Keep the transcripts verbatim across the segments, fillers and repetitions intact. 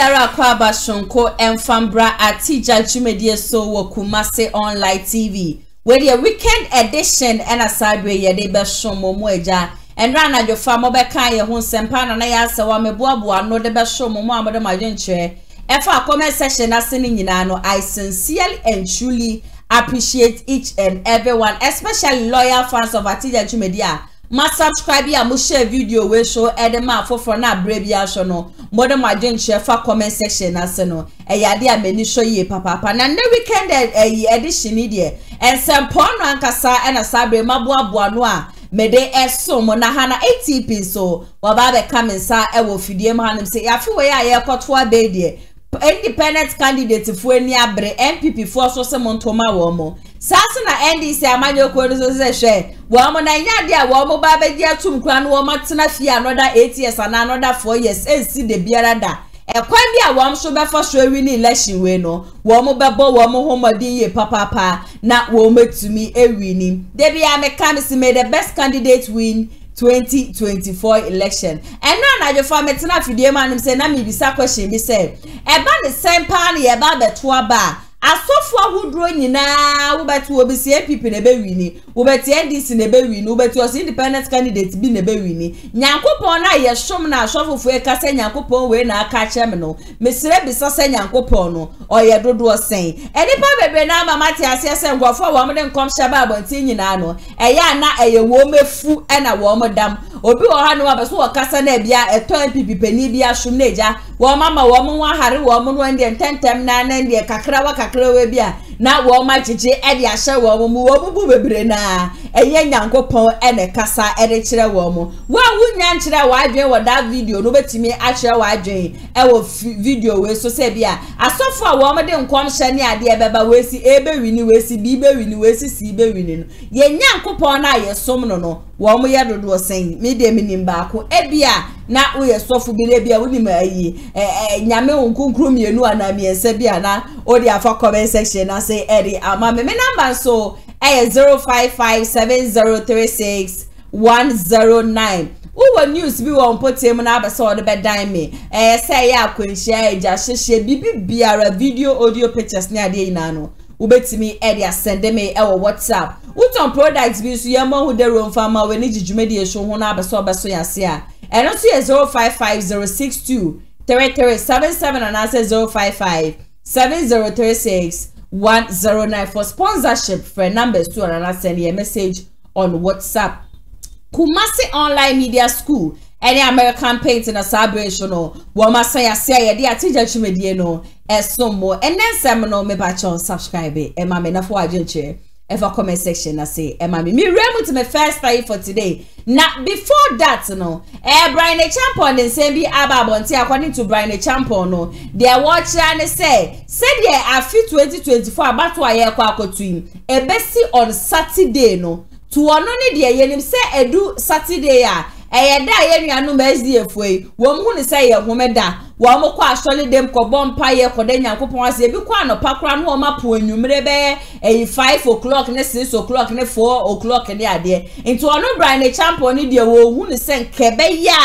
Biara Kwaba Shonko and Fambra Atijal Media so wo Kumasi Online T V. With your weekend edition and a sideway ya deba shomo mweja. And rana your farm beka ya hun sempana na ya sa wame buabua no deba shomo mwamada majenche. And for a comment session as in yinano, I sincerely and truly appreciate each and everyone, especially loyal fans of Atijal Media. Must subscribe ya mu share video we show edema for for na brave ya show no mode ma jenche fa comment section ase no e ya de ameni show ye papa papa na ne weekend e edition ni de ensempo no ankasa e na sabre maboabo ano a mede eso mo na hana atp so wa ba be come nsa e wo fidie ma hanim se ya fi we ya ye koto abe de independent candidate fu eni abre npp fu so se montoma wo mo Sasa na N D C amaje okwodo so se hwe wo mo na nyade a wo mo ba ba gi atum kra no wo matena fie another eight years and another four years ensi de biara da e kwa bi a wo so be fa so wi ni election we no wo mo be bo wo mo homodin ye papa pa na wo metumi ewi ni de bia me kamisi made the best candidate win twenty twenty-four election and now na your family tena fidie ma nim say na me bisa question bi say e ba ne sempa ne e ba betoa ba asofo who draw nyina wo betu obisi N P P ne be wini wo beti N D C ne be wini wo beti os independent candidate bi ne be wini nyankopon na ye som na asofofo e kasa nyankopon we na aka chem no mesire bi sase nyankopon no oye dodo osen enipa bebe na mama ti ase ase ngwofo wo mde nkom shaba abonti nyina no eye ana eye wo mefu e na wo modam obi wo ha no abeso wo kasa na bia eto N P P pani bia som na eja wo mama wo mo hare wo mo no ndie tentem na na ndie kakra wa Bia, na wo ma jiji e de ahye wo mu wo bubu bebre na eye nyankopon ene kasa ere kire wo mu wa wunya nkire wa adwen wo that video no betimi akire wa adwen e wo video we so se bia asofo a wo de nkom shani ade e beba we si ebe wini we si bi be wini we si si be wini no ye nyankopon na ye som no no wo mu ye dodo sen me de minim baako e bia na wo ye sofu bi le bia wo ni ma yi eh nyame onkunkru mienu ana miense bia na odi afa comment section as say Eddie ama me number so eh zero five five seven zero three six one zero nine uwo news bi won potem na abese o de bedan me eh say ya kwenhia eja hyehyie bibi biara video audio pictures ne ade ina no ubetimi Eddie asende me e wo WhatsApp uton products bi so ye mo hu de room farmer we ni jijumedie so ho na abese o beso yase a eno so ye zero five five zero six two three three seven seven and as zero five five seven zero three six one zero nine for sponsorship for numbers to another send a message on WhatsApp. Kumasi Online Media School any American paint in a celebration or Wama Saya Saya the Atijal Media no as some more and then seminal me batch on subscribe and my men for adventure ever comment section I say and my me remember to my first time for today. Now before that no eh Brian Echampon and Sembi Ababonti according to Brian Echampon no their watch and say said yeah I feel twenty twenty-four about to a kwako to him a bestie on Saturday no to only the yenim say a do Saturday ya eh da yenu anu S D F way wo mu ni say ye homeda wo mo kwa solid dem ko bompa ye ko de nyankopon ase bi kwa no pakra no ma po anwumre be eh five o'clock ne six o'clock ne four o'clock ne ade into ono Brian Echampon ni de wo hu ni se nkebe ya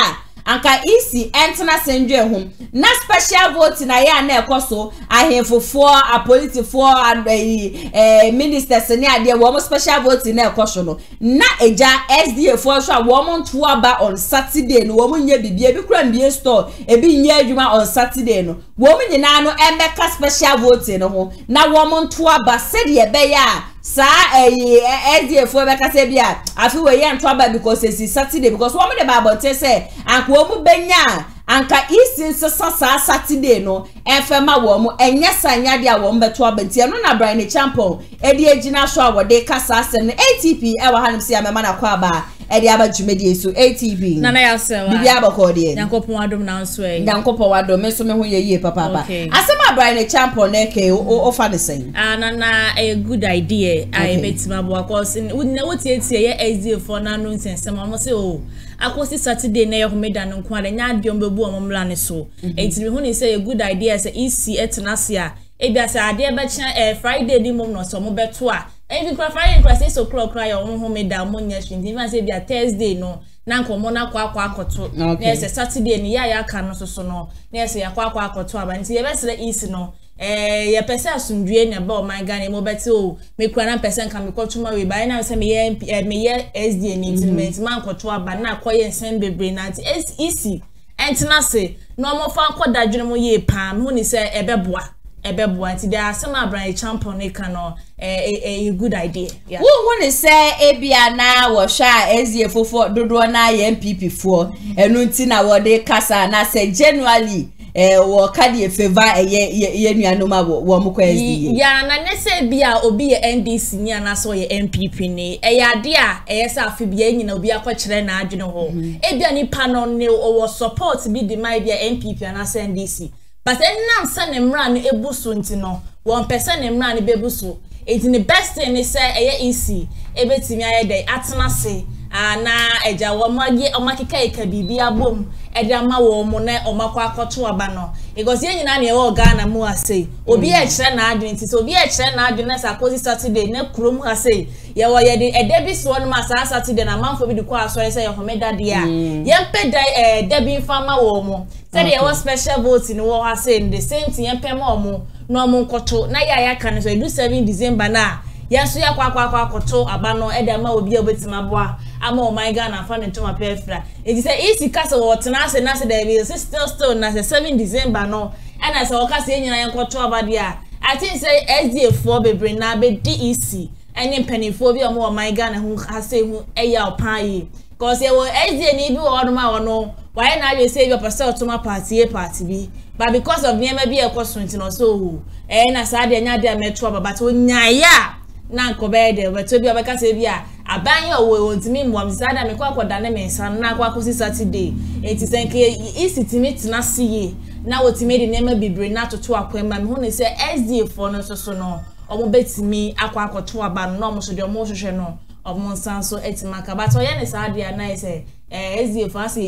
anka isi entena sendwe hom na special vote na ya na ekoso ahemfofo apolitifo and eh ministers ne ade wo mo special vote na ekoso no na eja S D F so wo mo nto aba on Saturday no wo mo nya bibia bi kura mbie store e bi nya adwuma on Saturday no wo mo nyina no emeka special vote no ho na wo mo nto aba said ye be ya sa eh S D F beka se bia afi we ye nto aba because it's Saturday because wo mo de babo te say anko mu benya anka isin sasa sa Saturday no enfema wo mu enye sanya dia wo mbeto abentia no na Brian Echampon e dia gina so awode kasa asem A T P e wa hanim sia mema na kwa ba e dia ba jumedie so A T P na na ya sewa bibia ba ko de yankopon adom na nso e yankopon adom me so me ho ye papa ba asema Brian Echampon na ke o fa de sen ah na na a good idea I bet ma bo cause what yetie ye S D for na no nsensem am say o akosi Saturday na ye homeda no kwa de nya adom bebu o mla ne so entimi ho ni say a good idea say E C etnasia e bia say ade be chan Friday di mom no so mo beto a e bi kwa Friday kwa six o'clock cry o homeda mo nya shindi ma say bia Thursday no Nanko mona kwa kwa koto. Okay. Nese Saturday ni ya ya kanoso sono. Nese ya kwa kwa koto abanti. Yebesele isi no. Eh ya pese asundue ni ba o my gani mo beti o me kwa na pese nka me kwotuma we ba na se me ye me ye S D N intimate man koto aba na akoye nsen bebre na anti isi entina se no mo fa nko dadwene mo ye pa me honi se ebeboa ebeboa anti there are some abran champion e kan no eh a good idea yeah wo honi se ebia na wo sha S D N fofo dodo na ye N P P fo enu nti na wo de kasa na se generally eh wo kadi e favor eh ye ye nuanom abo wo mo kwasdi ye ya na ne se bia obi ye N D C ni ana so ye N P P ni eh ya de a eh se afi bia nyina obi akwokyere na adwene ho e bia ni panon ne wo support bi de mai bia N P P ana se N D C but enam se ne mra no ebuso nti no one percent ne mra ne bebuso e the best thing is say eh E C e betimi aye dey atena se ana eja wo magi o makika e ka bibia bom edama wo mo na omakwa akoto aba no because ye nyina na e wo Ghana mu ase obi e kire na adwen ti obi e kire na adwen na sakozi Saturday na krom ase ye wo ye de edebi so no ma sa Saturday na manfo bi de kwa asore se ye homeda de a ye mpeda eh debi fama wo mo se de ye wo special vote ni wo ase in the same thing ye mpema omo no mo nkoto na ya ya kan so edu seven December na ya so ya kwa kwa kwa akoto aba no edama obi e betima boa ama o my Ghana fan into my perfra it is a easy castle or tenase na se there is still still na se seven December no and as o kase nyina yenkoto aba dia I think say S D A for bebre na be D E C any penifo bi o my Ghana hu ase hu eya opan yi because e wo S D A ni bi o ma wono why na we say your pastor to my party e party bi but because of me ma bi e koso ntino so eh na sa de nya de metro aba but o nyaaya na nkobe de weto bi obeka se bi a abanye owo ontimi mwa msada me kwa koda na mensa na kwa kosi Saturday eighty-seven k isitimi tina siye na wotimi de nema bibre na toto akwema me hone se S D A for no so so no omo betimi akwa akoto aba no omo so de omo hwehwe no omo sanso etimaka but oye ne sadia na ise eh S D A for ase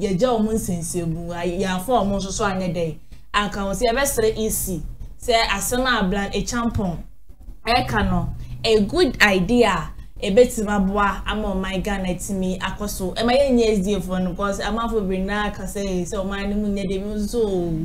ye je omo nsensebu ya for omo so so anye dey aka won se ebesere isi se asema ablan e champion ekano a good idea e betima boa ama my Ghana timi akoso e ma yenye S D A for no because amafo brina ka say say o man mu nya de mu so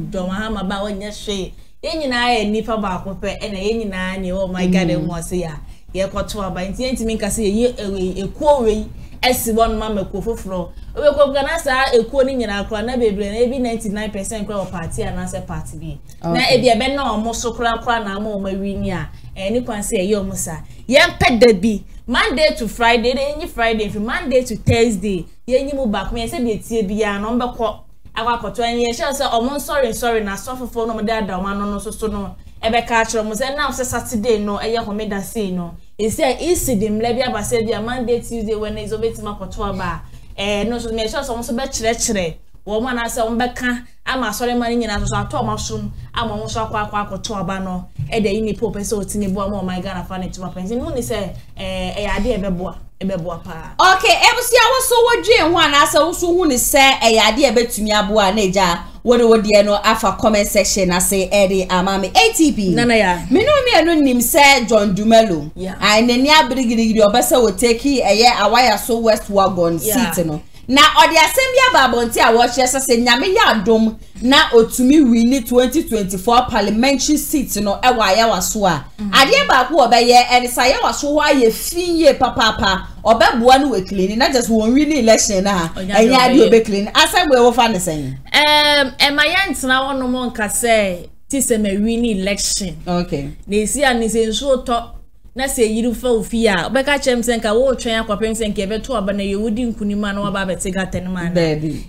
John Mahama ba wonye hwe yenyina e nipa ba akope e na yenyina ne o my Ghana mu ase ya ye kwoto aba nti ntimi ka say ye ekuo we esi won ma meko foforo o be ko Ghana sa ekuo ni nyina akwa na bebre na e bi ninety-nine percent kwa party ana se party bi na e bi e be na omo so kura kura na ama o ma wi ni a any kwanse e yo musa yen peda bi Monday to Friday any Friday from Monday to Thursday yenyi mu back me se de tie bia no mbekọ akwakoto en ye se omo sorry sorry na sofofo no mda da oma no so so no ebe ka achro mu se now se Saturday no eye homeda say no e se isi dem lebia ba se bia Monday Tuesday Wednesday obeti makoto aba eh no so me se so so be kire kire wo ma na se mbeka ama sorry man nyina so ato ma som ama wo so akwakoto aba no e dey ni pope so tini bo am my Ghana fan to pension no ni say eh e ade e beboa e beboa pa okay ebusi awo so wodwen ho anasa wo so hu ni say e ade e betumi aboa na eja wode wode no afa comment section ase e dey amami A T P nana ya me no me no nim say John Dumelo ai nani abirigirigiri obesa wo take e ye awaya so west wagon seat no na odi asem bia babonti a wo hye sese nyame ya dom na otumi wini twenty twenty-four parliamentary seat no e wa ya waso a ade ba ko obeye erisa ya waso wa ye finye papa papa obeboa no wekleni na just won win election na enye ade obekleni asem we wo fa ne sen em e ma yentna wono mo nka se ti se me win election okay ne si ani se nso to na se yirufa ofia obeka chemsenka wo twen akwapemsenka ebeto aba na yewudi nkunima na waba betega tenma na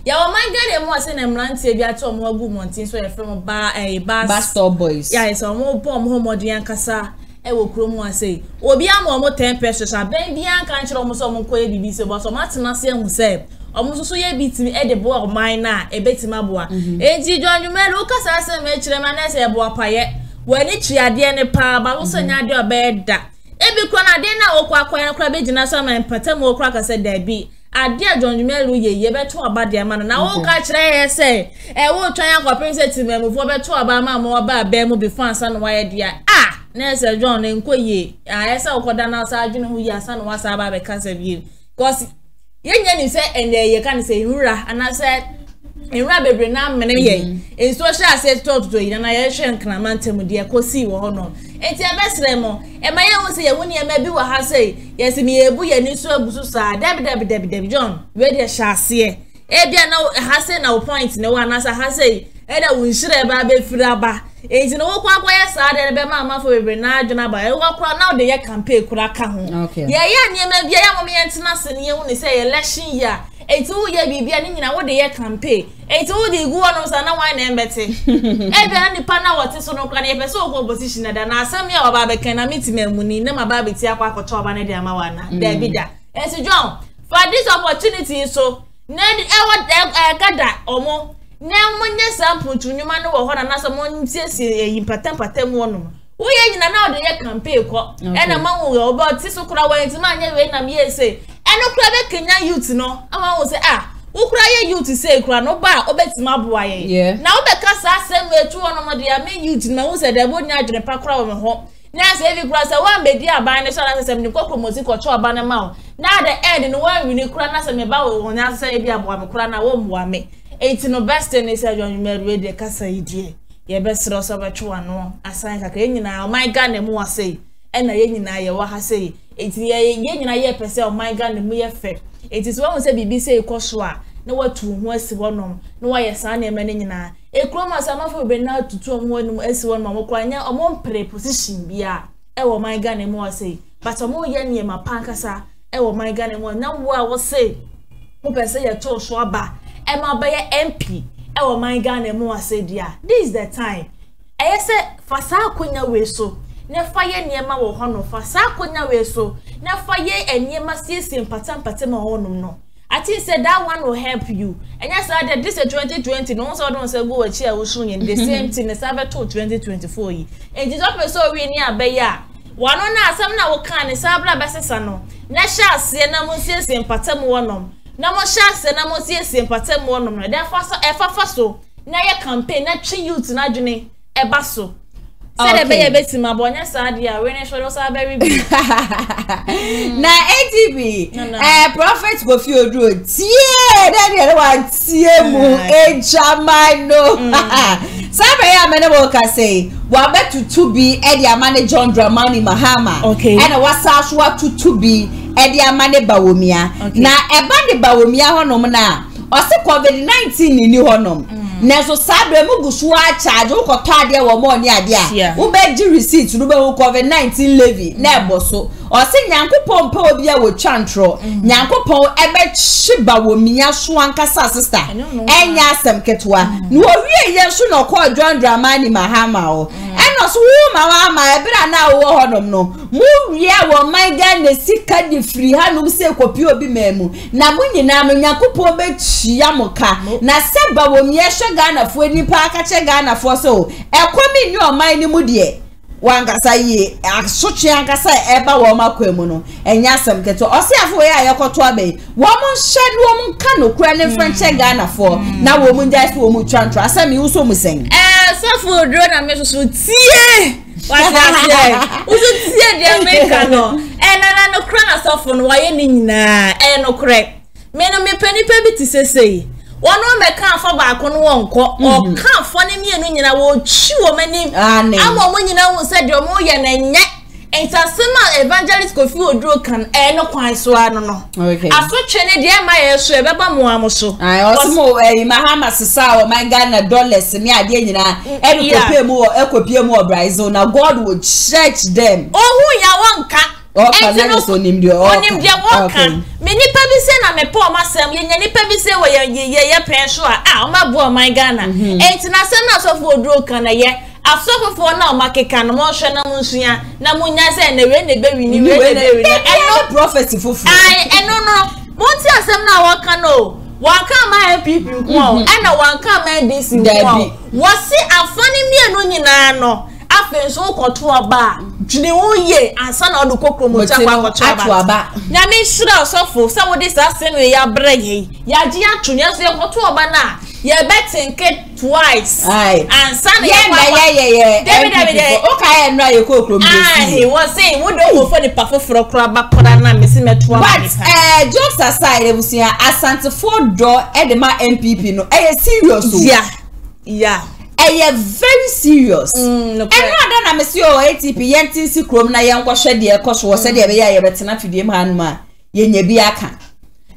ya o mangere mo se na mrantie bia to mo agu montin so ye from ba eh ba Bastard Boys ya so mo bom ho modian kasa e wo kromu ase obi ama mo ten pesos aben bia kan chiro mo so mo koye bibi se bo so matena se hu se omo so so ye bitimi e de bo o man na ebetima boa enji John Dumelo kasa se me chire ma na se bo apaye wani chiade ne pa ba wo so nyade obeda ebi kwa na de na okwa akwa na kra be jina so man patam okwa ka se da bi ade adonjumelu ye ye beto oba de ma na wo ka kire ye se e wo twan akwa princess ti memu fo beto oba ma ma oba be mu be fansa no waye dia ah na se John nko ye ah ese okoda na sa adwene hu ya sa no wasa ba be ka se bi because Yenye ni se ende ye kan se nura ana se nura bebre na mene ye. In social set to to ina na ye hwe nkramantemu de kosi wo hono. Enti abesremo e ma ye wo se ye woni e ma bi wo ha se ye se mi ebu ye ni so abusu sa dab dab dab dab John we de sha se e bia na ha se na point ne wo ana sa ha se e da wo nhire ba be fira ba. Enti no wo kwa kwa ye sa de be ma ma fo bebre na adwona ba e wo kwa na de ye campaign kura ka ho. Ye ye ni e ma bia ya mo ye ntena se ne ye wo ni se election year enti wo ye bibia ni nyina wo de ye campaign enti wo de gu ono sa na wan na embete e bia ni pa na wo te so no kwa na ye pese wo opposition na da na asem ye wo ba be kan na mitimamu ni na ma ba be ti akwa akọtọ oba na de ama wa na da bi da enti John for this opportunity so na e wo gada omo na munye sample tunwuma no wo ho na naso montiesie yimpatam patam wo no wo ye nyina na wo de ye campaign ko e na ma wo wo ba ti so kura wa enti ma anya we na me say eno kura be Kenya youth no ama wo say ah wo kura ye youth say kura no ba obetima boa ye na wo be ka sa asem etu ono mo de ya me youth na wo say de bo nya adwene pa kura wo me ho na say every kura say wan be di aban ne so na asem ni kokro mozi ko cho aban na ma na the end no wan wi ni kura na say me ba wo nya say bi aboa me kura na wo mboa me eighty no best in this John Mary de kasa idie ye best roso betwa no asan kaka enyina o my god na mu asay e na ye nyina ye wa ha say eighty ye nyina ye pese o my god na mu ye fe it is when we say bibi say ikoso a na watu ho asi wonom na wa ye san na ema ne nyina e kroma samafo be na tutu o mu wonom asi wonom mo kwanya o mo pre position bia e wo my god na mu asay but o mo ye ne ma pankasa e wo my god na mu na wo a wo say mo pese ye to so aba Emma Bayer M P, oh my God, and more said, yeah, this is the time. I said, Fasa Kuna will so. Never fire near my honor, Fasa Kuna will so. Never fire and near my sister in Patam Patama honor. No, I think said that one will help you. And yes, I did this at twenty twenty. No, so don't say go a chair will soon in the same thing as I've told twenty twenty four. And it's up so we near Bayer. One on us, some now can is Abra Bassano. Nasha, Senamo says in Patam one. Na mo chance na mo siesie mpatem wo nom na da faso e fafaso na ye campaign na twi youth na dwene e baso se de be ye betima bo nya sa dia we ne shodo sa very big na A T B eh prophet go fi oduro tie da dia wa tie mu e jamano sabe ya me no ka say wa betutu bi e dia mane John Dramani Mahama okay and wasa so wa tutu bi Edia Mane Bawumia. Okay. Na eba de Bawumia honom na ose COVID nineteen ni honom. Mm. Na so sabre mu gusu a charge ukoto ade wo mo ni ade a. Yeah. Wo be ji receipt no be COVID nineteen levy. Mm. Na ebo so ose nyankopon pa obi a wo twantro. Mm. Nyankopon ebe chiba Bawumia so ankasa sister. Enya asem ketewa. Mm. No wie ye so no ko John Dramani Mahama o. Mm. So mama ma ebra na wo hodom no mu wiea wo man ga na sika di free hanum se kopie obi memu na mu nyina no nyakopo be chia moka na seba wo mi ehwe ga na fo ni pa ka che ga na fo so ekomi ni o man ni mu de wangasa ye asoche angasa eba wo makwemu no enya asem keto ose afo ye ayekoto abe wo mu hye no mu ka no kura ne frenche ga na fo na wo mu ndai fo mu trantra asami wo so mu sen Safo drone na me so tie. What that say? Uso tie de make no. E na na no kra na safo no waye ni nyina. E no kra. Me no me pani pa bi ti sesei. Wono me kan fa ba ko no wonko. O kan fo ne me no nyina wo twi wo mani. Amo mo nyina wo se de mo ye na nye. Entasema evangelist Kofi Oduro kan e no kwan so ano no. Okay. Aso twene de ma ye so e beba mo am so. Ai osmo e Mahama sisa o my Ghana dollars ni ade nyina e no kopie mu o e kopie mu o Brazil na God will stretch them. Ohu ya wonka. O kana so nimde o. Onimde wonka. Me nipa bi se na me po ma sam ye nya nipa bi se wo ye ye pen so a o ma bo my Ghana. Entasema so Kofi Oduro kan ye Aso for now, Makeka no hwe na munsuya na munya se na we na be wi ni we na be wi na eno prophecy fufu ai eno no monti asem na waka no waka ma N P P nko e na waka ma N D C nko wose afani mi eno nyina no afenso koto aba jine wo ye ansa na odo kokro mo cha kwa koto aba na me shira osofo se wo dis asen we ya breye ya ji atunya se koto aba na You bet in kid twice. Aye. And Sunday, yeah, yeah, yeah, yeah. David, David, okay, and now you cook. Ah, he was saying, "What do you for the puffer for a crab? But uh, jokes aside, we see a Santa Ford door at the N P P. No, I serious. Yeah, yeah. I am very serious. And rather than Monsieur A T P, Yantin Sikrom, Nayan was shed the cost was said, yeah, but enough to them, Hanma. Yenye biaka.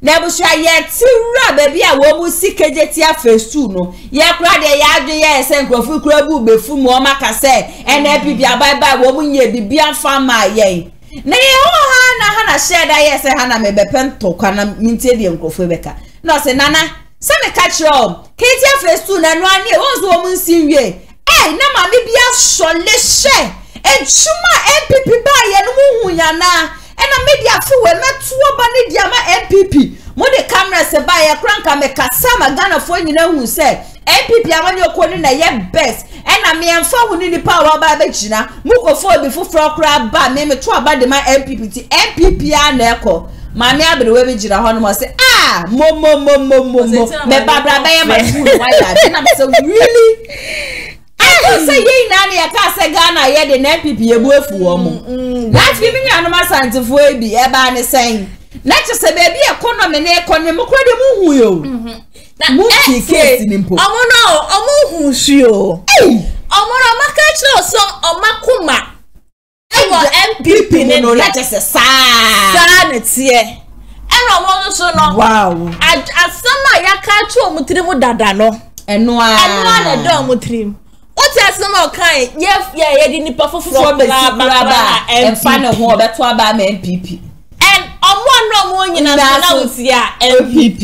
Never shall yet two rubber be a woman sick at your face too. No, ya cried a yes and Grofu Krabu before Momaka said, and happy be a bye bye woman ye be beyond farmer ye. Nay, oh, Hana Hana shared I yes, and Hana may be pento can a minted Grofubeka. No, say Nana. Some catch all. Katia face too, and one year was woman sing ye. Eh, no, mammy be a solicitor. And Shuma and Pipi by and Yana. And I made ya fool and not two bandy diama M P P. More the camera se by a crank and make a summer gun of one you know who said M P P. I want your calling a yet best. And I mean, for we need the power by Bechina. Moko for before frog crab by me to about the my M P P. M P P and Echo. Mammy, I will be Jina Honor say, ah, mo mo mo mo mo mo. My Barbara Bayama. I'm so really. Say ye nanny a cassa Ghana yet in M P P a wolf woman. That's giving me animal signs of way be a banner saying, not just a baby a condom and a condom, credible. That movie case in import. I want no, I won't show. Hey, I want a macacho, so I want M P P, no letters a sign. It's here. And I want so no. Wow, I saw my yakacho mutrimu dadano, and no, I want a dom. What else no kind? Yeah, yeah, yeah. Didn't perform for blah blah blah. And find a more that's why I'm M P P. And on one no more you know now it's yeah M P P.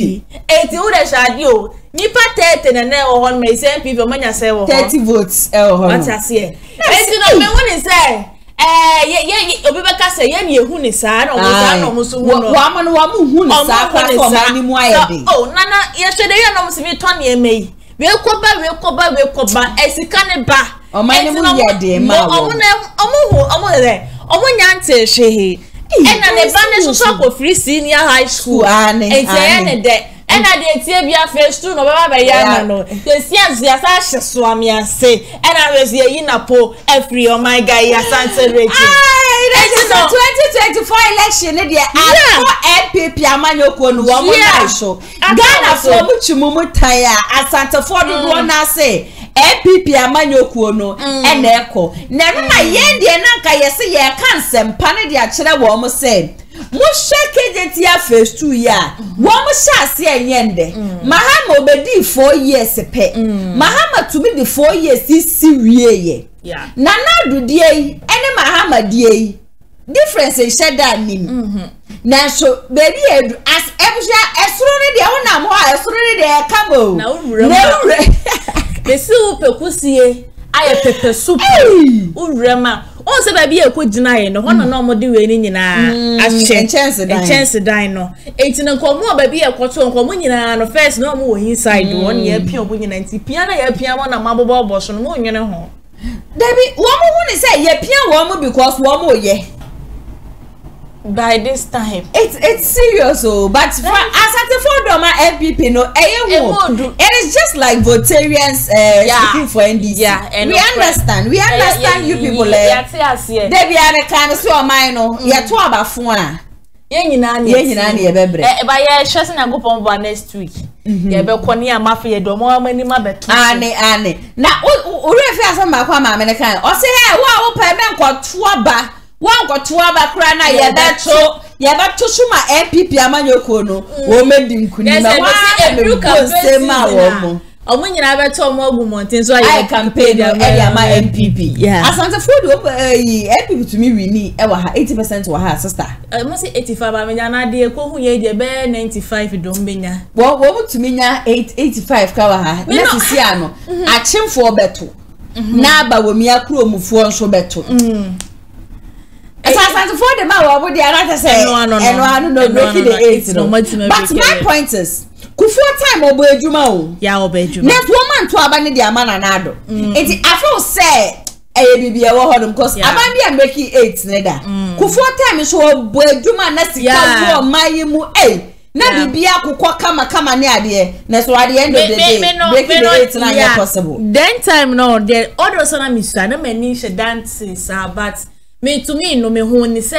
Eighty would have shot you. Nipa thirty and then one may say M P P when you say thirty votes. Oh, what I see. And you know when is say. Eh, yeah, yeah, yeah. Obiba kase yeah ni ehu ni sa na omuza na omuso hu no. Wa ma no wa mu hu ni sa kwa kwa ma ni mu ayede. Oh, nana yesterday you know me turn e me. We koba we koba we koba esika ne ba o ma ne mu ye de ma o mo ho o mo re o mo nyante hwehe e na ne ba ne so so ko free senior high school ane e tie ne de e na de tie bia face two no ba ba ya no se siazu ya sa hyeso ame ase e na we se yi na po every oh my guy ya sante rate twenty twenty-four election ne de a M P P amanyoko no wo mo na so Ghana for mu chimumu tan a Asante for do won na say M P P amanyoko no e na eko na na ye de na nka ye se ye kan sempa ne de a kire wo mo say mu shake jeti a face two year wo mo sha se enyende Mahama obedi four years pe Mahama to be the four years is serious yeah nana do die ene Mahama die difference in shed that name. Now, so baby, as Ebusha, as soon as they are now, as soon as they are come, no, the soup, a pussy, I have pepper soup. Oh, Rama, also, baby, I could deny no one no more doing in a chance, a chance to dine. Eighteen and call more baby, a quarter on communion and affairs no more inside one year, pure winning and piano, piano, and a marble ball, so no more, you know. Debbie, one woman is a piano woman because one more, yeah. By this time it's it's serious oh but for, as at the former M P P no eh, it is just like Votarians uh yeah. Looking for N D C yeah, we understand we understand you people eh they be are kind of so mine oh yeah two about four yeah you know yeah you know yeah but yeah stressing I go for next week yeah but when you are mafia do more money my bet ane ane now who refers to my Kwame American or say hey wow open man called two about one got two other crana, yeah, that's so. Yeah, but to show my M P P, I'm on your corner. Woman, you couldn't say my woman. I want you never told more woman things. So I campaign my M P P. Yeah, I sound a food over M P P to me. We need eighty percent to her sister. I must say eighty five. I mean, an idea who made the bear ninety five. You don't mean that. What would to me now eight eighty five cover her? Let me see. I know I came for battle. Now, but when me a crew move for so battle. As I for the man, would the other say no, no, no, no, no, no, no, no, no, no, no, but my point is, Kufu time obey Juma. Yeah, obey Juma. Next woman to abandon the man and Ado. It's I feel say a baby a war home because abandon making eight neither. Kufu time is to obey Juma. Next year, my mu eh. Na bibia kokwa kama kama ne ade na so at the end of the day breaking the eight na yeah. possible. Then time no the other so na misua na mani she dancing sa but me to me no me hu ni se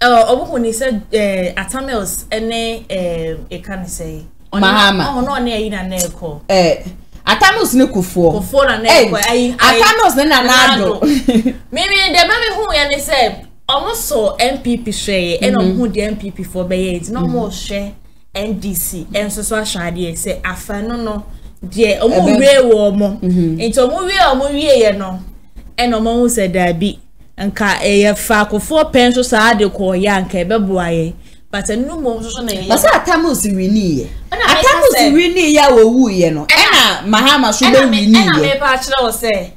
eh obu ni se eh Atamels ene eh e can say Mahama. Oh no na e na na e call. Eh Atamels ne kufuo. Kufuo na na e call. Atamels ne na na do. Mimi de mami hu ya ni se also M P P share and on who the M P P for be it no more share N D C and so so shade say afa no no de omo we wo mo into omo we omo we ye no and omo who said that be nka e fa ko for penso sa de ko ya nka e beboaye but no more so na ye but say Atamus wini Atamus wini ya wo wu ye no and Mahama so be wini ye and me pa kire o say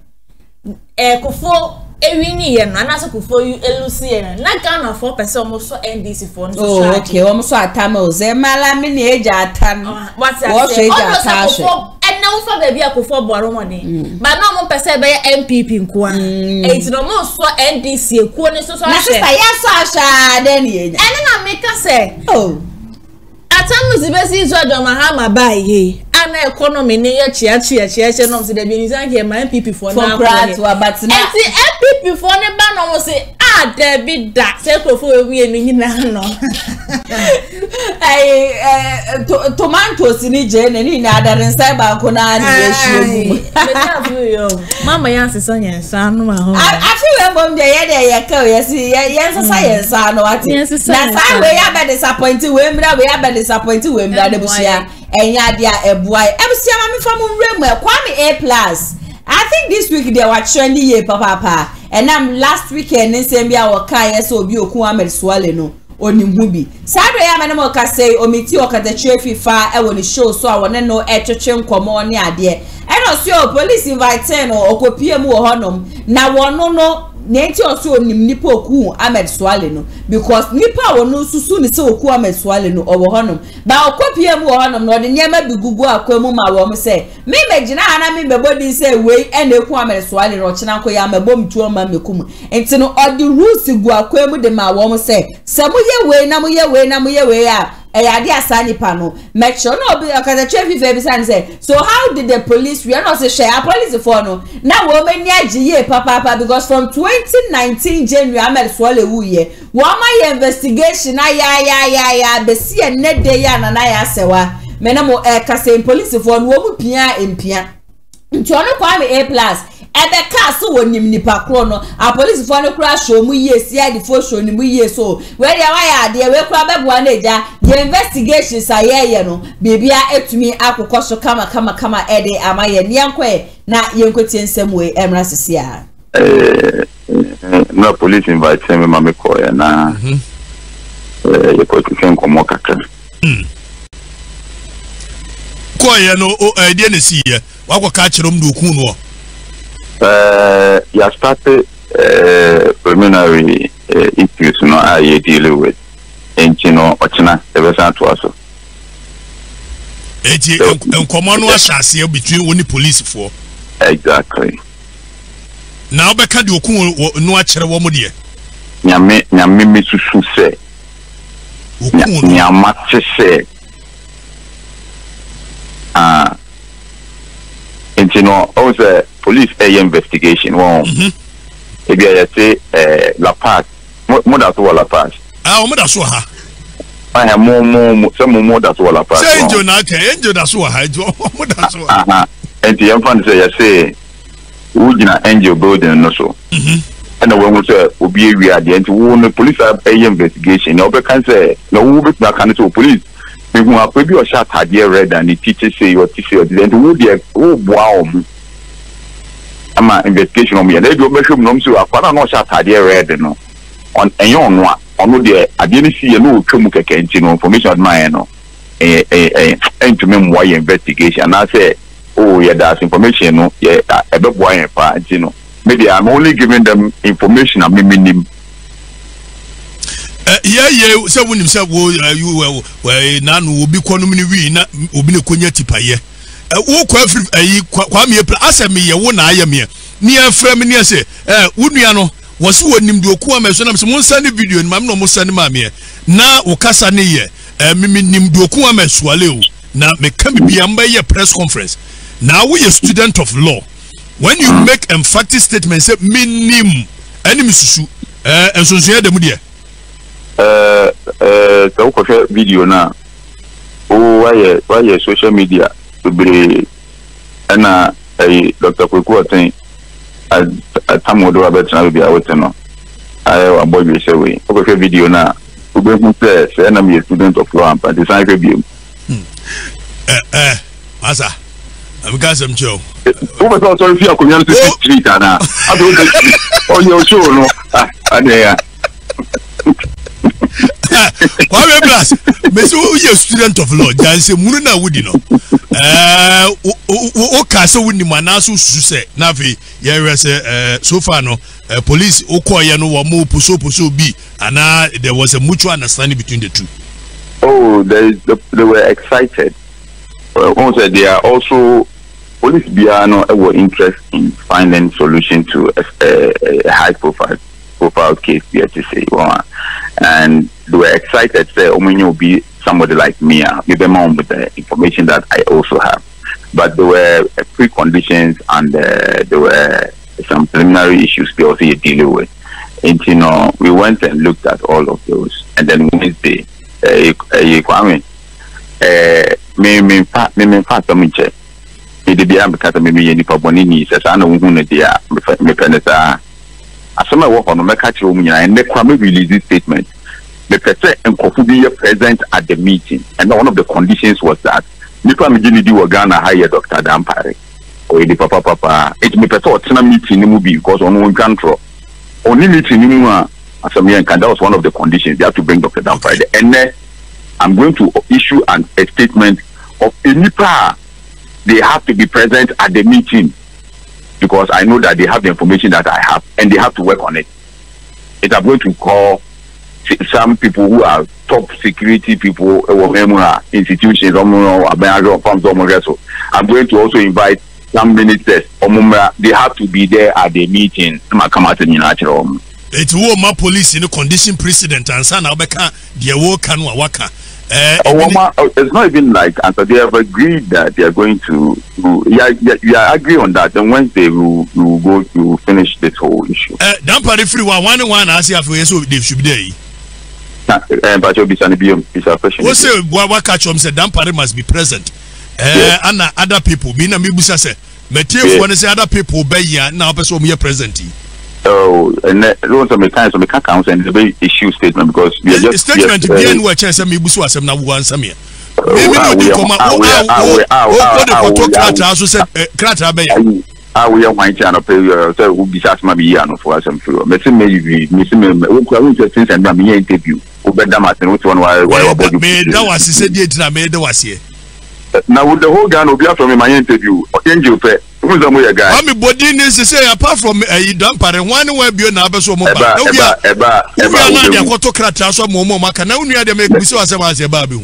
e ko for Ewi ni yen na na so ko for you elusi yen na Ghana four person mo so N D C for no so okay wo mo so Atamel ze mala me ne eja atam what say what say ja so and na wo fa baby akofo boro mo den ba na mo person be M P P nko a e ti no mo so N D C ekuo ni so so na sister yes so asha den yen and na make say oh Atamel ze be si zo do Mahama ba ye na economy ni ya chia chia chia chia no se da bi nzan ke my P P for na but na enti P P for ne ba no se ah da bi da se ko fo ewie ni nyina no ai eh tomatoes ni je ne ni na adare nsan ba ko na na yeshu mu mama ya se so yen san no ma ho afi we bom de ye de ye ka o ye si yen so sa yen san no ati na san we ya be disappoint we mra we ya be disappoint we mra de busia enya dia ebuai ebusia mama fa mu wremu e Kwame A Plus. I think this week they were trending here papa papa and am last weekend nsem bia wo kan yes obi oku Ahmed Suale no onimhu bi sadwe ya mena mo ka say omiti okatachi fifa e woni show so a woni no e twetwe nkomo ne ade e no so police invite no okopie mu wo honom na wono no nti oso onim nipa oku Ahmed Suale no because nipa wonu susu ni se oku Ahmed Suale no owo honom ba okopie mu wo honom no de nyema bigugu akwemu ma wo se me megina ana me bebodi se we en eku Ahmed Suale no chena ko ya mebom tuo ma mekum nti no odi rules gu akwemu de ma wo se se mo ye we na mo ye we na mo ye we a eyade asa nipa no make sure no be okaze chefi fe bi san say so how did the police we are not say share police for no na wo mani agiye papa papa because from twenty nineteen January Ahmed Suale wu ye wo ma investigation aya ya ya ya be see na dey ya na na ya sewa me na mo e kase police for no wo pia empia nti ono Kwame A Plus ebe ka so wonim nipa kro no a police for no kra show mu yesi ade for show ni mu yeso we dia waya de we kra beboa na eja the investigations ayeye no bibia etumi akokọ so kama kama kama ede amaye niankwe na yenkweti nsem we emra sisi a eh na police invite me mama ko ya na eh yekoti senko mokaka ko ya no e de ne si ye wakoka kyerom do ku no. Uh, you have started uh, preliminary uh, issues you know, are you dealing with? And you know, or China, ever sent to us. And common was here between only police for exactly now. Becca, you cool no actual woman here. Yammy, yammy, Miss Susse, Yamma, say, ah, and you know, also. Police a investigation. Wow. If you say eh La Paz, more that's what La Paz. Ah, more that's what. I have more, more, some more that's what La Paz. Say Angel, na say Angel that's what. More that's what. Ah, and the infant say you say, we na Angel building no so. And when we say we be we are the anti, we police a investigation. Now we can say now we be back and say police. We go up maybe a shot had red and the teacher say your teacher the anti we be oh wow. Ama investigation on me. They do measure no so akwana no sha tade red no. On enye onwa, onu de ade ni si ye no otwemu keke nti no information man no. Eh eh eh entime mo why investigation na say oh yeah that information no yeah ebebo ayen pa nti no. Maybe I'm only giving them information am minim. Eh yeah yeah say wonim say wo you we na no obi kwanum ni wi na obi ne konya tipa ye. Wo kwa firi ayi kwa me pla asem ye wo na ayeme ni afram ni ase eh wo nua no wo se wonim de oku ameso na mo nsane video ni ma me no mo sane ma me na wo kasa ne ye mimi nimdoku Ahmed Suale na mekami biamba ye press conference. Now we a student of law. When you make emphatic statements, say minim any misusu eh ensonye de mudie eh eh ka ukofe video na o waye waye social media bebre ana eh Doctor Opoku Prempeh atamodo abetna be awetno ayo aboje sewe ukofe video na ubekun say say na me student of law and partisan ke bi eh eh asa I'm got some joke. Over the authority of community street, and I don't on your show. No, I dare. Kwame Plus, Miss, you're a student of law. Jansi Muruna would you know? Uh, O Castle Windy Manasu said, Navi, Yeras, Sofano, police, Okoyano, Wamo, Puso, Puso B, and uh, there was a mutual understanding between the two. Oh, they, they were excited. Uh, they are also police biano were interest in finding solution to a, a, a high profile profile case here to say and they were excited say Omini will be somebody like me with them on with the information that I also have. But there were uh, preconditions and uh, there were some preliminary issues they also dealing with. And you know, we went and looked at all of those and then Wednesday uh, uh, uh, me me pa me me pa me che me de bia me kata me me yeni pa boni ni se sa na wo hu ne dia me me peneta asoma wo ho no me ka che wo nyina en de Kwame release statement me pete enkofu bi ye present at the meeting and one of the conditions was that me pa me gini di wo Ghana hire Doctor Dampare o di papa papa it me pete o tena meeting ni mu bi because on won control only meeting ni mu a asoma kan that was one of the conditions they have to bring Doctor Dampare and then I'm going to issue an, a statement of Enipa. They have to be present at the meeting because I know that they have the information that I have and they have to work on it. And I'm going to call some people who are top security people, institutions, I'm going to also invite some ministers. They have to be there at the meeting. It's Woma police in a condition precedent and San Abeka, the Wokan Waka. Uh, Woma, it's not even like answer. They have agreed that they are going to. Yeah, yeah, yeah. Agree on that. And Wednesday we will we'll go to finish this whole issue. Uh, Dampare free one one one. I see after so they should be there. But you'll be standing beyond this question. What's the Waka? Chom said Dampare must be present. Uh, and other people. Mina Mibusa said, "Matthew, when I say other people, be here now. Person here present." So, and then lots of mechanics of mechanic council and the issue statement because we are just statement to be in which I said, Mibusu, I said, now one Samia. Maybe not you come out. I will want to pay so who be asked my piano for us and through. Messy maybe, Missy, who can we just and damn interview? Who bet them at and one while that was said, yet I made the was here. Now, the whole gun will be out from my interview or angel pet. I'm a body necessary apart from a dump and one way beyond Abbas or Mobile. We are a photocrat as a Momo Macanon. We are the make we saw as a babu.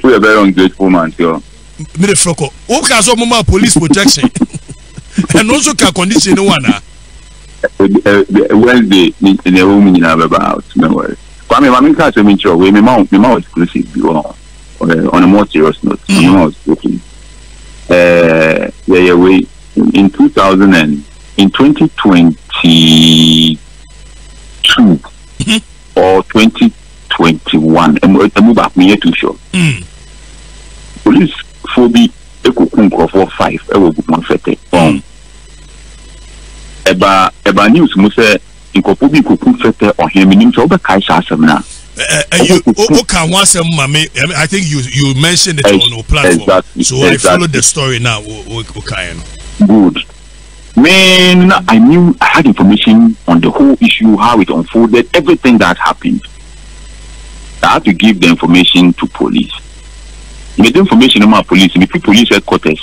We are very ungrateful, man. Midifroco, Okaso Moma police protection and also can condition one Wednesday in a room in our house. Memory. Kwame, I'm in catch a miniature. We may mount the mouth exclusive. Uh, on a more serious note, mm. you know, I was joking. Uh, yeah, yeah, we in two thousand and in twenty twenty two or twenty twenty one, I move back me too sure. Police phobia, a cocoon for five, a woman fete. Um, Eba Eba news must say in Kopobi cocoon fete or him in Joba Kaisha Samna. Uh, uh, you, oh, can want some mommy. I think you you mentioned it on our platform, exactly, so exactly. I follow the story now. Okay, good. Man, I knew I had information on the whole issue, how it unfolded, everything that happened. I had to give the information to police. Made the information on my police, me police headquarters.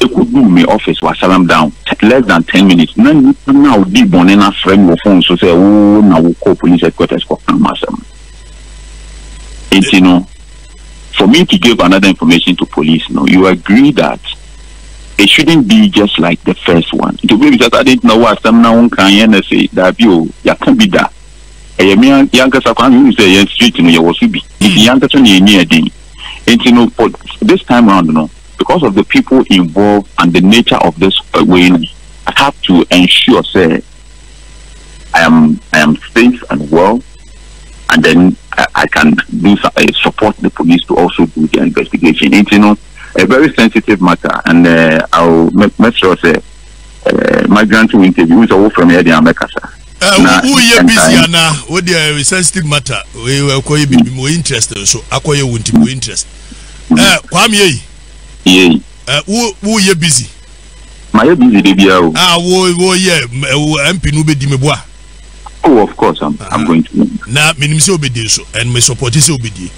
They could do my office was salam down less than ten minutes. Now now the born and a friend will phone so say oh now we call police headquarters for Kamasam. And you know for me to give another information to police, no, you agree that it shouldn't be just like the first one. into baby just I didn't know what some now can say that you can be that. A young Kasakan say street in your be the and you know, but this time around, no, because of the people involved and the nature of this uh, win, I have to ensure say I am I am safe and well, and then I, I can do uh, support the police to also do the investigation. And you know, a very sensitive matter, and uh, I'll make, make sure say uh, my grand to interview is all from here in America, sir. Uh, who you busy na what the sensitive matter we were quite be more interested so acquire won't be interest uh Kwame ye uh who who you busy my busy dey be awo ah wo wo ye M P no be di me boa oh of course i'm uh -huh. i'm going to na me nim say obedi so and me support say obedi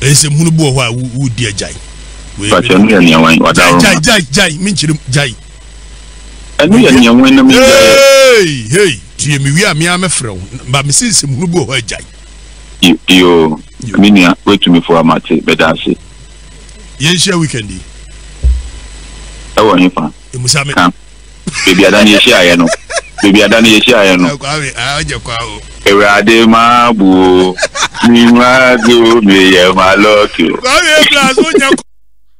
e say munu bo wa wo di ajai we jai jai jai me nchirim jai enu ye nyan wen na me hey hey ti mi wi amia me frew ba me sinse mu bo ho ajai yo me nia wait me for amate be da se yen share weekend e awo ni fa e musa me baby adani ye share ye no baby adani ye share ye no a je kwa o ewe ade ma bu mi ma do me ye ma lock you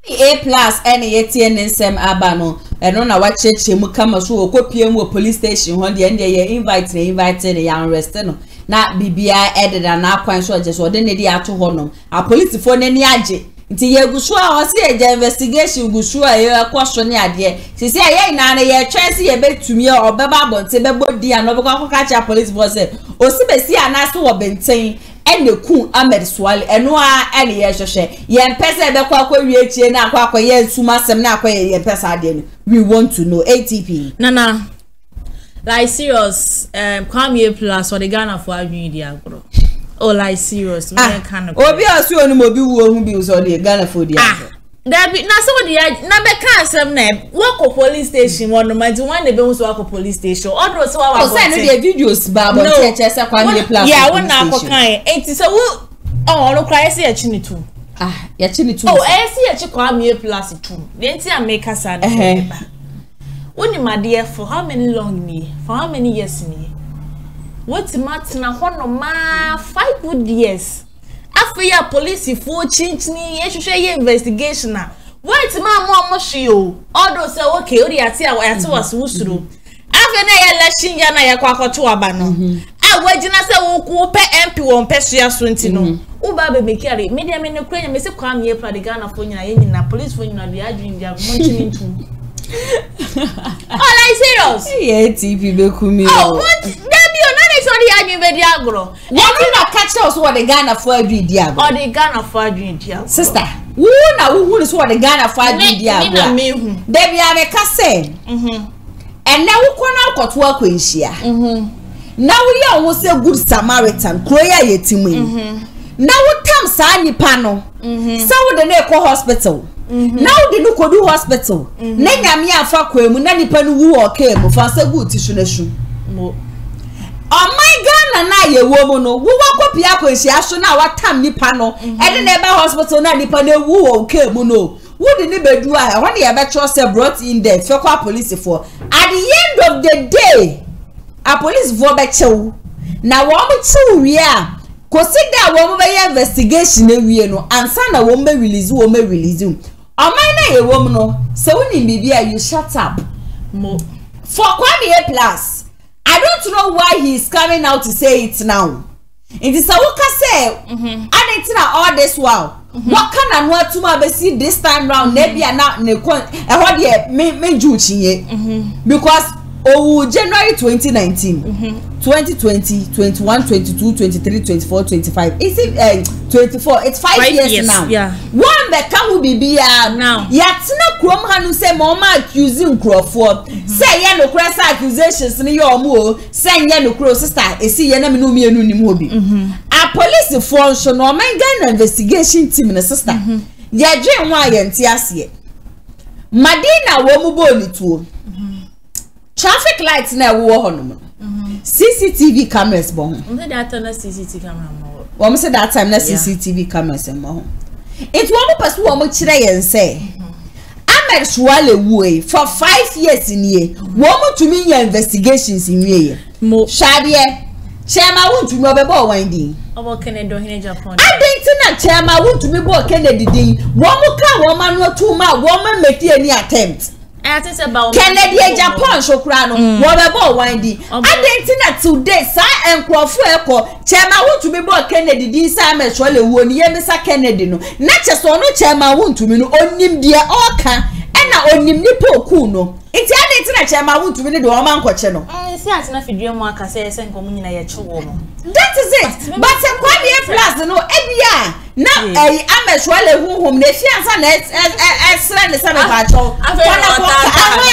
A plus any A T N S M Abano and on our church Mukamasu Kopium police station one the end they invite invited a young restaurant. Now B B I added an aqua and soldiers or then they are to honor. Our police phone any aje. Until you go sure or see a investigation go sure a question idea. She say, Yay, Nana, ye chance ye bet to me or Baba Bontebebo D and Nova catch police was it. Or see an ass or Bentain. And the cool Ahmed Suale and no any share. Yen pesa be kwa kwa yeti na kwa kwa yen suma sem na kwa yen pesa dem. We want to know A T P. Nana, like serious, um Kwame A Plus or the Ghana for media bro. Oh like serious, we kind of Obi asu onu mo bi wo hu bi so the Ghana for the ah. There be na so the na be kan sem na walk police station one no matter when they be so walk police station odo so wa so na the videos ba but cheche say Kwame A Plus yeah when na ko kan enti so wo oh no cry say e chini too ah ya chini too oh e say e chi Kwame A Plus too enti am make us and remember when my dear for how many long me for how many years me what matter na hono ma five good years after your police for change ni e should share investigation na wait ma mo mo shi o odo say okay o dey ati ati was usuru after na election ya na ya kwakoto aba no a wajina say wo ku pe M P won pe so ya so ntino u ba be make are me dey me ne kura nya me say Kwame A Plus the Ghana for nyina ye nyina police for nyina dey adwin dia mo ntini ntu all I serious yeah T V be ku mi o Sorry, I agro. What catch us what the Ghana for every diago? Or the Ghana for every diago? Sister, who now who is what the Ghana for every diago? They be a cassette. And now we can out work in Shia. Now we are almost a good Samaritan, Korea Yetimin. Now what comes on the panel? So the Neko hospital. Now the Nukodu hospital. Nengamia for Quem, Nanipan who or came for a good tissue. Oh my God, na ye woman, no. Who walk up here? Cause she has shown our time nipano. And the neighbor hospital na nipano who okay, mono. Who the neighbor do I? When the abattoir brought in there, for call police for. At the end of the day, a police vote back show. Now what we show we are. Consider what we investigation we no. Answer na what we release, what we release. Oh my na ye woman, no. So when you baby, you shut up. Mo. For Kwame A Plus. I don't know why he is coming out to say it now. It is a worker say, and it's not all this while. What can I want to have seen this time round? Maybe I'm not in the corner. I want to make you because oh, January twenty nineteen, twenty twenty, twenty-one, twenty-two, twenty-three, twenty-four, twenty-five. Is it uh, twenty-four? It's five, five years, years now. Yeah, one that can be be uh, now. Yatina Kromhanu say, Mama accusing Crawford. Say, Yellow Cross accusations in your moor. Say, Yellow Cross sister, is see Yanamumi and Unimobi. A police function or my gun investigation team and sister. Yajin Wyan Tiasie Madina Womuboni too. Traffic lights na wo ho no C C T V cameras bo ho we that time na C C T V camera mo wo me say that time na C C T V cameras mo ho it wo mo pass wo mo kire yen say am Ahmed Suale Wue for five years in here. Woman to me your investigations in here. Mo Shabie. Chairman won't you know about winding. About Kennedy Agyapong. I didn't think chairman won't to be about Kennedy. Woman can woman not too much. Woman make any attempt. I think about Kennedy Agyapong Shokrano. What about winding? I didn't think that today, sir, and Crawford. Chairman won't to be about Kennedy. This time, actually, won't you, Mister Kennedy? No, not just on chairman won't to me, only dear Orca. Oni mnipo kuno iti ade iti na chema wutu wini do wama nko cheno ee si atina fidyo mwaka se esen komuni na ya chuo no that is it but se kwa di A Plus no ebi ya na ee Ahmed Suale hu hum ne fiyansa na esreni sana bacho wana kwa awa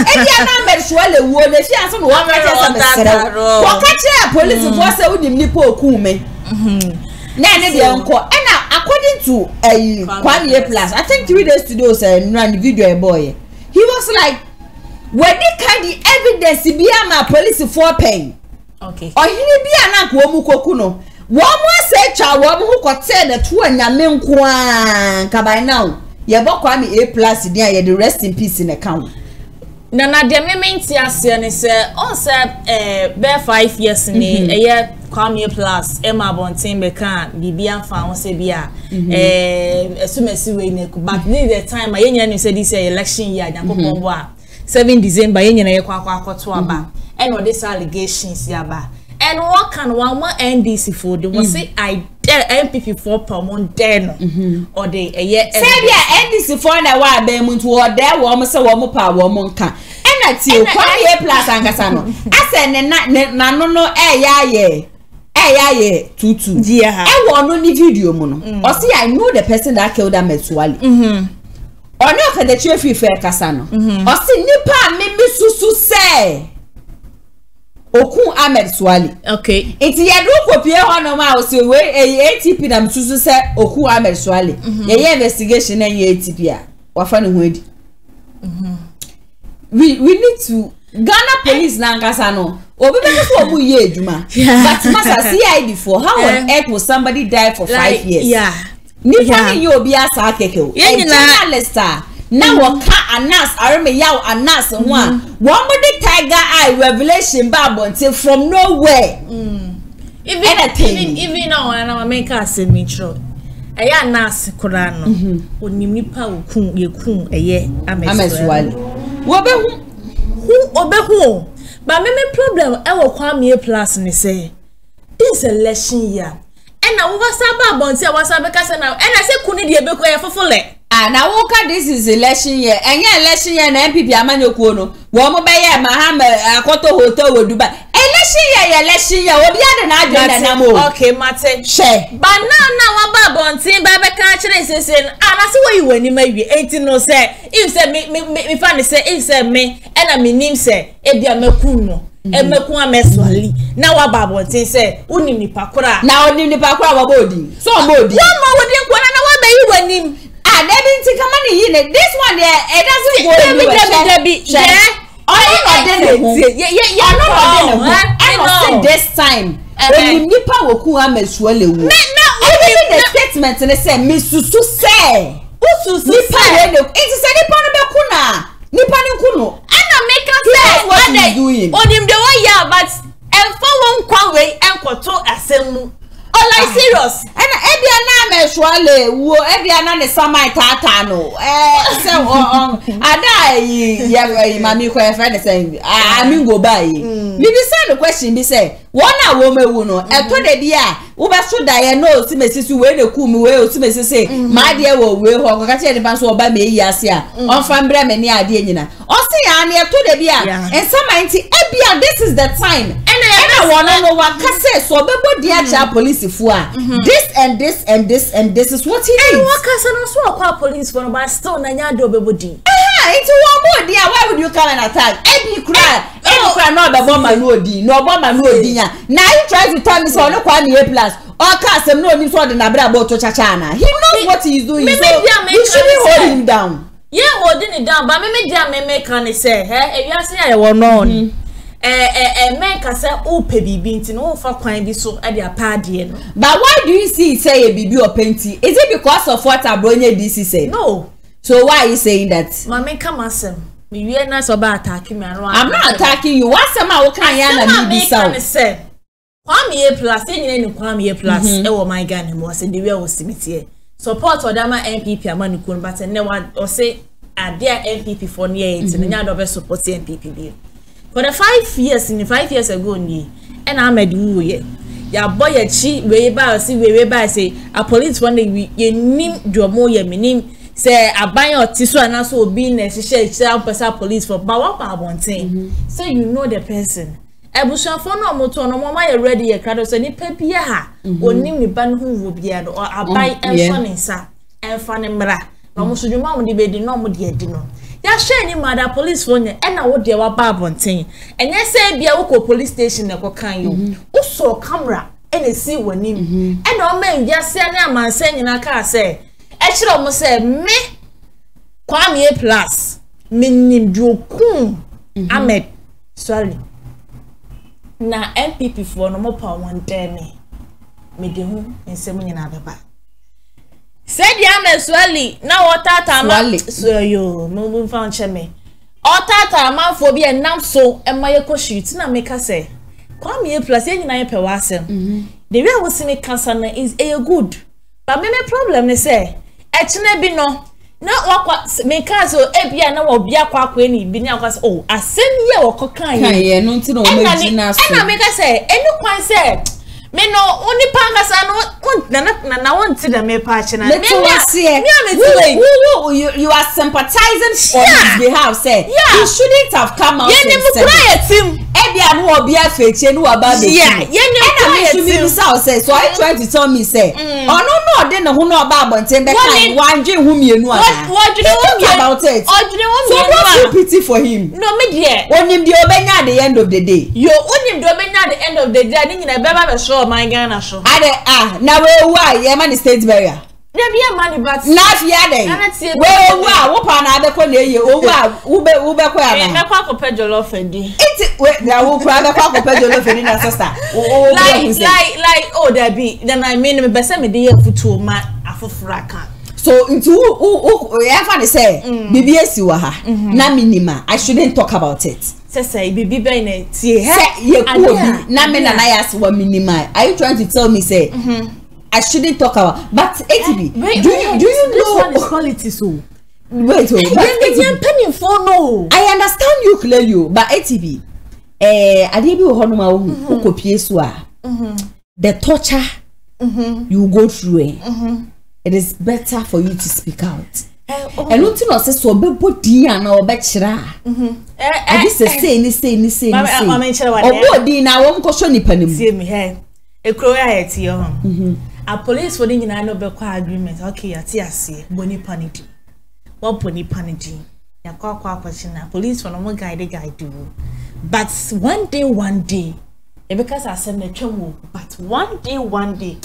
ebi ya na Ahmed Suale hu ne fiyansa na wakati ya sana mesrewo wakati ya polisi vwase uni mnipo kume nene diya nko ena according to a uh, Kwame A Plus, I think three days today was an uh, video boy. He was like, when they can the evidence be my police for pain. Okay. Or he be an akwomu kokuno. One more say child woman who could say that two and yamen kwan kabay now. Yabo Kwame A Plus there the rest in peace in the account. Nana de meme ntia se ne se on se eh be five years ni eh Kwame A Plus Emma Bontin Bekan Bibia fa on se bia eh asumesi we ne but need the time ayenya ni say this election year Nyankopon bo a seven December ayenya na ye kwa kwa akoto aba and all these allegations yaba and what can one more N D C for the was say I N P P for Pamon Deno or the yeah N D C for na wa abemu to or there wo mo say wo mo pa wo mo nka and at you Kwame A Plus angasa no ase ne na no no eh ya ye eh ya ye tutu dia ha e wo no ni video mu no o say I know the person that killed Ahmed Suale mhm oni o fe de chief fe kasa no o say nipa me me susu say Okun Ahmed Suale. Okay. Iti yedu kopie hono ma o se we A T P na mtusu se Okun Ahmed Suale. Mm -hmm. Ye ye investigation na ye A T P a. Wafa ne ho edi. Mhm. We we need to Ghana police na ngasa no. Obi be so obu ye aduma. But masa C I D for how on earth will somebody die for like, five years? Yeah. Ni fani ye obi asa kekeo. Ye na Lester. Now what can announce? I remember y'all announce one. One more tiger eye revelation Bible until from nowhere. Mm. Even anything. even even now, I know I make us a metro. I announce Korano. Onimipa ukun yekun aye. Ahmed Suale. Obe who? Obe who? But my main problem, I will call me a plus and say this election year. And I was about Bonte was about Casa now. And I said, couldn't you be quiet for full? Ah, now okay, this is election year. And yeah, election year and M P P Amano Kuno. Woman by Mahama, a Koto Hotel will do by election year, election year, or the other night. Okay, Martin, share. But now, now, about Bonte, Baba Catcher and says, and I see where you when you may be eighteen or say, if said me, me, funny say, if said me, and I mean him say, Edia Makuno. Eme kwa meswali na wa babo tin se oni nipa kura na oni nipa kura wa bodi so bodi wo mo wodi kwa na wa be yi wanim ah na bi tin kama ni yi ne this one there it doesn't go me dem bi yeah oni ordinate yeah yeah you know ordinate I know this time oni nipa wo ku Ahmed Suale wo na na the statement ne say me susu say ususu nipa ne it is nipa no be ku na nipa ne ku no make us say what they doing on him the one year but and for one kwaway and koto asemu all I serious and ebia na Ahmed Suale wo ebia na ne samai tata no eh say on ada yi mami ko e friend say I mean go buy me be say the question be say one na wo mewu no e to de dia wo be so da ye no si mesisi we ne ku mi we o si mesisi ma de wo we ho ka che de ban so oba me yi ase a on fa mbre me ni ade nyina o si ya na e to de bia en samai nti ebia this is the time and I wanna know what kase so bebo dia cha police fu a this and this and this and this is what he needs and what kase no so akwa police for no but still na nya do bebo di eh nti wo bo dia why would you come and attack ebi kura ebi kura no bebo ma no odi no bebo ma no odi now he tries to tell me so no Kwame A Plus or Kasem no him so the nabra about to chachana he knows what he's doing so you shouldn't hold him down yeah holding it down but me me dia me make can say eh you are say I won on eh eh eh men ka say o pe bibi nti no fa kwan bi so e dey apade no but why do you see say bibi o penti is it because of what Abronye D C said no So why are you saying that? Mommy, come on. You are not attacking me. I'm not attacking you. What's the matter? What can you say? Kwame A Plus, any Kwame A Plus. Oh my God, he was in the way was cemetery. Support or dama N P P amanu but no one or say are there N P P for near it. None of us support N P P. For the five years, in five years ago, ni and I'm a do ye. Ya boy a cheat way by see way by say a police one day we ye nim dromo ye meaning. Say I buy your tissue and also being necessary to police for Bawa Babonte. So you know the person. I will show for no motor no more. I already a cradle, so any paper ha or name the ban who will be at or I buy and son in sa and fan and bra. No more should your mom be the normal dear dinner. Ya share any mother police phone and I would dear Babonte. And yes, say be a police station that will can you also camera and a see one name. And all men just say, I'm a saying in a car say. Actually, I must say, me Kwame A Plus, me nim Jokum Ahmed Suale. Na N P P for no more power one day me. Me de who and say me na beba. Said the Ahmed Suale. Now what tata man? So yo, no one found me. What tata man for be a nam so and my echo shoot. Na make us say Kwame A Plus. Any na epe wasem. The way I was seeing cancer na is a good. But me me problem ne say. Echine bi no na wakwa me ka so ebia na obia kwa kwa ni bi na kwa oh asem ye wokokan ye no nti na o magina so na me ka say enu kwan say me no oni panga sa no na na won ti da me pa chi na me me you you are sympathizing on his behalf say you shouldn't have come out and said ebia no obia feche no aba be yeah ye ne me say so I try to tell me say ono no de na ho no aba abonten be kan wanje hu mienu ana what do you about it odwene wo mienu so pity for him no me dear onim de obenya at the end of the day yo onim de obenya at the end of the day ni nyina beba be so my Ghana so ah na we wa ye man state barrier na bia man but na fia dey we wa wo pa na abekọ na eye o wa wo be wo be ko ya na kwa ko pejolo fendi it we na wo kwa na kwa ko pejolo fendi na sister like like like oh there be then I mean me be say me dey futu ma afofra kan so into who ever they say bibi esi wa ha na minima I shouldn't talk about it say bibi be na tie ye ko bi na me na na yas wa minima are you trying to tell me say I shouldn't talk about, but A T B. Yeah, do you do you know what is quality? So wait, wait. Penny for no. I understand you clearly, but A T B. Eh, I did be honoma who copy soa. The torture mm-hmm. you go through it. Mm-hmm. It is better for you to speak out. And nothing else is so bad. Body and our bachelor. I just say ni say ni say ni say. Our body now won't caution you penny. See me here. A crowd here. A police for the United Bacqua agreement, okay, at T S C, Bonnie Panity. What Bonnie Panity? Your quack question, a police for no more guide the guy do. But one day, one day, because I send a chum, but one day, one day.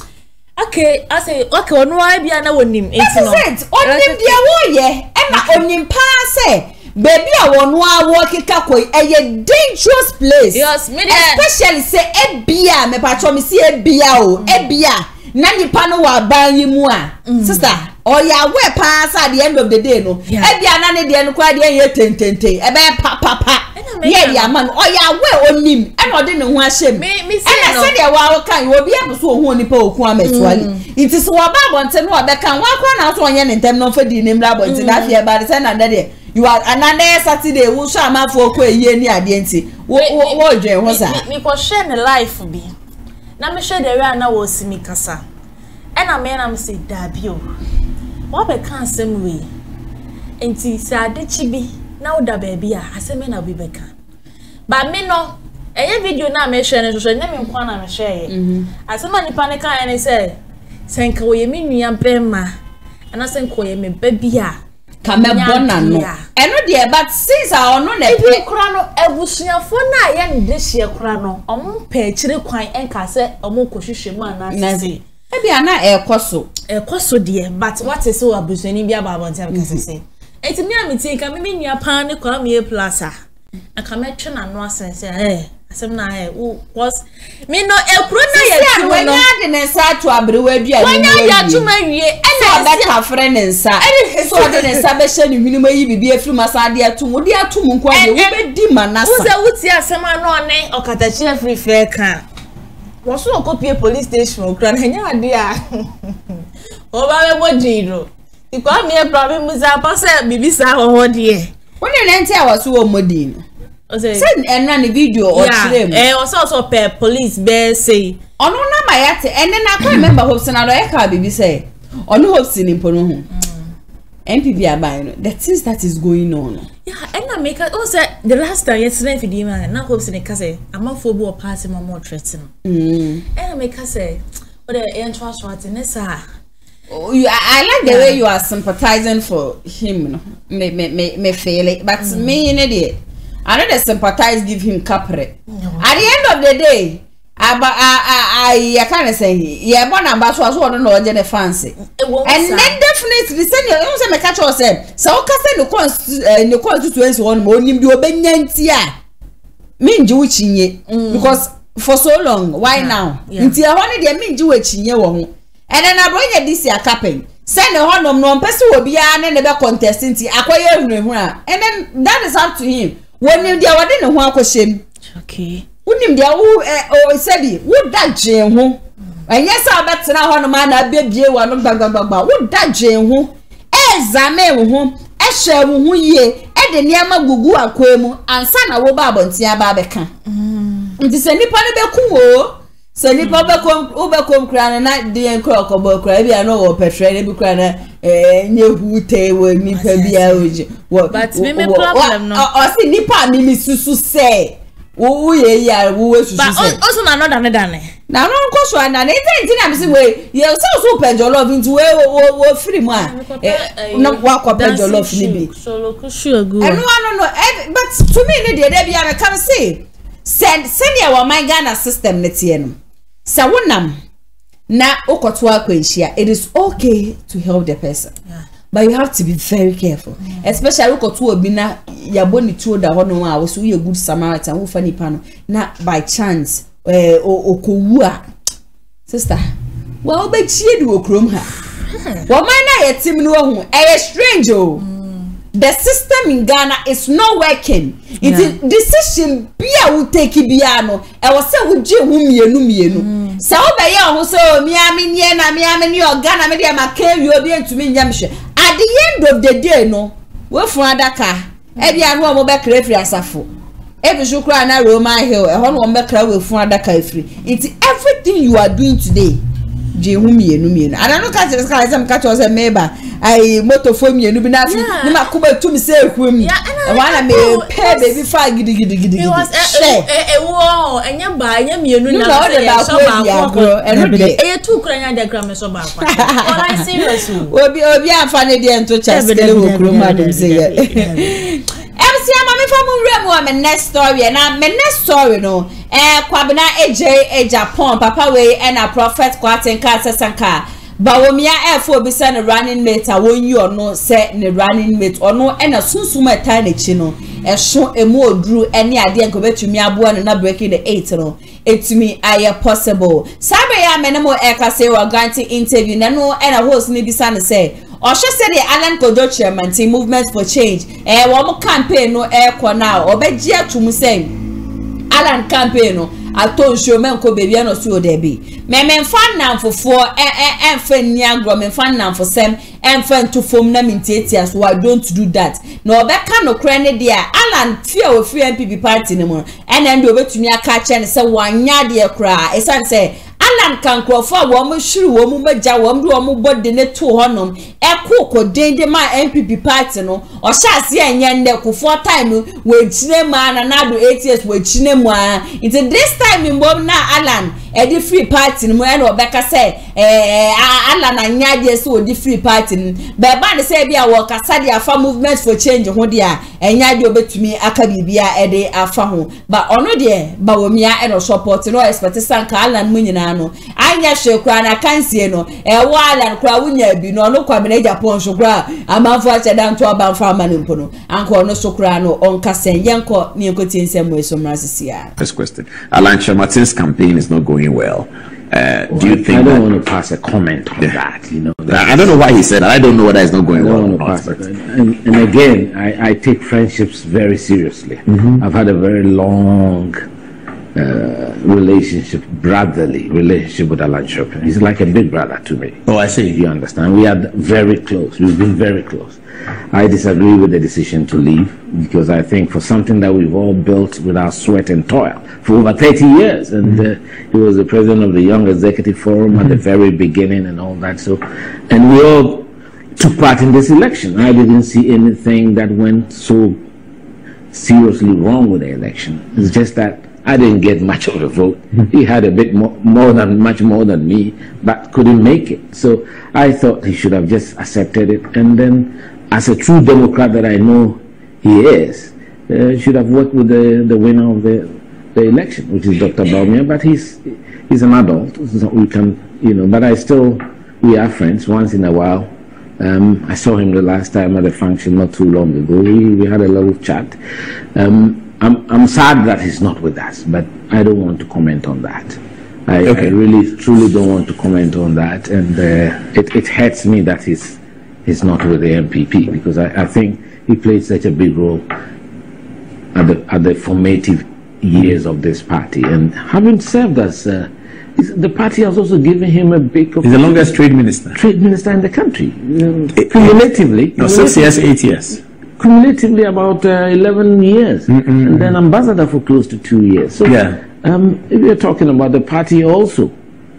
Okay, I say, okay, no, I be an own name. It's it, on him, dear warrior, and on him, pass, baby, I want to walk it up with a dangerous place. Yes, me, especially say, a beer, me patron, see a beer, a beer. Nani pano wa ban yimua sister or ya we pass at the end of the day no e bia na ne de no kwa de ye tentente e be pa pa pa ye dia man or ya we onim e no de ne ho ahyem e na se de wa wo kan wo bia so ho nipa Oku Ahmed Suale it is wa ba bonte no be kan wa kwa na so onye ne ntem no fa di ne mra bonte na fie ba de se na de you are another Saturday wo so amafo oku eyi ni ade nti wo wo dwe ho sa me ko share ne life bi na me share the way na wo simi kasa e na me na me say dabio wo be kan same way enti sa de chibi na wo da baabi a aseme na bi be kan ba me no eye video na me share ne so na me kwa na me share e asema ni pa ne kan e say senka wo ye me nua bema ana senka wo ye me baabi a kame bona no e no de but since our no na bi kura no ebusuafo na ye ndehie kura no omo pe kire kwan enka se omo kohwehwemu ana se e bia na ekoso ekoso de but what is we abusani bi ababonte abaka se se enti me amiti ka me me nua pa ne Kwame A Plus I come at you and no sense. Eh, some na eh. Was me no eh. Corona ya chumo no. When ya densa to abrewe bia. When ya chumo ye. Ena that friend densa. So that densa be she ni minimum yi bibi efru masadi atumo. Di atumo nkwa de. We be di manasa. Uze uti asema no ane okatachi efru feka. Wasu okopie police station. Krananya adia. Oba we mo jiro. Iko mi e problem muza pasa bibi sa ho de. When you enter our so modern, send and run a video or stream. Eh, was also per police bear say. On no na my at and then I can remember hopes and I can be say. On no hopes in Pono N P P are buying the things that is going on. Yeah, and I make also the last time yesterday for the man, now hopes in a case. I'm a football party, my more threatening. And I make us say, what the entrance was in this. Oh, you, I, I like the way you are sympathizing for him, no? Me, me, me, me fail it, but mm. me in it, I don't sympathize. Give him capre. Mm. At the end of the day, I, I, I, I can't say yeah, but I'm about to don't know the fancy. And then definitely, send your own semi catch yourself. So, Castle, you can't, you can't do to one morning, you obey Nantia. Mean you watching it because for so long, why yeah. now? Until I wanted to mean you watching you. And then I bring this year capping. Send a horn of non person will be an and ever contesting to acquire him. And then that is up to him. When you dear, what didn't want question? Okay. Wouldn't him dear, oh, said he would that Jane who? And yes, I'll bet now on a man I beg you one of Baba. Would that Jane who? As I may whom, as shall who ye, and the Niama Gugu and Quemo, and son of Baba and Tia Babeca. It is any part so ni papa kom oba kom kra na de en kra okobo kra bia no wo petre ne bi kra na eh nye hute wo mi pa bia oje wo but me me problem no o si ni pa mi mi susu se wo ye ya wo susu se but also na no dane dane na no nko so na na ite na mi si we ye so so pejo love nti we wo free mu a na wa ko pejo love ni bi so lo ku sure go and no no no but to me ne de de bia me come see send send your my Ghana system netieno. So wonam na okoto akwanhia, it is okay to help the person, yeah. But you have to be very careful, mm. Especially okoto obi na yaboni tuo da hono a wo so you good Samaritan wo fa nipa no na by chance eh okowu a sister wa obe chie di okrom ha wo man na yetim no hu eh strange o. The system in Ghana is not working. It is decision Bia will take Biano. I was say with Jim Yenu Mienu. So by your so Miami Niana Miami or Ghana media Macay, you are being to me Yamsha. At the end of the day, no, we're from Adaka. Every hour will back referee as a fool. Every Jukra and I will my hill, a whole one back will from Adaka free. It's everything you are doing today. Jehumi Numian. I don't know catch some catch was a member. I motophobia, you be not Kuba to myself. Yeah, and I may pay baby five giddy giddy giddy. It was a wall, and you buy him, you know, and a two crying the grammar so bad. I seriously will be a funny day and to chest with the little room, madam. Say, M C, I'm a next story, and I'm a next story, no. Eh, Kwame A Agyapong, Papa Way, and a prophet Kwaten Kasa Sanka. Bawumia eh for be send a running mate, I won you or no, set the running mate, or no, and a susuma tiny chino, and show a more drew any idea go back to me, I born and not breaking the eight, no. It to me, I possible. Sabaya, Menamo Eka say, or granting interview, Nano, and a host need be son say. Or she said the Alan Kyerematen maintain movements for change. Eh, one campaign no air now. Or be dear to Musem. Alan campaign no. I told you men ko baby no see o there be. Men men fan now for four. Eh eh eh fan niagro. Men fan now for sem. Eh fan to form na mintieti as why don't do that. No be can no crane there. Alan fear o fear N P P party no more. And then do be to me a catch and say wanya there cry. It's an say. Alan can crawl for woman, shrew woman, but Jawam do a move body net to honum, a cook or danger my N P P party, no, or Shassi and Yandel for four times with Chinema and another eight years with Chinema. It's a this time in Bob na Alan. edi free party mu e no beka say eh ala na nyaje so odi free party be ba ne say bia wo kasa dia fa movement for change ho dia enyaje obetumi aka bibia e de afa ho ba ono de Bawumia e no support no expect sanka ala mu nyina no anya hwekura na kansie no e wo ala kura wunya bi no no Kwame Agyapong so kura amanfo ache dan to abanfa amanimpo no anko no so kura no onka sen yenko ni enkoti nsemu eso mrasisia. First question, Alan Kyerematen's campaign is not going well. Uh, well, do you think I don't that, want to pass a comment on yeah. that? You know, that I don't know why he said that. I don't know whether it's not going well or not. And, and again, I, I take friendships very seriously. Mm-hmm. I've had a very long uh, relationship, brotherly relationship with Alan Kyerematen. He's like a big brother to me. Oh, I see. You understand? We are very close. We've been very close. I disagree with the decision to leave, because I think for something that we've all built with our sweat and toil for over thirty years, and uh, he was the president of the Young Executive Forum at the very beginning and all that, so, and we all took part in this election. I didn't see anything that went so seriously wrong with the election. It's just that I didn't get much of the vote. He had a bit more, more than, much more than me, but couldn't make it. So I thought he should have just accepted it, and then, as a true Democrat that I know he is, uh, should have worked with the, the winner of the, the election, which is Doctor Bawumia. But he's he's an adult, so we can, you know. But I still, we are friends. Once in a while, um, I saw him the last time at a function not too long ago. We, we had a little chat. Um, I'm, I'm sad that he's not with us, but I don't want to comment on that. I, okay. I really, truly don't want to comment on that. And uh, it, it hurts me that he's, he's not with the N P P, because I, I think he played such a big role at the, at the formative years of this party. And having served as, uh, the party has also given him a big... He's the longest trade minister. Trade minister in the country. Um, it, cumulatively. No, six years, eight years. Cumulatively about uh, eleven years, mm -mm. and then ambassador for close to two years. So yeah. um, we're talking about the party also,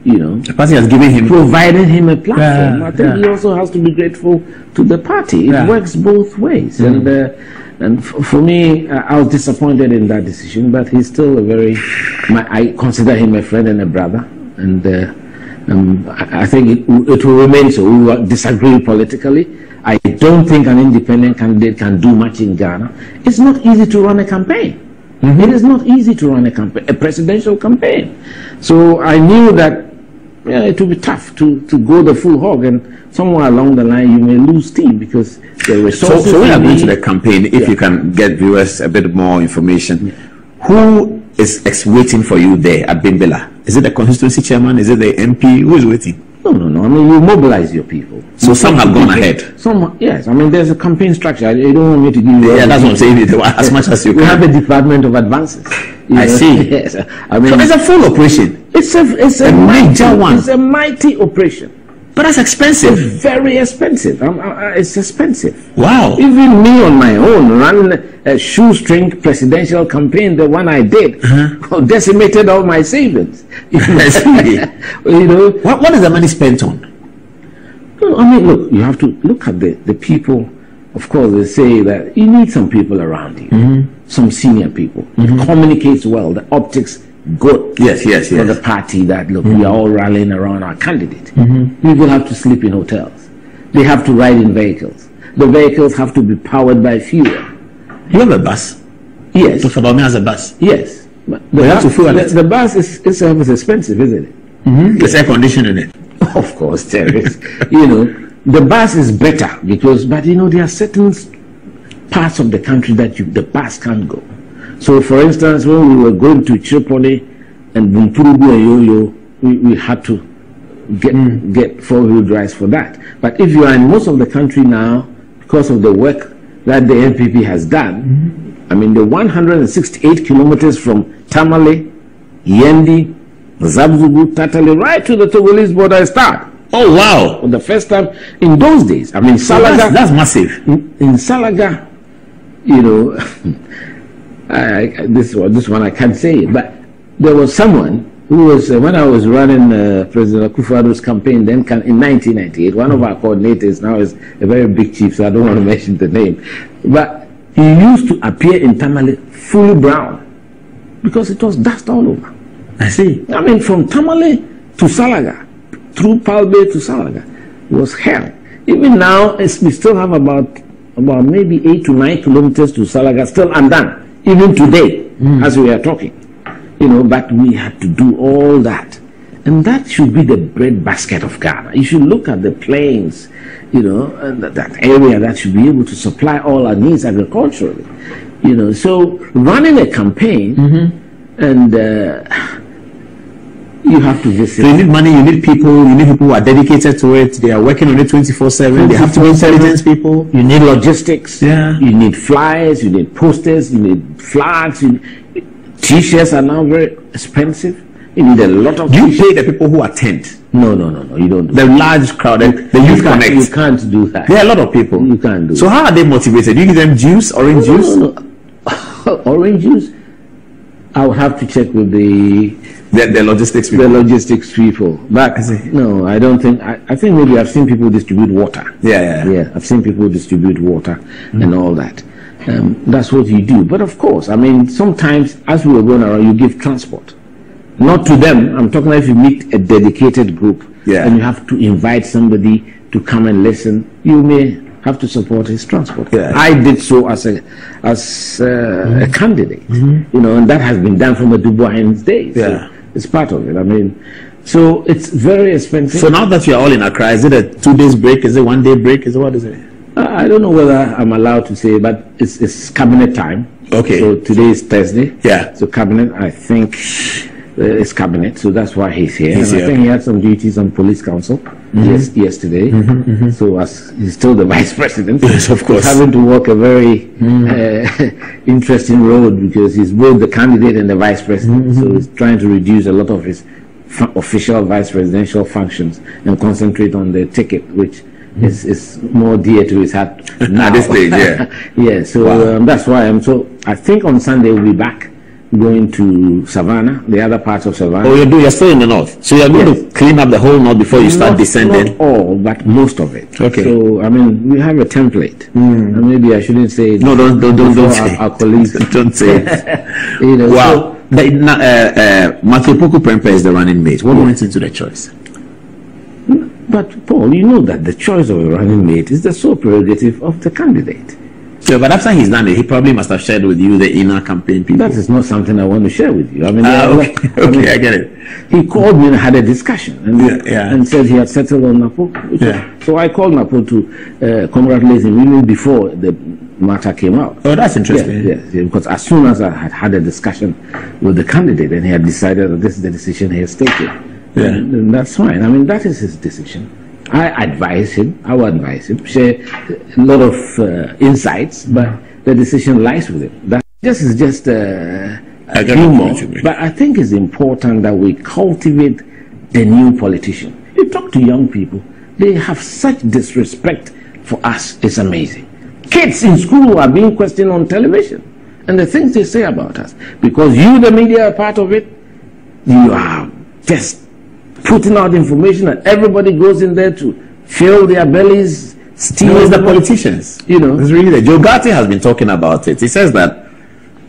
you know. The party has given him... Provided him a platform. Yeah, I think yeah. he also has to be grateful to the party. It yeah. works both ways. Mm. And uh, and f for me, uh, I was disappointed in that decision, but he's still a very... My, I consider him a friend and a brother. And uh, um, I, I think it, it will remain so. We will disagree politically. I don't think an independent candidate can do much in Ghana. It's not easy to run a campaign. Mm-hmm. It is not easy to run a campaign, a presidential campaign. So I knew that yeah, it would be tough to, to go the full hog, and somewhere along the line you may lose steam because the resources... So, so when I go to the campaign, if yeah. you can get viewers a bit more information, yeah. who is ex waiting for you there at Bimbela? Is it the constituency chairman? Is it the M P? Who is waiting? No, no, no. I mean, you mobilize your people. So some have gone ahead. Some, yes. I mean, there's a campaign structure. You don't want me to give you... Yeah, that's what I'm saying. As much as you can. We have a department of advances. I see. Yes. I mean, so it's a full operation. It's a, it's a, a mighty, major one. It's a mighty operation. But that's expensive. It's very expensive. I'm, I, it's expensive. Wow. Even me on my own running a, a shoestring presidential campaign, the one I did, uh-huh. decimated all my savings. I see. You know, what, what is the money spent on? I mean, look, you have to look at the, the people. Of course, they say that you need some people around you, mm-hmm. some senior people. Mm-hmm. It communicates well. The optics good. Yes, yes, yes. For the party that, look, mm-hmm. we are all rallying around our candidate. Mm-hmm. People have to sleep in hotels. They have to ride in vehicles. The vehicles have to be powered by fuel. You have a bus? Yes. Doctor Bawumia has a bus? Yes. The, bus, have to fuel the, the bus is itself is expensive, isn't it? Mm-hmm. It's air conditioned in it. Of course, there is. You know, the bus is better because, but you know, there are certain parts of the country that you, the bus can't go. So, for instance, when we were going to Tripoli and Bumpurubu and Yoyo, we, we had to get, mm. get four-wheel drives for that. But if you are in most of the country now, because of the work that the N P P has done, mm-hmm. I mean, the one hundred sixty-eight kilometers from Tamale, Yendi, Zabzugu, Tatale, right to the Togolese border is start. Oh, wow. For the first time in those days. I mean, Salaga. So that's, that's massive. In, in Salaga, you know... I, I, this one, this one I can't say, but there was someone who was uh, when I was running uh, President Akufado's campaign then can, in nineteen ninety-eight. One of our coordinators now is a very big chief, so I don't want to mention the name. But he used to appear in Tamale fully brown because it was dust all over. I see. I mean, from Tamale to Salaga, through Palbay to Salaga, it was hell. Even now, it's, we still have about about maybe eight to nine kilometers to Salaga, still undone, even today, mm. as we are talking. You know, but we had to do all that. And that should be the breadbasket of Ghana. You should look at the plains, you know, and that area that should be able to supply all our needs agriculturally. You know, so running a campaign, mm-hmm. and uh, you have to visit. So you need money, you need people, you need people who are dedicated to it. They are working on it twenty-four seven. They have to be intelligence people. You need logistics. Yeah. You need flyers, you need posters, you need flags. T-shirts are now very expensive. You need a lot of. Do you pay the people who attend? No, no, no, no. You don't. Do the that. Large crowd, the, the youth connect. You can't do that. There are a lot of people. You can't do. So that. How are they motivated? Do you give them juice, orange no, juice? No, no. Orange juice. I would have to check with the the, the logistics people. The logistics people. But I see. No, I don't think. I, I think maybe I've seen people distribute water. Yeah, yeah, yeah. yeah I've seen people distribute water mm. and all that. Um, that's what you do. But of course, I mean, sometimes as we were going around, you give transport. Not to them. I'm talking about if you meet a dedicated group yeah. and you have to invite somebody to come and listen, you may have to support his transport. Yeah. I did so as a as uh, mm-hmm. a candidate, mm-hmm. you know, and that has been done from the Du Bois days. Yeah. So it's part of it. I mean, so it's very expensive. So now that you're all in Accra, is it a two days break? Is it one day break? Is it what is it? I don't know whether I'm allowed to say, but it's, it's cabinet time. Okay. So today is Thursday. Yeah. So cabinet, I think. His cabinet, so that's why he's here. He's and here. I think he had some duties on police council mm-hmm. yes, yesterday. Mm-hmm, mm-hmm. So as he's still the vice president, yes, of course, he's having to walk a very mm-hmm. uh, interesting road because he's both the candidate and the vice president. Mm-hmm. So he's trying to reduce a lot of his official vice presidential functions and concentrate on the ticket, which mm-hmm. is, is more dear to his heart now. At this stage, yeah, yeah. So wow. um, that's why I'm so. I think on Sunday we'll be back. Going to Savannah, the other parts of Savannah. Oh, you do. You're still in the north, so you're going yes. to clean up the whole north before you start not, descending. Not all, but most of it. Okay. So I mean, we have a template. Mm. And maybe I shouldn't say. No, don't, don't, don't, don't say. Our, our colleagues, don't say. It. You know, wow. So, but, uh, uh, Matthew Opoku Prempeh is the running mate. What went into the choice? But Paul, you know that the choice of a running mate is the sole prerogative of the candidate. So, but after he's done it, he probably must have shared with you the inner campaign people. That is not something I want to share with you. I mean, ah, okay, okay, I, mean, I get it. He called me and had a discussion and, yeah, yeah. and said he had settled on Napo. Yeah. So I called Napo to uh, congratulate him even before the matter came out. Oh, that's interesting. Yeah, yeah, yeah, because as soon as I had had a discussion with the candidate and he had decided that this is the decision he has taken, yeah. and, and that's fine. I mean, that is his decision. I advise him, I would advise him, share a lot of uh, insights, but the decision lies with him. That this is just a, a humor, but I think it's important that we cultivate the new politician. You talk to young people, they have such disrespect for us, it's amazing. Kids in school are being questioned on television, and the things they say about us, because you, the media, are part of it, you are just putting out information and everybody goes in there to fill their bellies. Steal no, the politicians. You know, it's really the Joe Gatti has been talking about it. He says that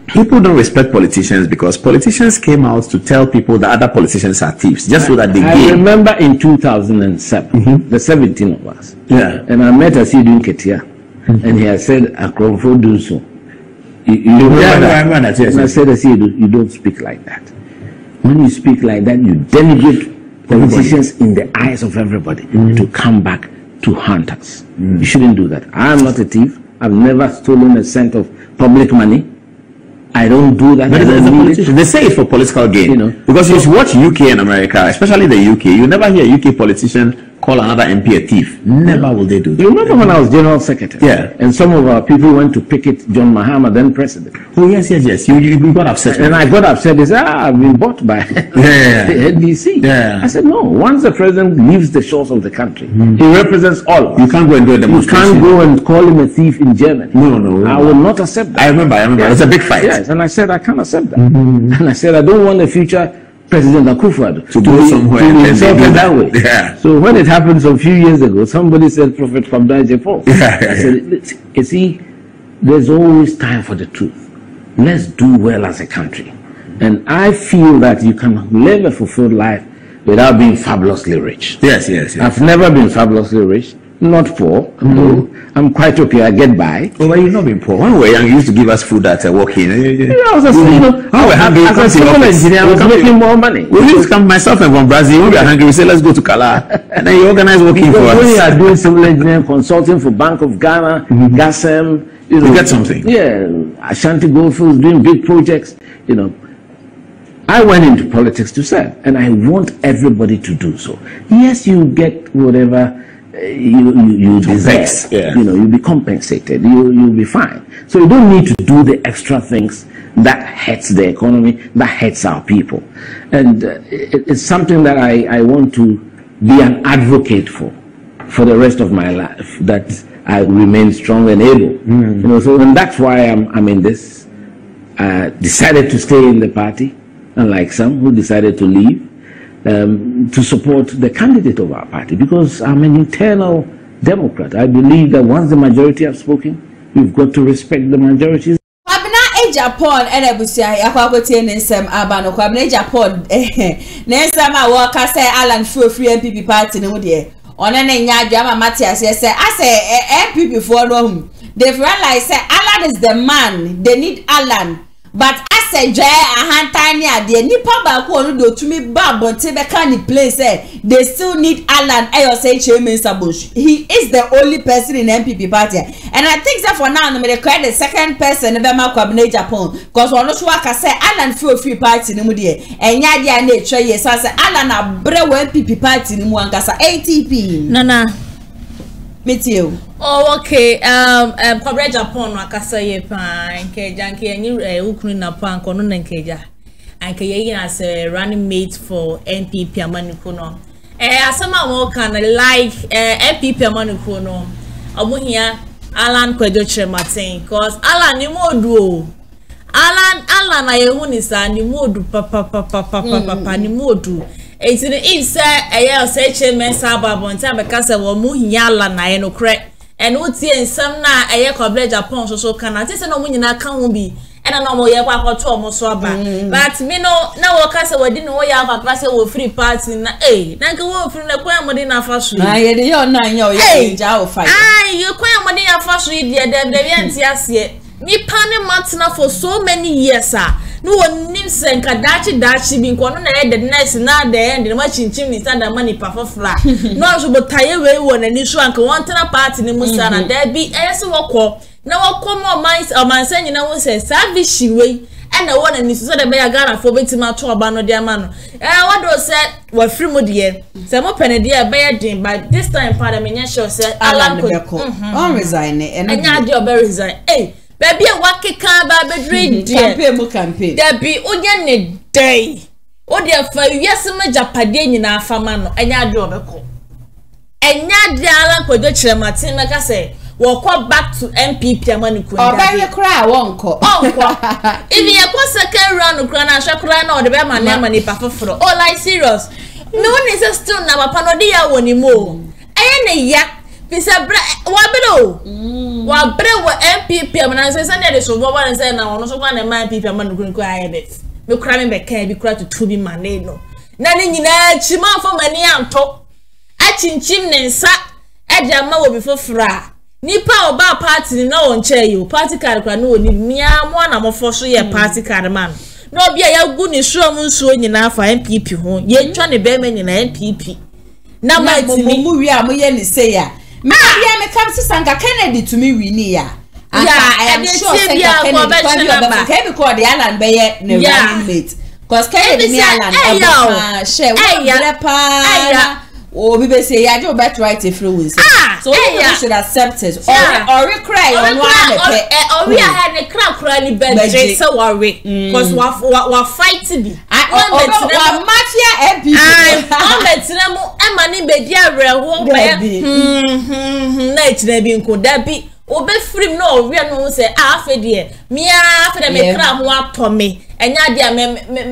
people don't respect politicians because politicians came out to tell people that other politicians are thieves, just so that they I gain. Remember in two thousand seven, mm-hmm. the seventeen of us. Yeah. And I met Asidun Ketia, mm-hmm. and he had said, Akromfo do so. You, you remember yeah, that? I remember that, yes. And I said, Asidun, you don't speak like that. When you speak like that, you delegate politicians in the eyes of everybody mm. to come back to hunt us. Mm. You shouldn't do that. I'm not a thief. I've never stolen a cent of public money. I don't do that. But don't they say it's for political gain. You know? Because so, if you watch U K and America, especially the U K, you never hear a U K politician call another M P a thief. Never mm. will they do that. You remember when I was general secretary? Yeah. And some of our people went to picket John Mahama, then president. Oh, yes, yes, yes. You, you got upset. And I got upset. They said, ah, I've been bought by yeah, yeah. the N D C. Yeah. I said, no. Once the president leaves the shores of the country, mm. he represents all of us. You can't go and do a demonstration. You can't go and call him a thief in Germany. No, no, no. I will not accept that. I remember, I remember. Yeah. It was a big fight. Yeah. And I said, I can't accept that. Mm-hmm. And I said, I don't want a future President Akufo-Addo to, to go be, somewhere to and that, that way. Yeah. So when it happened some few years ago, somebody said, Prophet Kwame Nkrumah. Yeah, yeah, I said, you see, there's always time for the truth. Let's do well as a country. And I feel that you can live a fulfilled life without being fabulously rich. Yes, yes, yes. I've never been fabulously rich. Not poor. Mm. No. I'm quite okay. I get by. Oh, but you've not been poor. When we were young, you used to give us food at a walk-in. Yeah, I was a civil oh, engineer. I was making to, more money. We used to come, myself and from Brazil, when we are hungry, we say, let's go to Kala. And then you organize walk-in for us. When you are doing civil engineering, consulting for Bank of Ghana, mm-hmm. G A S M, you know, you get something. Yeah. Ashanti Goldfields, doing big projects, you know. I went into politics to serve, and I want everybody to do so. Yes, you get whatever you you, you deserve. Yeah. You know, you'll be compensated. You you'll be fine. So you don't need to do the extra things that hurts the economy, that hurts our people. And uh, it, it's something that I I want to be an advocate for, for the rest of my life. That I remain strong and able. Mm. You know, so and that's why I'm I'm in this. I decided to stay in the party. Unlike some who decided to leave, um, to support the candidate of our party, because I'm an internal Democrat. I believe that once the majority have spoken, we've got to respect the majorities. Japan and I would say I have in some Abano Kwame Japan. Next time I walk, I say Alan for free N P P party. No, dear, on an Enya Jama Matias, yes, I say N P P for them. They've realized Alan is the man, they need Alan, but say Jay and Tanya, dear Nipa Baku to me, Bob, but Tibacani place, they still need Alan A O S H Chairman Sabush. He is the only person in N P P party, and I think that for now, I'm going to create the second person in the Kwame Nkrumah because one of work I say Alan for free party in Mudi, and Yadia nature, yes, I say Alan a brew N P P party in Mwankasa A T P. Nana, meet you. Oh, okay. Um, um, Kwame Japan, wakasa ye pan, KenteGh, KenteGh, Ukraine pan, kono NPPa, and KenteGh as a running mate for N P P amanukono. Eh, asama mo kan like N P P amanukono. Amuhia Alan Kwame Kyerematen, cause Alan ni mo duo. Alan Alan na yehunisa ni mo du pa pa pa pa pa pa pa ni mo du. It's in the inside. I say Chairman Sababon time because we muhia Alan na yenokre. And what's in some na a coverage upon so can I say no winning I can't be and I know you have to almost swap back. But me no now castle didn't we have a class over free parts in a go from the quam within a first week. I you're nine your age out five. Aye, you quam within a first week, dear Deviant, yes, yet. Me panning months now for so many years, sir. No one names and Kadachi Dachi being cornered the next now the end and watching chimney stand the money puff of flat. No, she would tie away one and you shrunk one to a party in the Musana. There be as a walk. Now, come on, minds of my son, you know, says, Savvy she way. And the one and this is the bear gun for beating my two abano dear man. And I wonder, said, well, free mood here. Some open a dear bear dream, but this time, pardon me, she said, Alan could all resign and I do very resign. Eh? Baby, what can I be campaign, campaign. There be only day. Oh, dear, for yes, my Japanese in our family, and your daughter. And your dear uncle, the chairman, like I say, will come back to N P P. Or by your cry, won't call. Oh, if you have a second round of Grana, Shakran, or the Bama, Namani, Papa, for all I serious. No one is a stone, now a panodia when you move. And a yak. Pisa bra wabelo wabre wa M P P amana se sane de so boba ne se na ono so kwa na M P P amana ngun kwa ayebet me kura me be kan bi kura to to bi mane no na ne nyina chima fo mane anto a chinchim ne nsa eja ma wo bi fofra nipa oba party na won che yo party card kwa no ni mia mo na mo fo so ye party card man no bia ya gu ni so mu nso nyina fa M P P ho ye twa ne be me nyina M P P na ma ti mi mu wi amoye ni se ya. Me ah. Me come to Sanga Kennedy to me we near. Yeah, I am sure Sanga Kennedy called the Alan Bayer no mate. Cause Kennedy me Alan Bayer share one leper. Oh, we say I do better right if you win. So we should accept it. Or or we cry on one. Or we had a crowd crying bed so worry. Cause we we fighting be. Wa mafia M P P o metina mu amani bedi arewo pe mhm na itina bi nko da bi obefrim na owia no se afede e mia afede me kra mu atome enya dia me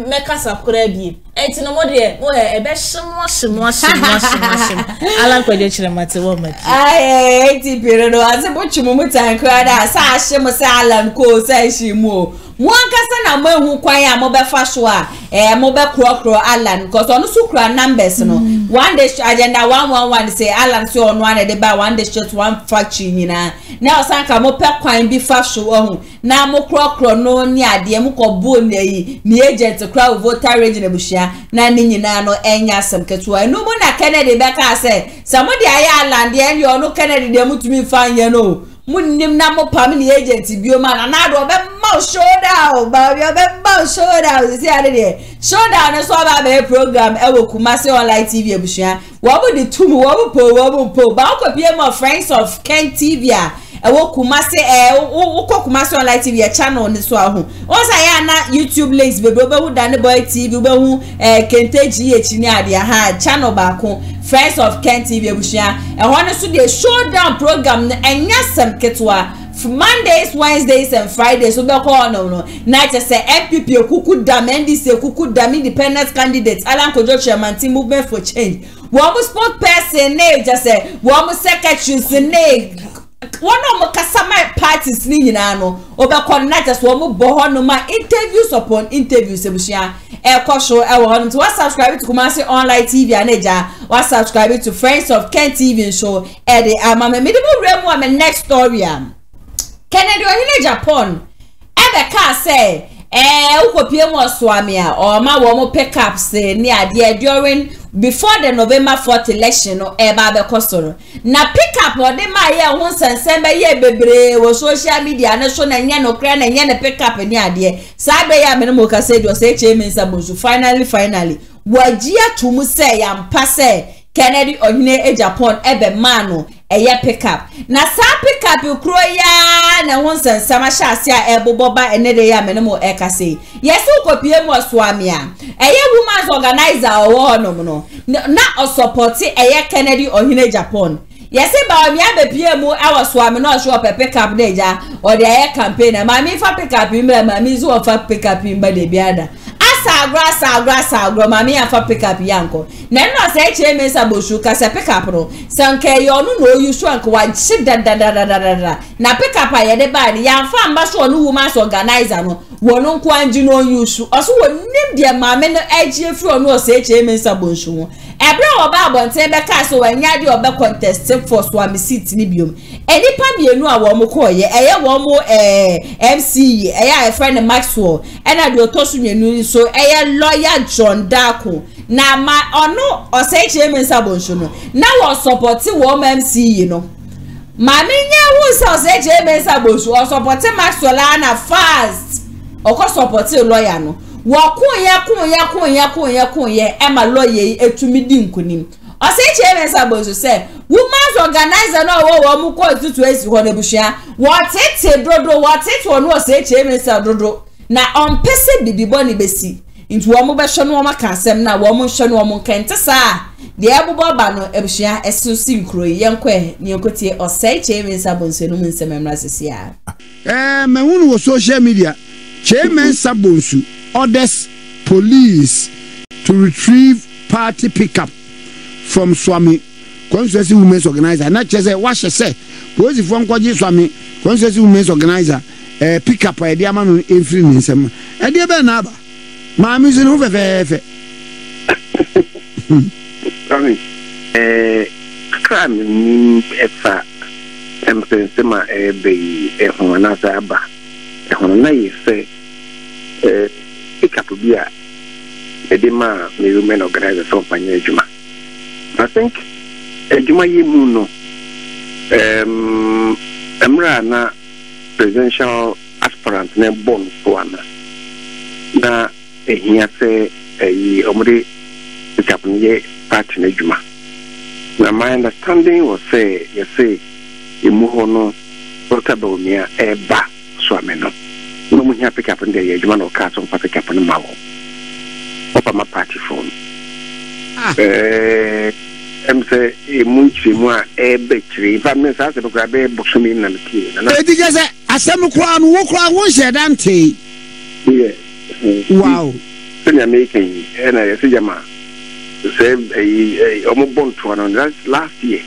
me kasa kura bi enti no mo de mo e be shimo shimo shimo shimo Alan Kyerematen wo ma ti ah enti pere no ase bo chimu mutan kura da sa ashimo sa Alan ko sa shimo mo ankasa na mo ehu kwan ya mo be fa so a eh mo be kro kro Alan because onu su kra numbers no one day agenda one one one say Alan so onu an de ba one day shot one factory nyina na osanka mo pe kwan bi fa so ohun na mo kro kro no ni ade mo ko bo ni ni agent kra voter region bushia na ni nyina no enya asem ketua enu mo na Kennedy be ka say somebody aye Alan de en yo no Kennedy de mutumi fan ye no munnim na mo pam ni agent bioma na na do be showdown, but you remember showdown. You see, I did showdown. That's why I made a program. I will Kumasi Online T V. Abusha. What would the two? What would po? What would po? But I could be more friends of Ken T V. I will Kumasi. I will Kumasi Online T V. A channel on this one. Also, I have YouTube links. But we will done the boy T V. We will KenteGh. Chini adia ha channel back home. Friends of Ken T V. Abusha. I want to see the showdown program. And yes, some ketwa. Mondays, Wednesdays, and Fridays. So don't call no no. Now just say N P P, Kuku Dam, N D C, Kuku Dam, independent candidates. Alan Kyerematen, movement for change. We almost spokesperson name. Just say we almost secretary name. One of my customer parties ni yinano. Oba kon na just we almost boho no ma interviews upon interviews. Sebushia. E ko show e wono. So subscribe to Kumasi Online T V aneja. Wa subscribe to Friends of Ken T V show. E de amame. Me debo remo am next story am. Kennedy Hilla Limann ebe ka say eh ukopie mo soame a o ma wo mo pick up say ni ade during before the November fourth election no e ba be kosoro na pick up o de ma ye ho sensen be ye bebre wo social media ne so na nye no kra na nye ne pick up ni ade sa be ya me mo ka say do say chairman sabuzu finally finally wajia to mu say am pa say Kennedy Agyapong ebe mano eye pick up na sa pick up ukro ya na wonsen sama sha ase a eboboba enede ya menemo e kase yesu kopie mu osuame a eye women's organizer owo no no na osupport eye Kennedy Agyapong yesi Bawumia bepie mu awosuame na osho pick up deja o de eye campaign ma mi fa pick up mra ma mi zo fa pick up mba de biada sagwa sagwa sagwa mami afa pick up yanko na no say chairman sabosu ka se pick up no sanke yo no no yusu anko wa chida da da da na pick up ayede ba ni yanfa mba so no woman's organizer no wono nko anji no yusu oso wonim de mami no eje fri ono o say chairman sabosu ebre oba abonte be ka so wanya de oba contest for so am seat ni biom enipa mienu a wo mo koye eye wo mo eh M C eye a friend Maxwell ena de otosu mienu so eye lawyer John Dumelo na ma ono osei chairman sabonso no na wo support wo M C yi no ma menya wo so osei chairman sabonso wo support Maxwell na fast oko support lawyer no wo kun ye kun ye kun ye kun ye kun ye e ma lawyer yi etumi di nkunim osei chairman sabonso say women's organizer no wo wo mu ko tutu esi ho na bushia wo tete dodo wo tete wo no osei chairman sadodo na ompese bibibo ni besi into wo mo be hwe no wo maka asem na wo mo hwe no wo mo kente saa de ebubo ba no ebushia esusi nkroyi yenkwe ni enkotie osei chairman sabonso no nsem emra sisi a eh me hunu wo social media chairman sabonso orders police to retrieve party pickup from Swami constituency women's organizer na chese wa chese police from kwaji Swami constituency women's organizer eh pick up e dia ma no enfiri ni nsem e dia be na aba ma mi zinu fe fe fe ami eh crime ni efa empensema e be e ho na sa aba e ho na yi se eh pick up bia e de ma me women organizer so panye juma I think e juma yi mu no em amra na presidential aspirant ne bon soana na ehia se eh omre kapnye party na juma na my understanding was say you say imuhono Doctor Bawumia eba so ameno no mu hia pick up ndey ejuma no ka so pick up no mawo opa ma party phone eh em say imunchi mu a ebe chiri fa me sa se ko abe boksumi na mti na na e di je se asem kura no wo kura wo hye dante yeah Wow. Making and I say Yama same a almost one on that last year.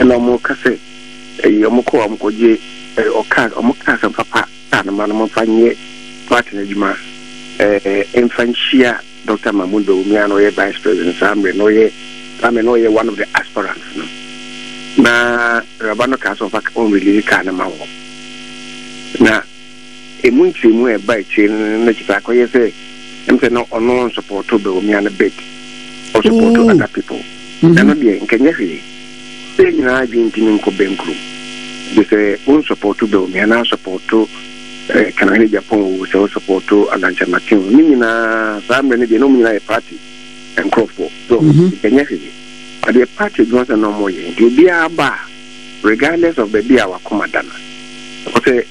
And almost cassette a Yamoko Amkoje or Cas or Mokas and Papa and Manamofanye Martinajma Infantia Doctor Mahmoud Bawumia no Vice President Sam Renoye Sam Renoye one of the aspirants no. Na Rabano Castle back on release Kanama. Now a month we by chain Nachipakoye say I'm saying no unknown support to Bawumia and a bit or support to other people. None of the Kenyans say no Argentinian Kobenkru. They say one support to Bawumia and support to Kennedy Agyapong who say support to Alan Kyerematen. Me na Sam Rene they no me na a party and crop for so Kenyans. But the party wants a normal year. The beer bar, regardless of the beer, our commander. Okay,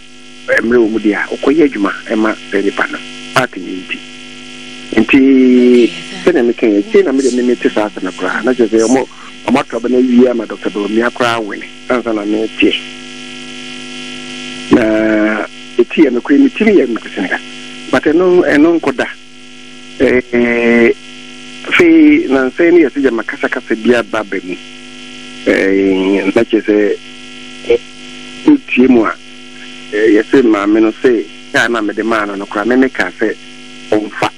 Emre Umudia, Okoyejuma, Emma, the partner, party meeting. And he said, I'm making a chain of millimeters out of the crowd. I just say, I'm not trouble in the year, my doctor, Bawumia crowd winning. That's an amazing. The tea and the cream, the tea and the singer. But I know, I know, Koda. Say, Nansani, I see a Macassaca Bia Babby. That is a good teamwork. Yes, my men say, I'm a demand on a crime and a cafe on fat.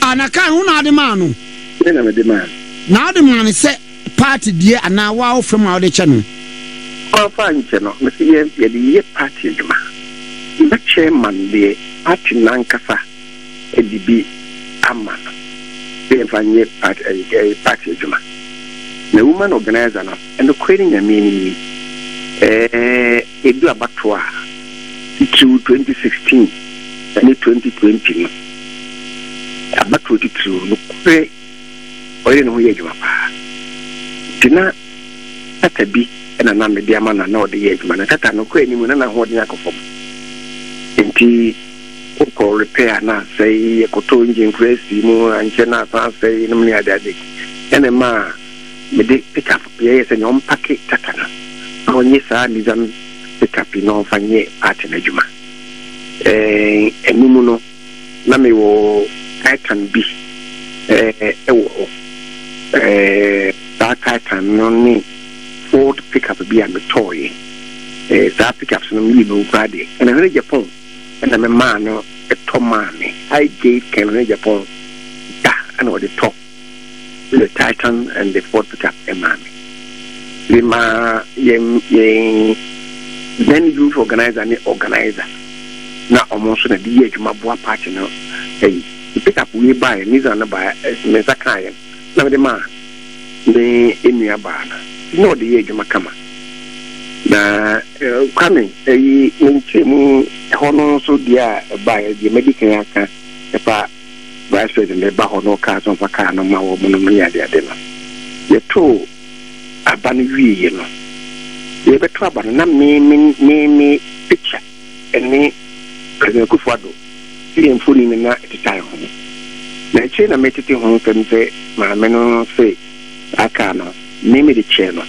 And I can't demand. Then I'm a demand. Now the man is set party dear and now wow from our channel. Oh, fine, channel, Mister Yen, the year party. The chairman, the party Nankasa, Eddie Amman. At a party, the woman organizer and the creating a mini Edu Abattoir to twenty sixteen and twenty twenty. About twenty two, look, or in Yajuma. Dinner at a bee and an amediaman and all the Yajman, and that I know creating when I'm holding a conform. And tea. Repair now, say a coto engine crazy more and Jenna say no many other day. And a ma may pick up players and unpack it. Tatana. Oh, yes, I didn't pick up in all Fanye at an Ajuma. A Numuno Namio, Titan B. That Titan only Ford pick up beer and the toy. That pick up some evil Friday. And I heard Japan. And I'm a man, a tomani. I gave Kennedy Agyapong that and all the top. The Titan and the Ford pickup a man. Lima then youth organizer and the organizer. Now almost a D H Mabua party now. Hey, you pick up we buy and neither buy as Mesa Kayan. Now the man, the Emia Bana. You know the age of Makama. Na coming a mu hono so dia by the medical aka epa vice president ba hono ka so faka no ma wo mu ya de de na ye to abanu wiye no ye beto abanu na me me me picture ene president Kufuado ti en furi na titai ho na che na metete ho pempe ma me no se aka na me me de che no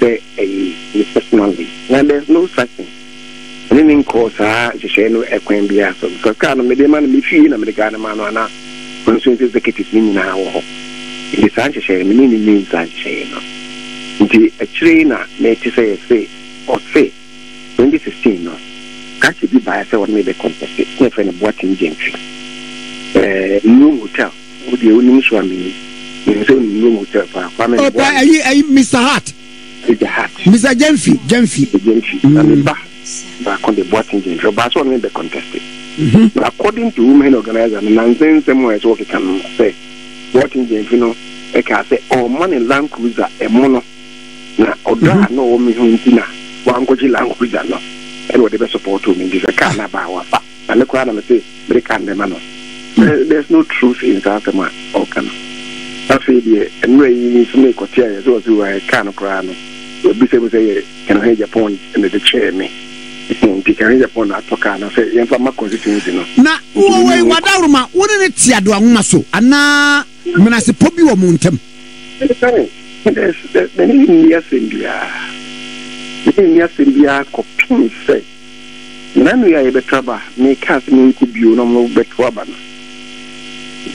personally. Now there's no such thing. And then in course, I just say no equine beer. So because can be the man be free in America, the man wanna consume executives in now. It is such a shame. Many means such a shame. The a trainer made to say say or say twenty sixteen. No, can't you be by yourself? What made the contest? It's not from a boating gentry. New hotel. Who the only Swami? You say new hotel for Kwame. Oh, are you are you Mister Hart? Mister Jenfi, Jenfi, Jenfi, and back back on the boating gentry. That's what made the contested. According to women organizers, nonsense somewhere is what we can say. Boating gentry, no, I can say, oh, money land cruiser, a mono. Now, Odra, no, me, Huntina, one coach land cruiser, no, and what they support to me is a can about our fact. And the crowd, I say, they can't demand us. There's no truth in that, man, or can. I feel the enraging to make a chair as well as I can crown. Bishop say, can I Japan and the chair me? He can read upon that token and say, and from my constituency. Now, what are my wouldn't it see a duamaso? And now, when I say, Poppy or Montem, there's many years in the many years in the copying say, none we are a betrabber, may cast me could be no more betrabber.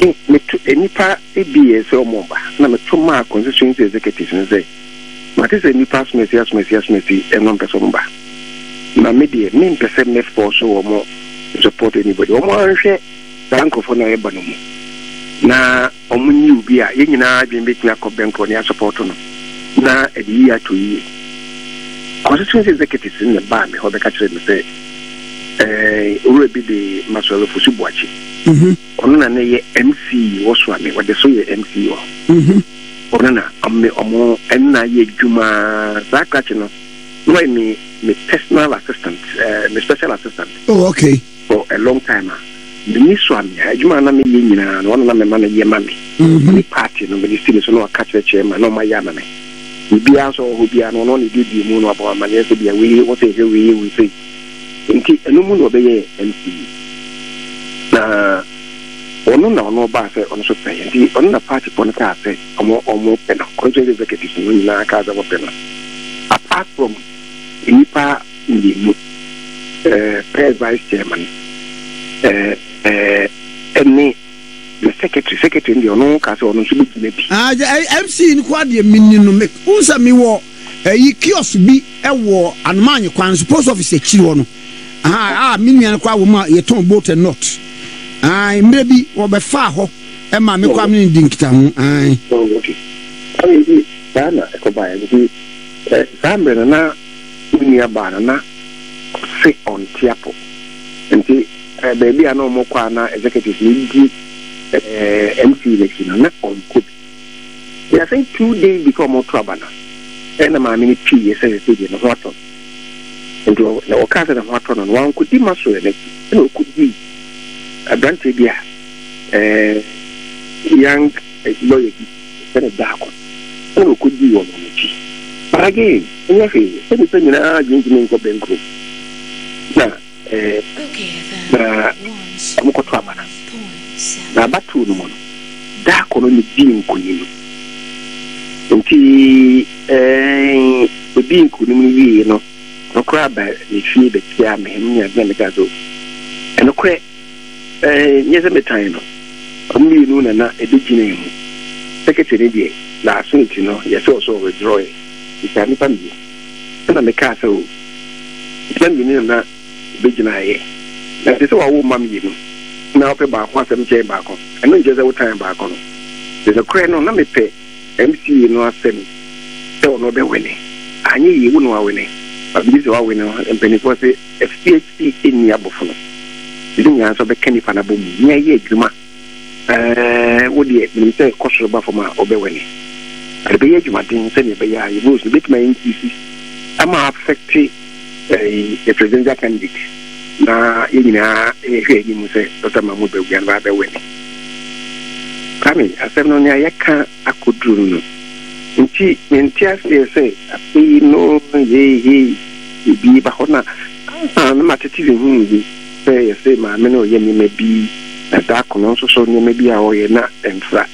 Nipa A B S or Momba, number two mark constituency executives in the day. But it's a new pass, Messi, as Messi, as Messi, and one person. Namibia, mean percent net force or more support anybody. Or more share, Danko for no Ebanum. Na Omun, you be a Yina, been making a Cobanconia support on. Na a year to year. Constituency executives in the bar, the Hobbit catcher say, already the master of Fusubuachi. Mhm. Onana ne M C wo so ame wo de so ye M C wo. Mhm. Onana ame omo enna ye djuma zakachi no. No me me personal assistant, uh, me special assistant. Oh, okay. For a long time. Me so ame djuma na me ye nyina no na me ma na ye ma me. Mhm. Me party no me de still so no akachi chairman no ma ya na me. Obi aso obi ano no ne de di mu no aba ma ne so bia we what say we we say. Nti enu mu no be ye M C. Na ono na ono ba se ono so pe ndi ono na party politika se omo omo pe na control executive ni na ka za pe na apart from inipa ndi mu eh press vice chairman eh eh ene the secretary secretary ndi ono ka se ono so bi bi ah M C ni kwa de minni no make unsa mi wo eh kiosk bi e wo anumanyi kwan post office e chi wo no ah ah minni an kwa wo ma ye ton boat and not I maybe over far ho, and my coming dinktam. I mean, Dana, I could buy a Sambana near Banana, sit on Tiapo. And see, baby, I know Mokwana executive league, M C election, and not on Cook. I think two days become more trouble. And my mini P is a student of Watton. And the Ocasio of Watton and one could be master and it could be. A branch idea, a young lawyer, and a dark one. And we could be on it. But again, in your face, anything in our gentleman go bank group. Now, eh, I'm going to talk about it. Now, back to the one. Dark one only being Kunim. And he, eh, the being Kunim, you know, no crab, if you bet, yeah, I'm here, I'm going to go. And a crack. Yes, I'm a time. Only noon and not a big name. Secretary, dear, last week, you know, yes, also withdrawing. It's a family. And I'm a castle. It's a million, not big and I. That is our woman, you know. Now, pay back once I'm chair back on. I know just our time back on. There's a crane on me pay. M C, you know, semi. So, no, be winning. I knew you wouldn't want winning. But this is our winner, and Pentecoste, a P H D in your buffalo. Linya so be Kenny Panabum, near ye Juma. Er, would ye say Costro Bafoma or Bewene? I be a Juma didn't send me by a most bit my N D C. I'm a factory a presidential candidate. Na Ina, you say, Doctor Mamudu and Rabbe Winnie. Kami, I said, no, I can't, I could do. In tea, in tears, they say, I see no, ye, ye, be Bahona, and Matty. Say, say, my men or Yemi may be a dark and also so near maybe our Yena and Frat.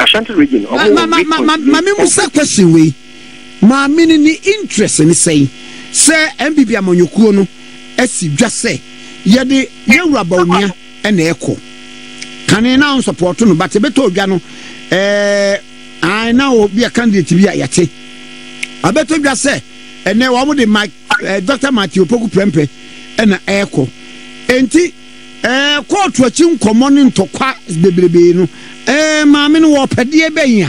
Ashanti region. Mammy was that question we. My mini interest in saying, Sir M P P among your corner, as you just say, Yadi, Yerra Bawumia, and Echo. Can I announce a portune, but a bit of Gano? I now be a candidate to be a yate. I bet you just say, and now I would my Doctor Matthew Opoku Prempeh. And echo, and he a court watching commoning to quack the baby. No, eh, mammy, no, Padia Baya.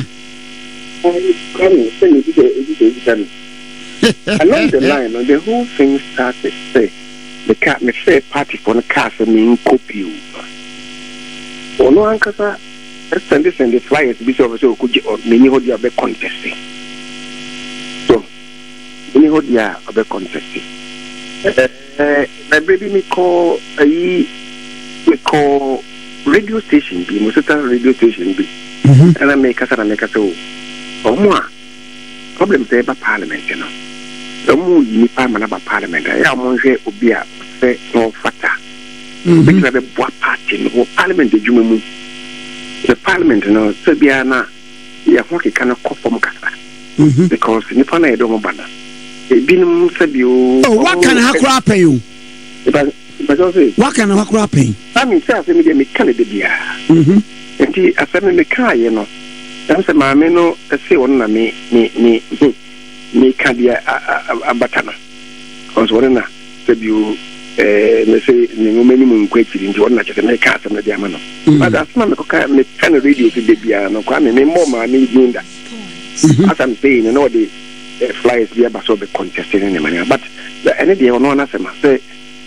Along the line, the whole thing started. Say the cat may say party for the castle mean copy. Or no, Uncle, let's send this and the flyers, Bishop, so could you or many hold your contesting? So, many hold your contesting. Uh, my baby me call uh, we call radio station be Musita radio station be mm-hmm. And I make us and I make us all more problems there by parliament, you know. The more you parliament about parliament, I am on here will be a fair no factor because of the board party or parliament. Did you move the parliament? No, Serbiana, you are working cannot call from Kata because in the panel, I don't know. Oh, what can I crap you? What can I crap you? I mean, self immediately candidate. Mhm. Enti asemi me ka ye no. Dem se maame no ese won na me me me me ka dia abatana. Cause won na se bio eh me se ni ngomeni mu nkwachiri nti won na cheke me ka asemi dia ma no. But asema me ko ka me channel radio ti de bia no kwa me me mo maame jinda. Mhm. As I'm saying, you know the flyers be about so be contesting in the money. But the any day on one asema say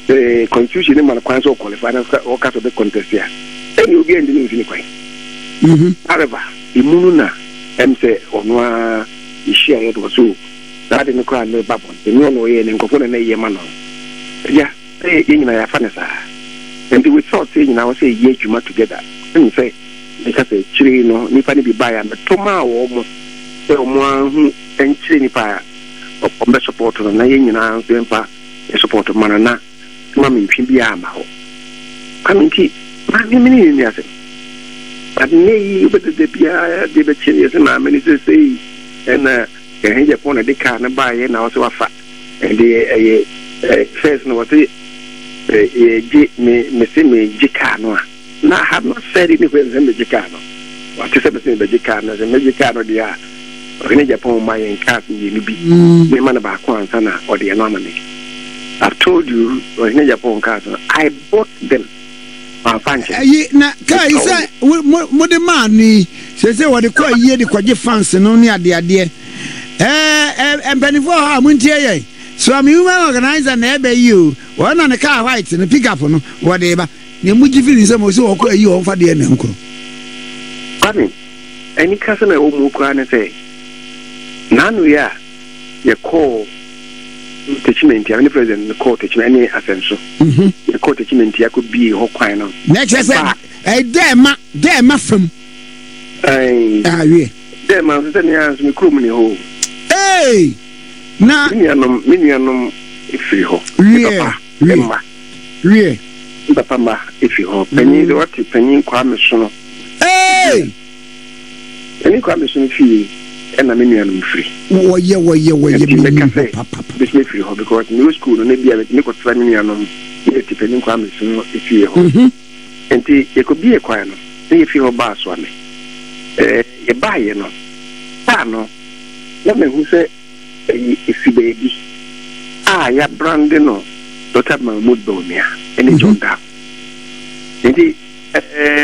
the constitution man kwanso qualify na o ka so be contest here. You be in the quite. However, the Mununa M say on the share it was so that in the crowd no babon, the no way and go for an a man. Yeah, say in my fanasa. And we thought saying I say ye juma together. And say, because a tree no nipani be by and toma almost one and three fire of the support of the Nayan and Empire, the support of Manana, Mammy Pibiama. I mean, but nay, but the Bia, the Bachelors, and my ministers say, and a hand upon a decan and buy and also a fat. And the first no, say, Messimi Gicano. Now, I have not said anywhere than the Gicano. What is everything the Gicano, the Magicano, they are. Ken Agyapong, my and Cassie, you be the man about Quantana or the anomaly. I've told you, Ken Agyapong Castle, I bought them. Ayi na kai say modemani say say we dey call ye dey kwaje fans no ni ade ade eh empenifo ha muntie ye so am human organizer na ebe you one on the car white no pick up no we dey ba na muji feeling say mo say okwa yi o nfa de na nkro kami any person na o mu kwa na say nanu ya ye call teachment ya ni president the court teachment any ascension mhm the court teachment ya ko bi ho kwan no next say eh dem ma dem ma fam eh ah we dem ma se ni ans me krum ni ho eh na ni anom ni anom ifri ho papa emma we papa ma ifri ho penyi do ati penyi Kwame Sono eh penyi Kwame Sono fi and I'm in free. Oh, yeah, well, yeah, well, you can say, Papa, this may feel because new school and maybe I would make a family alone depending on if you and it could be a quino. If you're a bass one, a buyer, no, no, let me who say, if you baby, ah, yeah, Brandon, no, Doctor Bawumia, and it's on that. Indeed,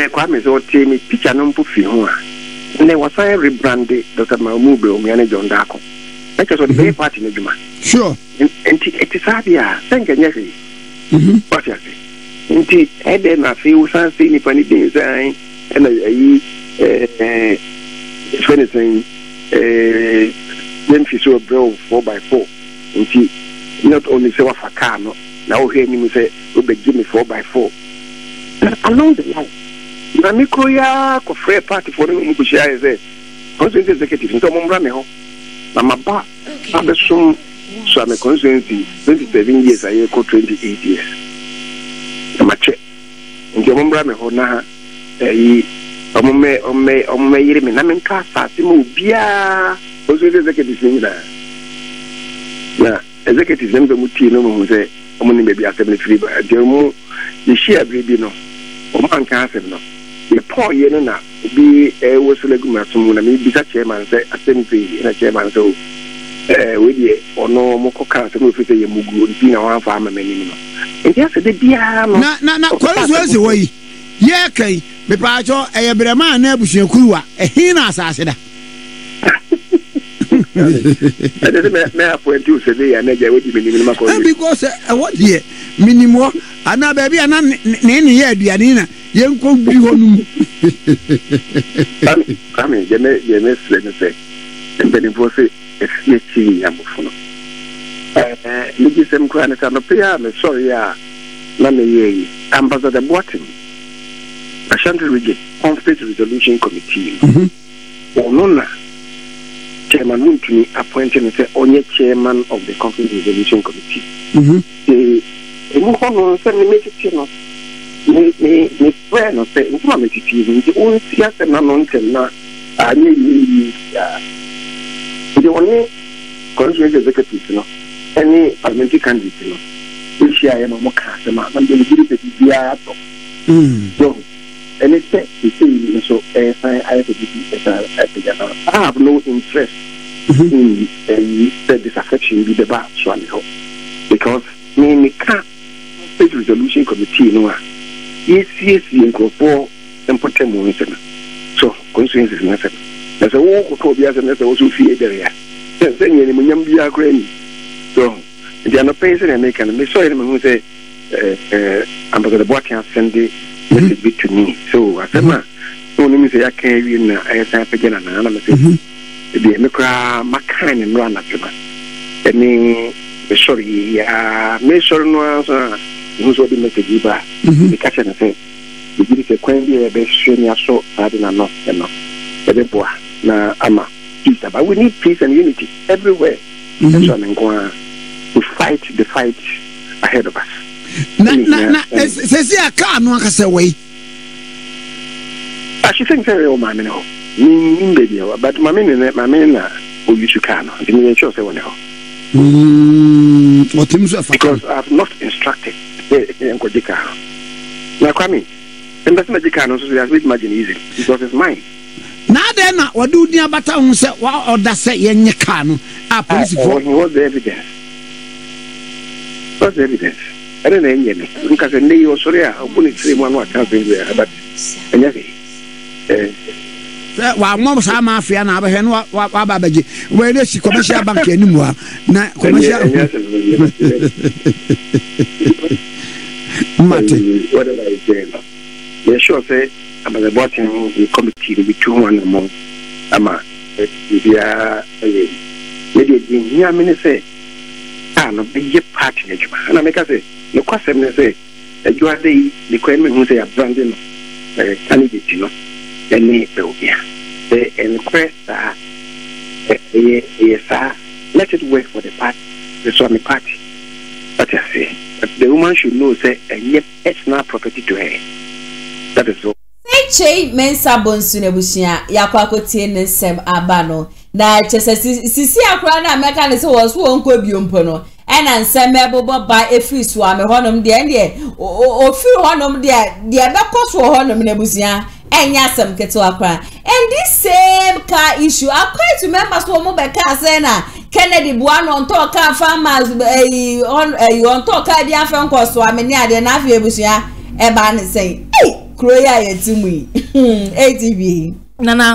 Kwame's old team, picture no puffy. Ne was I rebranded Doctor Maumubo, Miana John Dako. That was the very part in the Juma. Sure. And it is Adia, thank you, Nessie. Mhm. What you say? Indeed, I then I feel something if anything is I and I, if anything, then she saw a bro four by four. And she not only saw a facano, now hear me say, will be given four by four. Along the line. Na mikroya ko free party for them to share is eh constituency executive nto mo mra me ho na maba abeso so am constituency twenty-seven years aye ko twenty-eight years na mache nto mo mra me ho na eh omme omme omme yire me na men ka sa ti mo bia constituency executive ni da na executive nto mo ti no mo se omo ni be bia seven free ba je mo ni share baby no o man ka se no the poor you know be a whistle gumasumu and maybe such a man say assembly in a chairman so uh with ye or no moko cancer if you say you move in our farm and minimum. And yes, the dear na na na quality way. Yeah, okay, the pacho a brema nebus and crua, a hina sassida. I didn't may have went to say, and I would be minimum because I want ye minimum, and now baby, and any year, Dianina. Young come be one. I mean, the next, let me say, and then it was a snitching Yamufuno. Lady Sam Cranaka, I'm sorry, yeah, Mammy, Ambassador Boatin, Ashanti Region, Conflict Resolution Committee. Onona, Chairman Muntini appointed as the only chairman of the Conflict Resolution Committee. The Muhono suddenly made it, you know. Me me me friend or say, "What am I doing?" The only serious and non-serious, na, I mean, yeah. The only constituency executive, no, any parliamentary candidate, no, which I am a more cast, man, I'm going to be the biggest. Hmm. So, And it's so I have no interest mm-hmm. in uh, the disaffection with the bar because me me can't state resolution committee no ah yes yes in Kopo important moments so consequences na se na se wo ko ko bia se na se wo so fie dere ya se nyen me nyam bia kra ni so they are not paying the American me so e me say eh ambassador boy can send the message bit to me so asema so no me say aka wi na e say page na na na me say the me kra makan ni no na tuma eni sorry, uh, me sorry no answer. Who's already made a giver? The catcher and say, "You give it a quantity of extraneous so I did not know enough." The boy, na ama peace, but we need peace and unity everywhere. That's why I'm going to fight the fight ahead of us. Na na na, says ya ka no aka say we. I should think very well, my man. Me me dey, but my man, my man na o you should can. The me show say one ho. Mm, because I have not instructed Nkojika. Now, Kwame, and that's not the kind of imagine easy because it's mine. Now, then, what do the Abata say? What or that say Yenikano? Ah, police for what's the evidence? What's the evidence? I don't know any because I know you're sorry. I'm going to say one more time, but and yes. Wa mwa sa mafia na abehwe no wa babaji we dey si commercial bank anim wa na commercial mate what am I saying you sure say am the bottom committee with two one more ama dia eh we dey nya me say ah no be ye party na juma na make say no kwasem na say ejua dey the kwem me say branding eh candidate no any Belgium. The request that yes, let it work for the party, the Swami party. But I say, but the woman should know say, yes, it's not property to her. That is all. Eche mensa bonsu nebushia ya kwa kotie nsem abano na chese sisi akra na America ne se wosu onko biompo no e na nsem ebobo ba efri Swami honom de ne ofi honom de de bekoso honom nebushia and yes, I'm get to Accra. And this same car issue, I quite remember so much by car sena Kennedy Buano on talk car farmers on on talk car dia fan cost wa me na de na fi ebusia e ba ne say hey kroya yetimu atv nana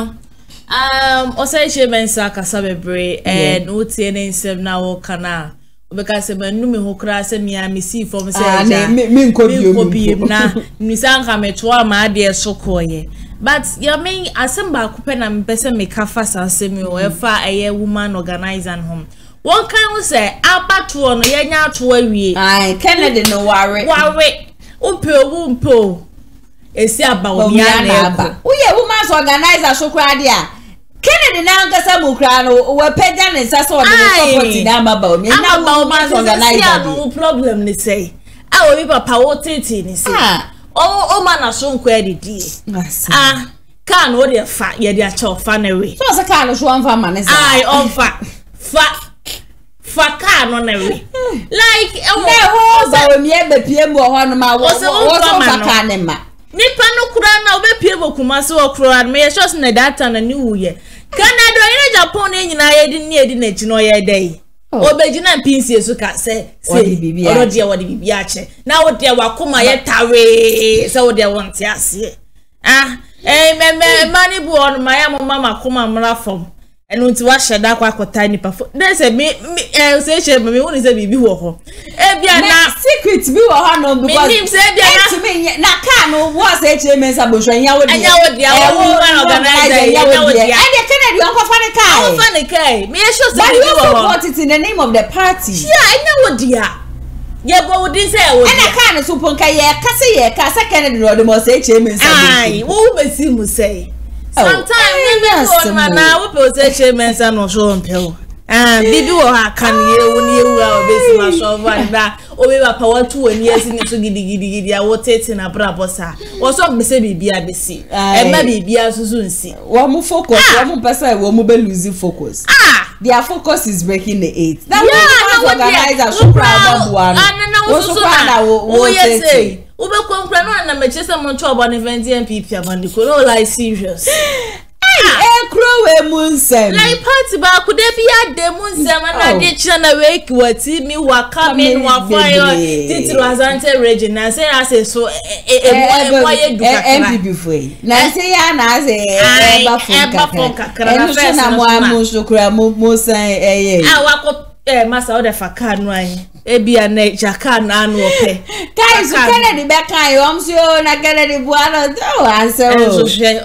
um osai chemensa kasa bebre and utie ne nsem na wo kana because I'm not me who cries and me I miss you from saying me copy na misanka me twa my dear so koye but you mean asemba kupen and person make a fast and semi or far a woman organizer home one can we say about one yen out to we I Kennedy no worry worry umpo umpo it's about me oh yeah woman's organizer so cradia Kennedy now gets a Mukrano or Pedjan and Sasso and Amabo. Now, Bowman's organizer, no problem, they say. I will be a power titty, say. Oh, man, I soon queried. Ah, can't hold your fat, yet your chop fannery. So, the car is one for man. I offer fat fat car on every like a horse. I remember P M one of my was a woman. Nipa no kura na obepie bokuma se okro me ye shos na data na ni wuye Canada ina Japan na nyina ye di ni edi na ji no ye dai obejina pinsie su ka se se bibia orodi e wodi bibia che na wodi e wakoma ye tawe se wodi e wonte ase ah eh me me mani bu on maya mama makoma mrafom enu nti wa sheda kwa akota nipa fo na se me eh se che me woni se bibi wo ho e bia na secret bi wo ho no because me se bia na na ka no wo se che me sabo so nya wo dia nya wo dia wo organizer nya wo dia and the Kennedy onko fa ne kai onko fa ne kai me e show se bibi wo ho but it in the name of the party yeah nya wo dia ye bo wo din se wo dia na ka no so ponka ye ka se ye ka se Kennedy no do mo se che me sabo ai wo be si mu se sometimes we man now we possess men's and also on pill and baby will have come here when you will be my show and that or we were power two and years in it to giddy giddy giddy I will take in a brabosa or some say be a busy and maybe be as soon see one more focus one person will move losing focus ah their focus is breaking the eight that yeah organizer so proud of one and now so proud I will say Ube comprendre na me chese moncho abone vendi N P P abone ko no like serious. Eh krowe munsem. Like party ba ku dey bia dey munsem na dey chira na we kwati mi waka mi wa fire titiro azante region na say as so e boye duka. N P P foi. Na say ya na say e ba fun kakara. E no na mo amuso kura mo munsem eh eh. Ah wako eh masa o dey faka no anyi. Ebia na jaka na anu ope. Kai so Kennedy be kan yo am so na Kennedy bu ano do answer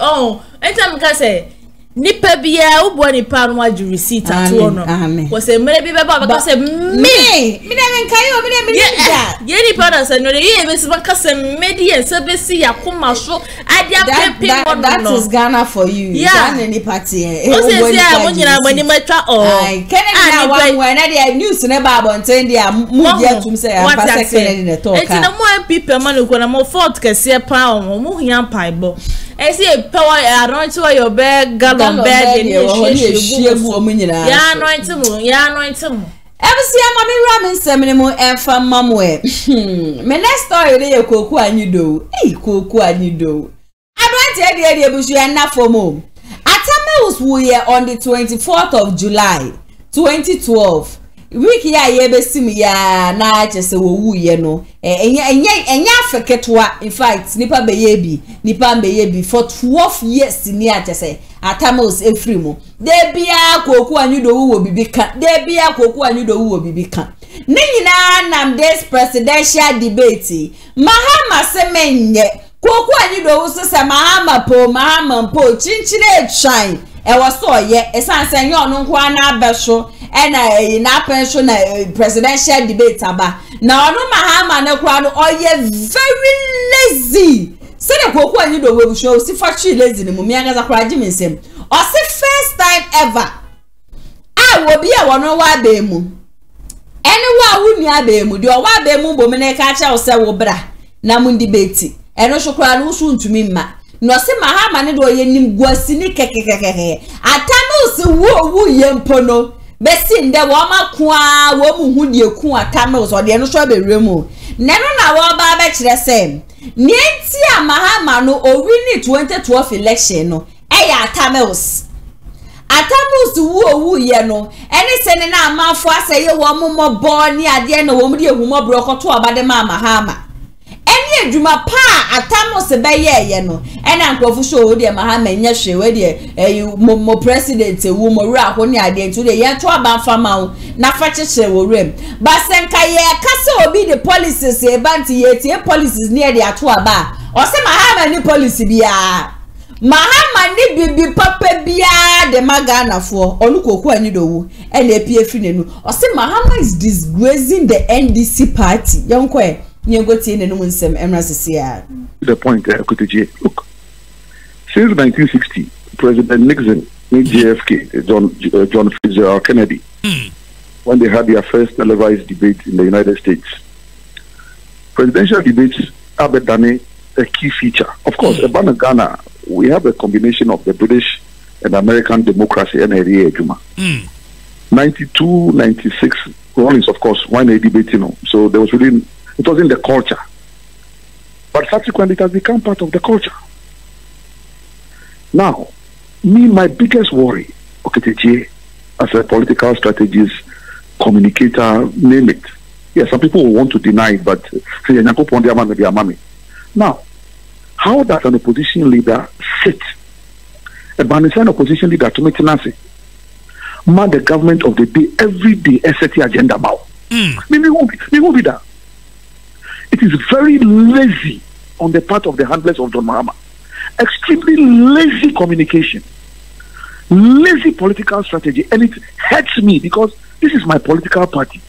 o. Oh, anytime ka say nipa bia wo bo nipa no aju receipt ato no. Ko say mere bi be ba ka say me. Me na men kai o me na me da. Ye nipa na say no le ye be se ba ka say me di en se be si yakoma so adia pepe model. That is Ghana for you. That any party eh. O say say a mo nyina mo ni matwa o. Kennedy na one one na the news na ba abonten dia mu dia tum say a pass Kennedy na talk. Enti na mo people man ko na mo fault kese pa o mo hian pa ibo. I see a power. I don't know your bed, gallon bed. You are sheer woman. You are not to move. You are not to move. Ever see a mommy ramen seminal and from Mamwe. Hmm. My next story, they are cocoa and you do. Hey, cocoa and you do. I don't tell the idea, but you are not for mom. Atamos were on the twenty-fourth of July, twenty twelve. Wiki ya yebe simi ya na achese wowu ye no enye enye enye afeketwa in fact nipa beyebi nipa beyebi for twelve years ni achese atamos every mo de bia koku anyudo wo bibika de bia koku anyudo wo bibika ni nyina nam this presidential debate Mahama semenye koku anyudo wo sesa Mahama po Mahama po chinchire shine e waso ye esansan ye onu kwa na abeso ena ina pension na presidential debate aba na onu Mahama na kwa no oye very lazy se de koku anyido we busho si fachi lazy ni mumia gaza kwa ji mensem o se first time ever a wo bi e wono wa be mu eni wa wuni abe mu de o wa be mu bo me na ka cha o se wo bra na mu debate eno shukura no su ntumi ma no se Mahama ne do ye nim guasi ni kekekekeke Atamos wo wo ye mpono besin de wo makwa wo mu hu die ku Atamos o de no so be remu na no na wo ba ba kire se nti a Mahama no o win twenty twelve election no e ya Atamos Atamos wo wo ye no ene se ne na amafo aseye wo momo bo ni ade na wo mu die hu mobro koto obade ma Mahama eni adwuma pa Atamos be ye ye no ena nkofu so o de Mahama nya hwewe de eh mo president ewu mo wura ho ne ade ntu de ye to aba fama wo na fa chechire wo rem ba senka ye kase obi de policies e banti ye tie policies ne de ato aba o se Mahama ni policy bia Mahama ni bibi papa bia de magana fo onu koku ani do wu ena pie firi nenu o se Mahama is disgracing the N D C party yonkwe. The point, uh, look, since nineteen sixty, President Nixon, J F K, John, uh, John Fitzgerald Kennedy, mm. when they had their first televised debate in the United States, presidential debates are a key feature. Of course, mm. about Ghana, we have a combination of the British and American democracy and N R A. Mm. ninety-two, ninety-six, Rawlings, of course, when they debate, you know, so there was really. It was in the culture. But subsequently, it has become part of the culture. Now, me, my biggest worry, KenteGh, as a political strategist, communicator, name it. Yes, some people will want to deny it, but now, how does an opposition leader sit? A Banisa opposition leader to make Nancy man the government of the day, every day, S A T agenda bow. Me won't be that. It is very lazy on the part of the handlers of John Mahama. Extremely lazy communication. Lazy political strategy. And it hurts me because this is my political party.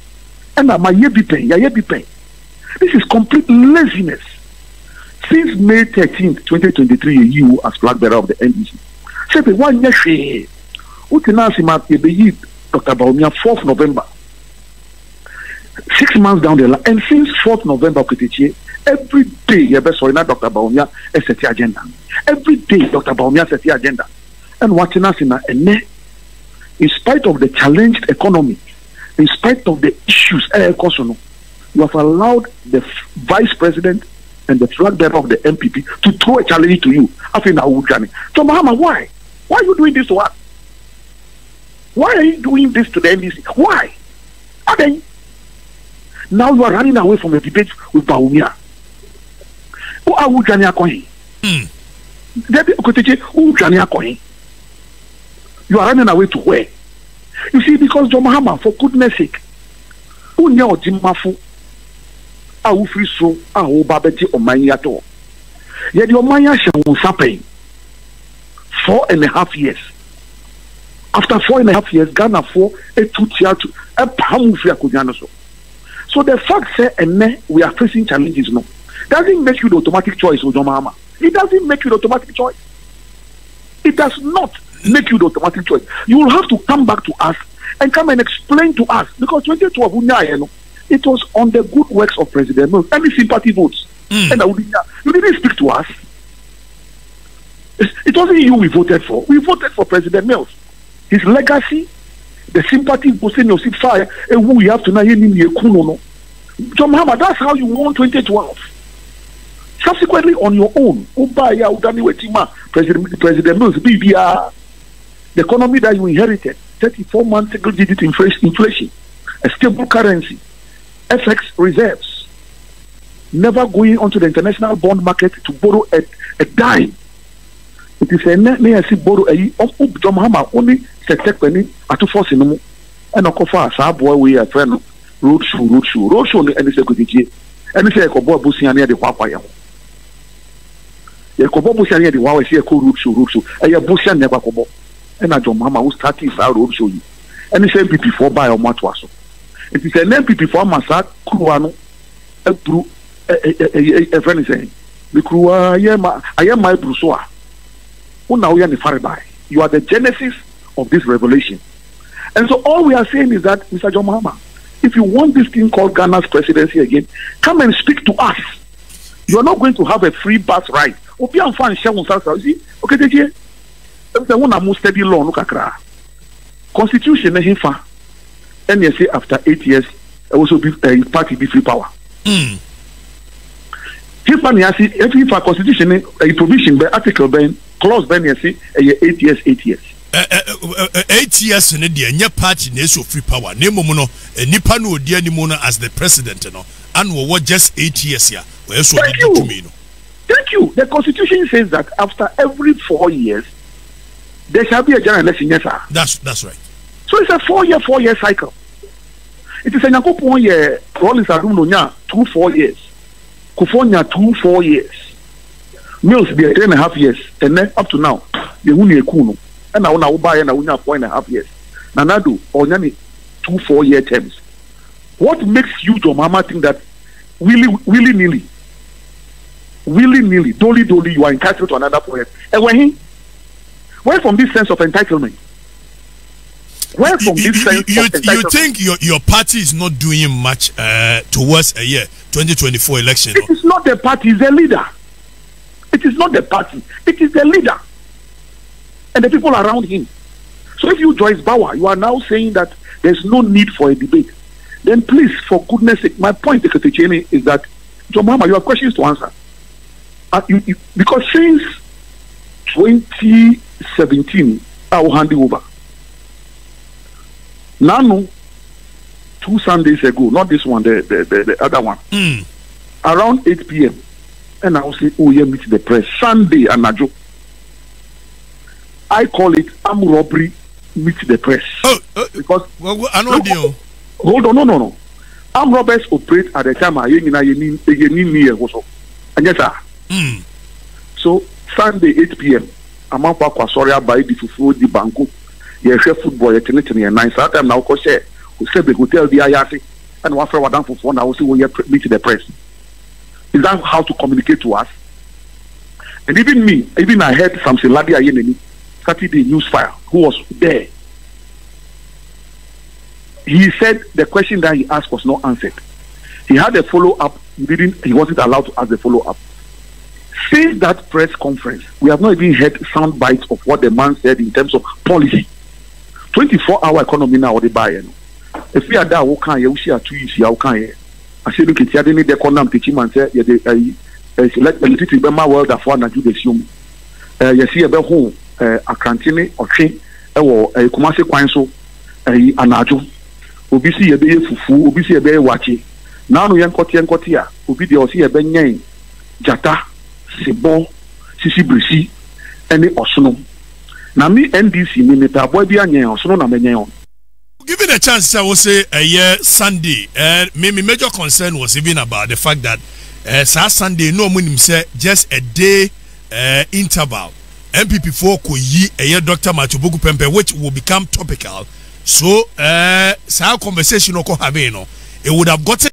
And my Yebipen. This is complete laziness. Since May thirteenth, twenty twenty-three, you as flag bearer of the N D C. Say, one year, Doctor Bawumia, fourth of November. Six months down the line, and since fourth of November, every day, you best sorry, not Doctor Bawumia set the agenda. Every day, Doctor Bawumia set the agenda. And watching us in in spite of the challenged economy, in spite of the issues, you have allowed the vice president and the flag bearer of the N P P to throw a challenge to you. I think that would journey. So Mahama, why? Why are you doing this to us? Why are you doing this to the N D C? Why? Are they? Now you are running away from the debate with Bawumia. Who are you journey akohi? You are running away to where? You see, because John Mahama, for goodness sake, who knew Jimafu? I will free so I will babeti on my yato. Yet your mania shall happen four and a half years. After four and a half years, Ghana four a two tier two a pound free so. So the fact say and we are facing challenges now. Doesn't make you the automatic choice, John Mahama. It doesn't make you the automatic choice. It does not make you the automatic choice. You will have to come back to us and come and explain to us, because twenty twelve, it was on the good works of President Mills and his sympathy votes. Mm. And you didn't speak to us. It wasn't you we voted for. We voted for President Mills. His legacy, the sympathy votes in your seat fire, and who we have to now in the John Mahama, that's how you won twenty twelve. Subsequently, on your own, President, President Mills, B B R, the economy that you inherited, thirty-four months single-digit inflation, a stable currency, F X reserves, never going onto the international bond market to borrow a, a dime. It is a name borrow a John Mahama only second at two force in and Okofa Saboy we are friend roadshow roadshow roadshow and the security and the Kobo Busiania the Wapaya. The Kobo Busiania the Wawa see a cool roadshow roadshow and your Busian never Kobo. And a John Mahama who started our roadshow you. And the same people for by Omatwaso. It is an N P P for Massad, Kuruano, a Bru, a friend saying, the Krua, I am my Brussoa. You are the genesis of this revelation. And so all we are saying is that, Mister John Mahama, if you want this thing called Ghana's presidency again, come and speak to us. You are not going to have a free bus ride. Okay, the one I'm most steady law, Constitution, and they say after eight years, I also be a uh, party be free power. Mm. If man has it, if our constitution a uh, provision by article by clause by they say uh, eight years, eight years. Uh, uh, uh, uh, eight years in India, your party needs free power. Nemo mono, Nipano dia Nimono as the president, no, and we were just eight years here. Thank you. Thank you. The constitution says that after every four years, there shall be a general election. Yes, sir. That's that's right. So it's a four-year, four-year cycle. It is a Nyakup one-year, Rawlings Arunonya, two, four years. Kufonya, two, four years. Mills, they are three and a half years. And then up to now, they won a kuno. And I want to buy and I won a four and a half years. Nanadu, or Nyani, two, four-year terms. What makes you, John Mahama, think that willy-nilly, willy-nilly, dolly-dolly, you are entitled to another four years? And when he, where from this sense of entitlement? Well, from you, this you, you, you think your, your party is not doing much uh, towards a year twenty twenty-four election? It is not the party, it's the leader. It is not the party, it is the leader and the people around him. So if you, Joyce Bauer, you are now saying that there's no need for a debate, then please, for goodness sake, my point, Secretary Cheney, is that, John Mahama, you have questions to answer. Uh, you, you, because since twenty seventeen, I will hand you over. Nanu, two Sundays ago, not this one, the the, the, the other one, mm. around eight P M, and I will say, oh, yeah, meet the press. Sunday, Anajo. I call it arm robbery, meet the press. Oh, uh, because well, well, I know look, deal. Hold on, no, no, no. Arm robbers operate at the time I mm. So, Sunday, eight P M, I'm out for Soria by the Fufu, the Banco. Yes, football, you're ten, nine. So time now, coach, who said the hotel, the I R C, and one friend down for phone. I will see when you meet the press. Is that how to communicate to us? And even me, even I heard Samson Ladi Ayenemi, Saturday news fire, who was there. He said the question that he asked was not answered. He had a follow up. He didn't. He wasn't allowed to ask the follow up. Since that press conference, we have not even heard sound bites of what the man said in terms of policy. twenty-four hour economy now, they buy. If we are there, we can't. We see a two years, we can't. I say, look, it's the economy. The team and say, electricity bema world afwa na judesium eh yesi ebe ho eh akrantini otwe ewo Kumasi kwan so eh anajo obi si ebe yefufu obi si ebe wachi na no yenkoti yenkoti a obi de osi ebe nyen jata sebo sisi brisi ene osono na mi N D C mi metabo bi anyen osono na menyen on. Given a chance, I will say a uh, year Sunday. Uh, maybe major concern was even about the fact that uh, Sunday no minimum say just a day uh, interval. M P P four could ye a year Doctor Matthew Opoku Prempeh, which will become topical. So, uh, sa conversation oko have no. It would have gotten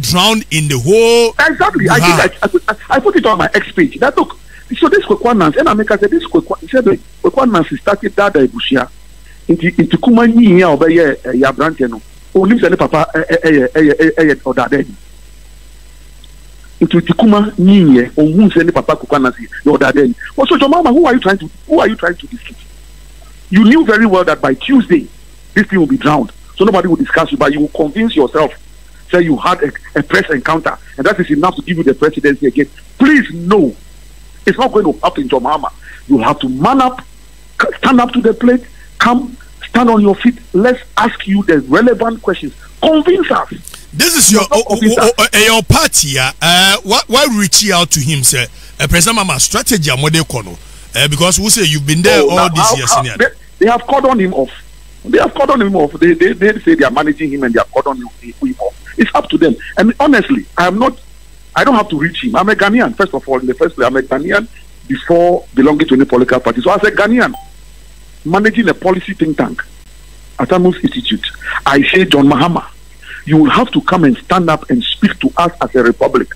drowned in the whole. Exactly. I think I, I, put, I, I put it on my X page. That look. So this requirement, and I make said this requirement requirements is started that I bush here. Into into Kumani or by yeah yeah branch no. Oh, lives any papa eh eh eh eh or that day. Into Kumani yeah or who any papa kukanasi or that day. Also, your mama, who are you trying to who are you trying to discuss? You knew very well that by Tuesday this thing will be drowned, so nobody will discuss you, but you will convince yourself. Say you had a, a press encounter, and that is enough to give you the presidency again. Please no. It's not going to happen, John Mahama. You have to man up, stand up to the plate, come, stand on your feet. Let's ask you the relevant questions. Convince us. This is your oh, oh, oh, oh, uh, your party. Uh, why, why reach out to him, sir? Uh, President Mahama, strategy, model kono. Uh, because we say you've been there oh, all these years. They, they have cordoned him off. They have cordoned him off. They, they, they say they are managing him and they have cordoned him off. It's up to them. And honestly, I am not. I don't have to reach him. I'm a Ghanaian, first of all. In the first place, I'm a Ghanaian before belonging to any political party. So as a Ghanaian, managing a policy think tank at Atamus Institute, I say, John Mahama, you will have to come and stand up and speak to us as a republic.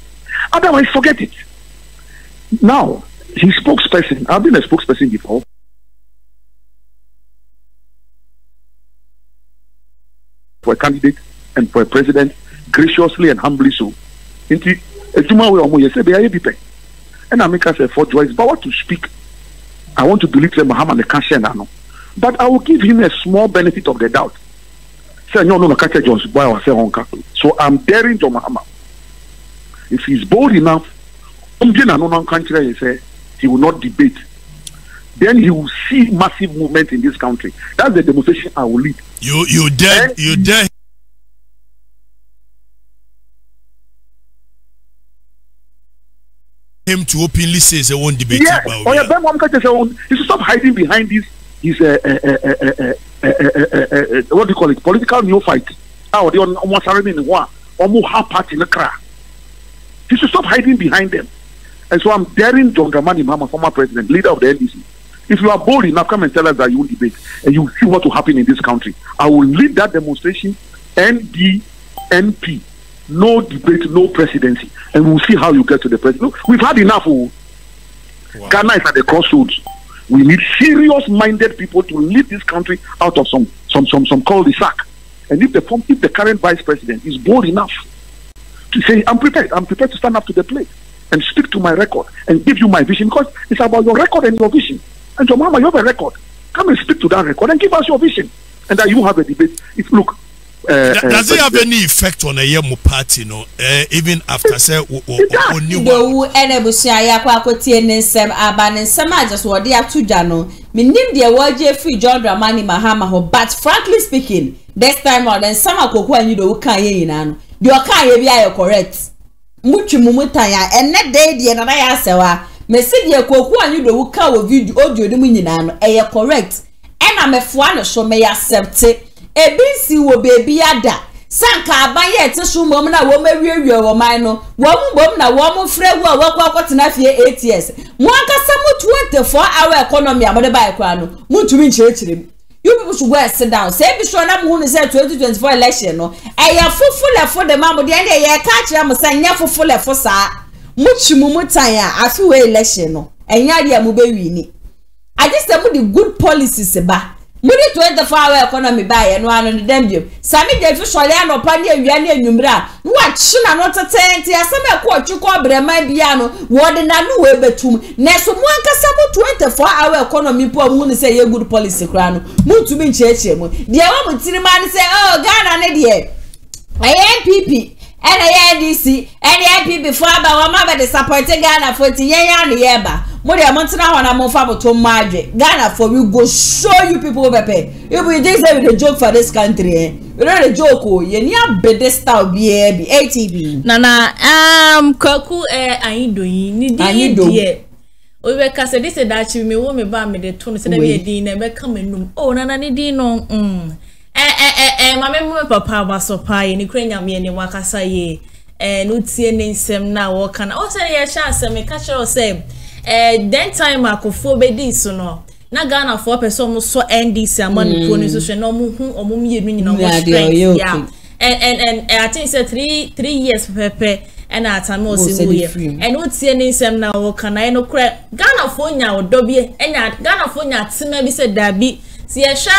Otherwise, forget it. Now, his spokesperson, I've been a spokesperson before. For a candidate and for a president, graciously and humbly so. Into and I make us a four choice, but what to speak. I want to believe that Muhammad the Kashian, but I will give him a small benefit of the doubt. So I'm daring to Muhammad. If he's bold enough, he will not debate. Then he will see massive movement in this country. That's the demonstration I will lead. You you dare you dare. Him to openly say they won't debate. Yeah, about oh, yeah. That. He should stop hiding behind this. He's a uh, uh, uh, uh, uh, uh, uh, uh, what do you call it? Political neophyte. Oh, they almost are in war. Almost half party in the He should stop hiding behind them. And so I'm daring John Dramani Mahama, former president, leader of the N D C. If you are bold enough, come and tell us that you will debate, and you will see what will happen in this country. I will lead that demonstration. N D N P. No debate, no presidency, and we'll see how you get to the president. We've had enough. Oh. Wow. Ghana is at the crossroads. We need serious-minded people to lead this country out of some some some some cul-de-sac. And if the if the current vice president is bold enough to say, "I'm prepared, I'm prepared to stand up to the plate and speak to my record and give you my vision," because it's about your record and your vision. And your mama, you have a record. Come and speak to that record and give us your vision, and that you have a debate. If look. Uh, Th does uh, it have uh, any effect on a Yemu party, you know, uh, even after say Mahama? But frankly speaking, this time around, and some and you do can you correct. Much mumutaya, and that day the another yasawa, Messidia Koku and you do cow video audio dominano, a correct. And I'm a fuano show may accept it. Ebisi wo bebi ada sanka abanye etesu mom na wo mawiawie wo man no wo mom na wo mom frewu a wo kwakotena fie eight years mo akasa mo twenty-four hour economy amode ba kwa no mutumi nchirechirem. You people should go and sit down. Say be sure na mo hu say twenty twenty-four election no eya fufule fo de ma mo de na eya ka kire mo san nya fufule fo sa mutumi mutan a afi we election no enya dia mo be wi ni I just say mo the good policies ba. Mudi to the far away economy by and one on the damn you. Sammy David Shaliano Pandia Yania Numra. What should I not attend? Tia Sama Quat, you call Brema Biano, Warden Anuwe Betum. Nesu Mwanka Samu twenty four hour economy poor moon say your good policy crown. Moon to be church. The woman see the man say, oh, Ghana, an idiot. I N P P. and the N D C and the N P P before about one mother disappointed Ghana for the year yeba. More than months now, and I'm on favor to Madrid. Ghana for you go show you people overpay. If we did say with a joke for this country, eh? You know the joke, oh, you need bedestal B A B, A T V. Nana, um, Kaku, eh, I ain't doing, you do. We were casted this that you may want me by me the tone, said we a dean and come in room. Oh, Nana, I didn't know. Um, eh, eh, eh, my memory, papa was so pie in Ukrainian me and the Wakasa ye, and would see any sem now walk and also a chance and me catch or say. Eh, then time I could four bedi so no. Na Ghana four person so N D C among the pronunciation no muhu or mummy meaning no more strength. Yeah. And and and I think it's three three years per pair and at a more year. And would see any sem now can I no crack Ghana phone ya or dobby and at Ghana phone ya timmy said that be see a sham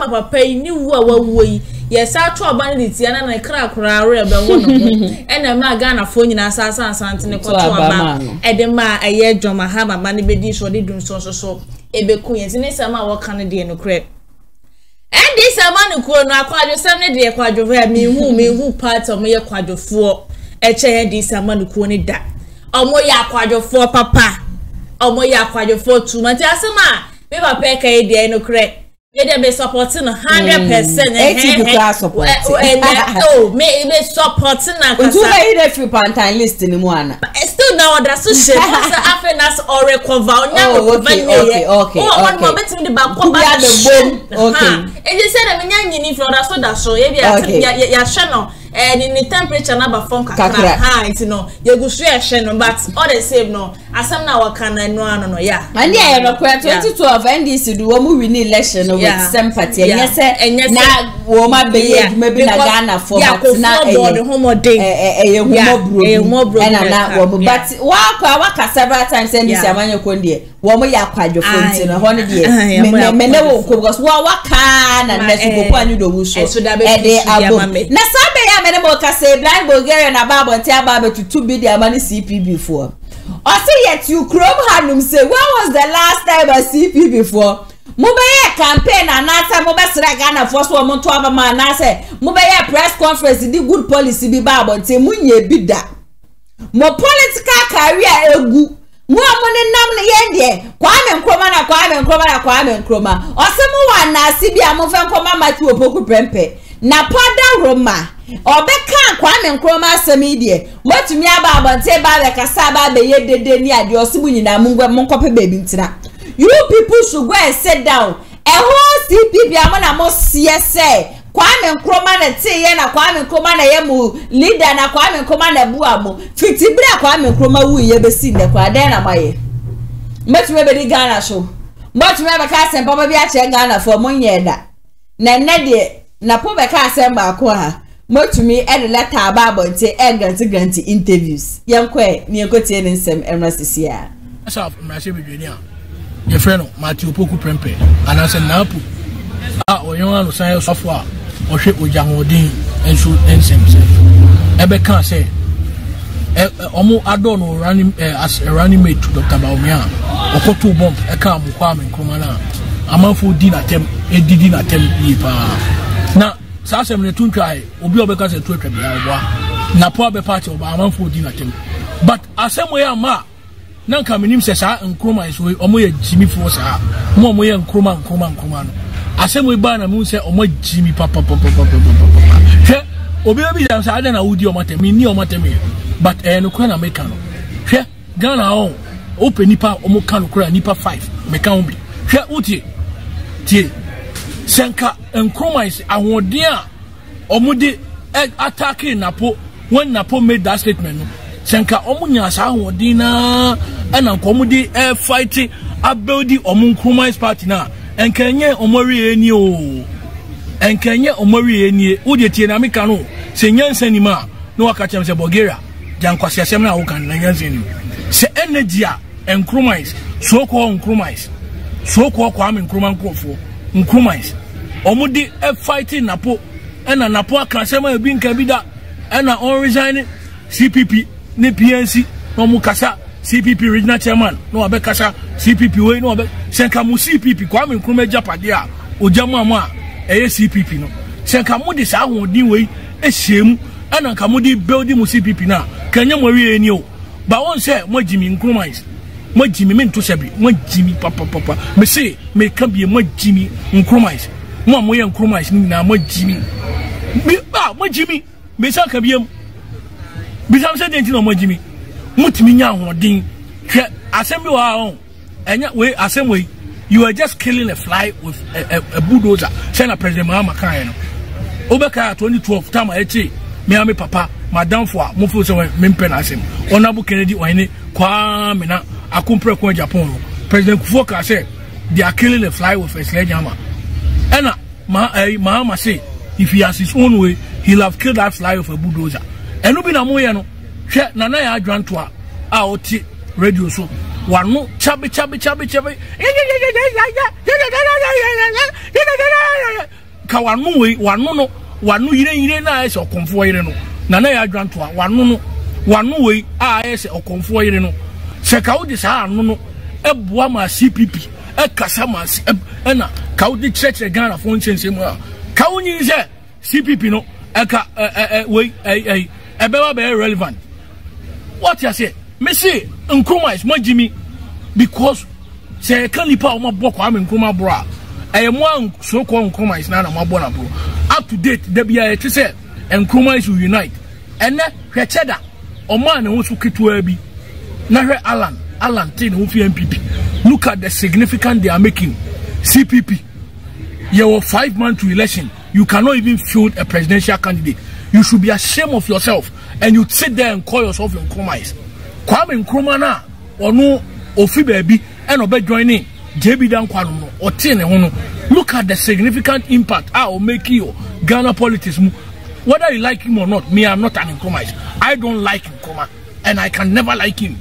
papa new way. Yes, I try bandits and I crack rare but one and a ma Ghana phone in assassin and a quarter and the ma a year drama have a money bedish or did do so so a be queens in this summer or Canadian and crap. And this a man who could not quite a seven day quadro me who me who part of me a quadro four a chair this a man who could that or more ya quadro four papa or more ya quadro four two months as a ma we were peck a day no crap. They be supporting a hundred percent. Eighty percent support. Oh, may be supporting a. But you may few pantai list in one. Still now that's so shame. After that's all recover. Oh, okay, okay, okay. Oh, one more bit in the back. Okay. And you said a million in for us so that show. Yeah, channel. And in the temperature number phone kakra ha you know you go share channel but all the same no asam na waka na no ano no yeah and yeah no twenty twelve N D C do we win election with sympathy and yes na we ma be maybe na Ghana for but na eh eh eh humobro and na we but wa kwa waka several times N D C amanya ko ndie we mo ya kwadwo fonti no ho no die me na wo because wa waka na na so go anyu do wo so e dey abom na sabe ya mene boka say blind Bulgarian about but about to two be their money C P before. Also yet you chrome hanum say when was the last time a C P before? Mubeye campaign and answer mobile Ghana first woman to have a man answer Mubeye press conference the good policy be babble te munye bida. Mo political career egu mwa mune namne yendye Kwame Nkrumah Kwame Nkrumah Kwame Nkrumah. Also muwa na sibi amufa Nkrumah Matthew Opoku Prempeh. Na pada Roma obeka Kwame Nkrumah asemi die motumi aba abante ba be kasa ba be yedede ni ade osibu nyina mungwe monkope baby ntira you people should go and sit down e ho C P P amona mo siese Kwame Nkrumah na tiye na Kwame Nkrumah na yemu leader na Kwame Nkrumah na buamu fitibra Kwame Nkrumah wu ye be si ne kwa den na maye motumi be di Ghana show motumi be kasa papa bi a che Ghana for monye da na ne de na pobe ka asemba akwa motumi e de letter ababo nti e granti granti interviews yenkwe ni enkotie ni nsem emrasisi ya asaf mrashe bidweni a ye freno Matthew Opoku Prempeh anase napu a oyon anu san sofo a ohwe ojahodin enso nsem se ebe kan se omo adon no running as running mate to Doctor Bawumia okotu bomb e kan mu Kwame Nkrumah na amanfo di na tem edidi na tem yi pa na saa se mne tuntwae obi obeka se tuetwa bia obwa na po be party oba amanfo di na tem but asemo ya ma na nka menim se saa Nkrumah iso omo ya jimi fo saa mo omo ya Nkrumah Nkrumah Nkrumah no asemo iba na mu se omo jimi papa papa papa hwe obi obi ya saa na udi omo tem ni omo tem but eh no kwa na meka no hwe Ghana on open nipa omo kan kura nipa five meka obi hwe uti tie Senka Nkrumah is a wondia Omudi attacking Napo when Napo made that statement. Senka Omunya Sawodina and Nkomudi air fighting Abeldi Omun Nkrumah's party now. And Kenya Omori Enio and Kenya Omori Eni Udetianamikano Senyan Senima no Akachem Bogeria Jankwasia Semna Okan Nanyan Se Energia Nkrumah is so called Nkrumah is so called Kwame Nkrumah Nkrofo. Nkrumah omudi e fighting napo ena napo akansema ebi nka bi da ena on resign C P P ni P N C no mu kasa C P P regional chairman no abe kasa C P P we no abe senka mu C P P Kwame Nkrumah japade a ojama mu a eye C P P no senka mu de sa hodin we e hyem ana kamudi building mu C P P na kanya mwe ni o ba won say mo Jimmy Nkrumah mo Jimmy me nto sebi mo Jimmy papa papa me say me ka bi mo Jimmy Nkrumah mo mo ye Nkrumah ni na mo Jimmy bi ba mo Jimmy me say ka bi am bi sam say den ti na mo Jimmy mutimi nya hoden hwe asem bi wa ho enya we asem we. You are just killing a fly with a, a, a bulldozer. Senator President Mahama Kano. Obeka twenty twelve time I say me papa madam for mo fo so me pen asem. Honorable Kennedy Ohene Kwame na akumpre ko Japan. President Kufuor ka say they are killing a fly with a sledgehammer. And Mahama say if he has his own way he'll have killed that fly with a bulldozer. And no be na mo ye no. Hwe na na ya adwanto a a oti radio so one more chubby chubby chubby chubby. One more, one no, one no, you didn't ask or convoy. Nana, I grant one no, one no way, I ask or convoy. No, Sakao this arm, no, a Buama C P P, a Casamas, and a Cowdy Church, a gun of one sense. Cowdy is a C P P, no, a way, a a very relevant. What you say? Me say Nkrumah is my Jimmy because say can't pa my book I'm Nkrumah bra. I am one so called Nkrumah is not my bona bro. Up to date the B I A said Nkrumah is unite. And then her cheddar or man who took it to be. Now Alan Alan Tin who N P P. Look at the significance they are making. C P P. You were five months to election. You cannot even field a presidential candidate. You should be ashamed of yourself and you sit there and call yourself Nkrumah. Kwame Nkrumah na onu ofi baby and obe joining J B Danquah no o tin ne ho no. Look at the significant impact I will make you Ghana politics mu. Whether you like him or not, me I'm not an Nkrumah. I don't like Nkrumah and I can never like him.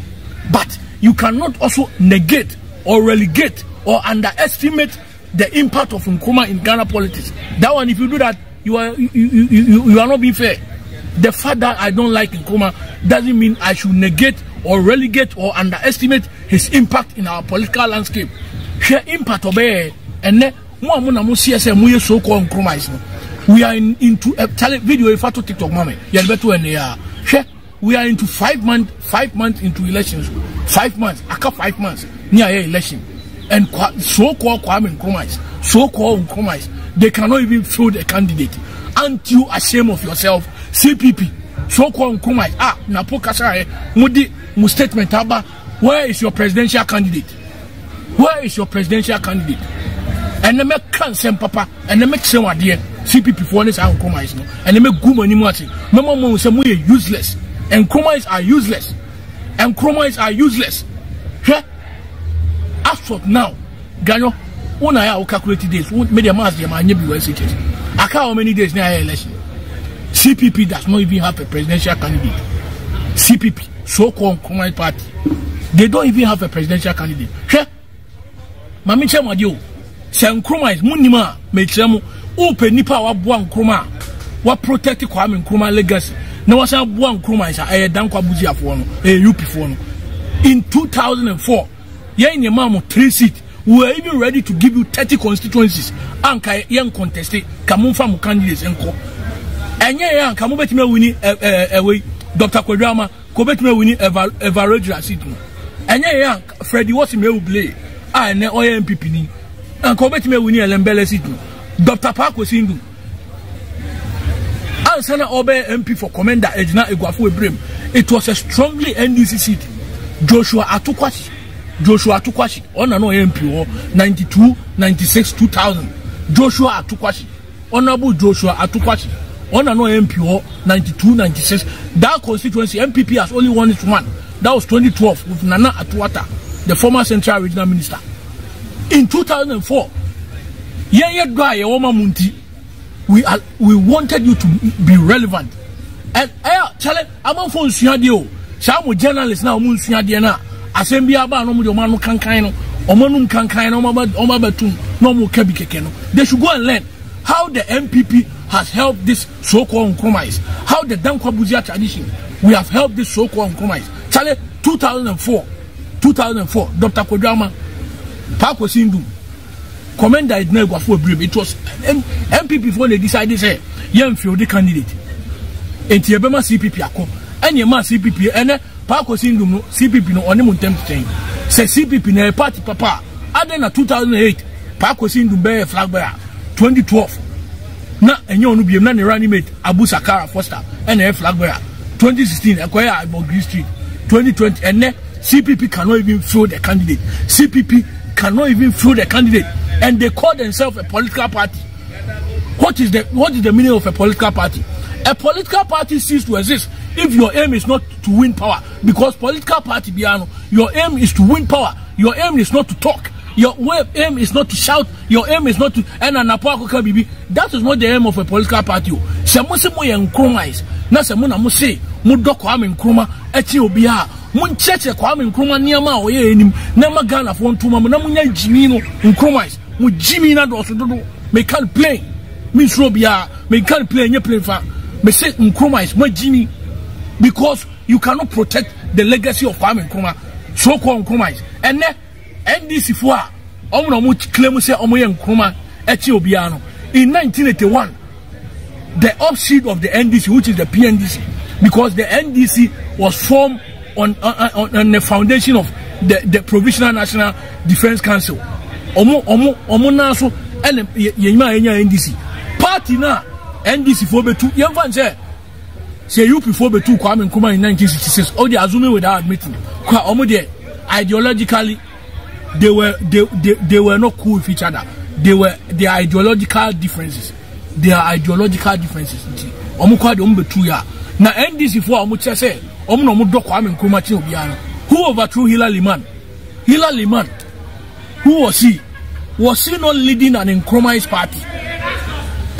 But you cannot also negate or relegate or underestimate the impact of Nkrumah in Ghana politics. That one, if you do that, you are you you, you, you are not being fair. The fact that I don't like Nkrumah doesn't mean I should negate or relegate or underestimate his impact in our political landscape. Share impact obey and then so called we are in, into a tele video if I to TikTok mommy. We are into five months five months into elections. Five months, aka five months near election. And so called Kwame Nkrumah, so called Nkrumah, they cannot even field a candidate. Aren't you ashamed of yourself? C P P. So-called Nkrumah, ah, Napo Kasare, Mudi, Mustatement Taba, where is your presidential candidate? Where is your presidential candidate? And they make cancer, Papa, and they make some idea. C P P for this are Nkrumah, and they make good money. Mama say we are useless, and Nkrumah are useless, and Nkrumah are useless. Huh? As for now, Gano, when I have calculated days, what media mass the man be well situated. I can't how many days near election. C P P does not even have a presidential candidate. C P P, so-called Nkrumah party, they don't even have a presidential candidate. Huh? Mami chama diyo, se Nkrumah is munima me chama open nipa wa bua Nkrumah, wa protect Kwame Nkrumah legacy. Na wa sa bua Nkrumah isa eh Danquah buzi afono, eh U P fono. In two thousand four, ye in your mama three seats. We were even ready to give you thirty constituencies. Anka yen contested, kamunfa mu candidates enko. Enye yan ka mo betime wini ewe Doctor Kodrama ko betime wini Everagera seat no enye yan Freddy what me uble a ne oya M P P ni an ko betime wini Elembele seat no Doctor Parko Sindu an sana obe M P for Commander Ejina Eguafo Ibrahim. It was a strongly N D C seat. Joshua Atukwashi Joshua Atukwashi ona no M P o ninety-two ninety-six two thousand Joshua Atukwashi honorable Joshua Atukwashi on and on M P O ninety-two ninety-six. That constituency M P P has only won its one. That was twenty twelve with Nana Atuata, the former Central Regional Minister. In two thousand four, we are, we wanted you to be relevant. And I challenge I'm on phone Sunyadio. Some journalists now moon Sunyadiana. Assembly Aba no Mano Kankaino, Omanum Kankaino, Oma Batum, no more Kebikekeno. They should go and learn how the M P P has helped this so-called Nkrumah, how the Danquah Buzia tradition, we have helped this so-called Nkrumah. Charlie, two thousand four, two thousand four, Doctor Kodrama, Parko Sindu, Commander Edna Eguafo Ibrahim, it was M P P before they decided, say, young field candidate. Enti ebema C P P ako. Eni ema C P P ene pa ko singum C P P no oni muntem ten. Se C P P na party papa. Adena two thousand eight pa ko singum be flag bearer twenty twelve. Na enye onu biem na ne running mate Abu Sakara Foster ene flag bearer twenty sixteen akoya Ibo Green Street twenty twenty ene C P P cannot even throw the candidate. C P P cannot even throw the candidate, and they call themselves a political party. What is the what is the meaning of a political party? A political party ceases to exist if your aim is not to win power. Because political party, Biano, your aim is to win power. Your aim is not to talk. Your aim is not to shout. Your aim is not to. And that is not the aim of a political party. Mun cheche Kwame Nkrumah niama oye enim na magana fo ntuma na munya jimi no Nkrumah mu jimi na do so do me can play me sure bia me can play any play fa me say Nkrumah mu jimi because you cannot protect the legacy of Kwame Nkrumah so called Nkrumah and N D C fo a omo no mu claim say omo ye Nkrumah echi obia no in nineteen eighty-one the offshoot of the N D C which is the P N D C because the N D C was formed On, on, on the foundation of the, the Provisional National Defense Council. Omo omo omo na so ele yema enya N D C. Party na N D C for be two. Yemfa nche. Say you prefer be two Kwame Nkrumah in nineteen sixty-six. All they assuming without admitting. Kwa omo there ideologically they were they, they they were not cool with each other. They were their ideological differences. Their ideological differences. Omo kwa de omo be two ya. Na N D C for omo che say who overthrew Hilla Limann? Hilla Limann, who was he? Was he not leading an Nkrumah's party?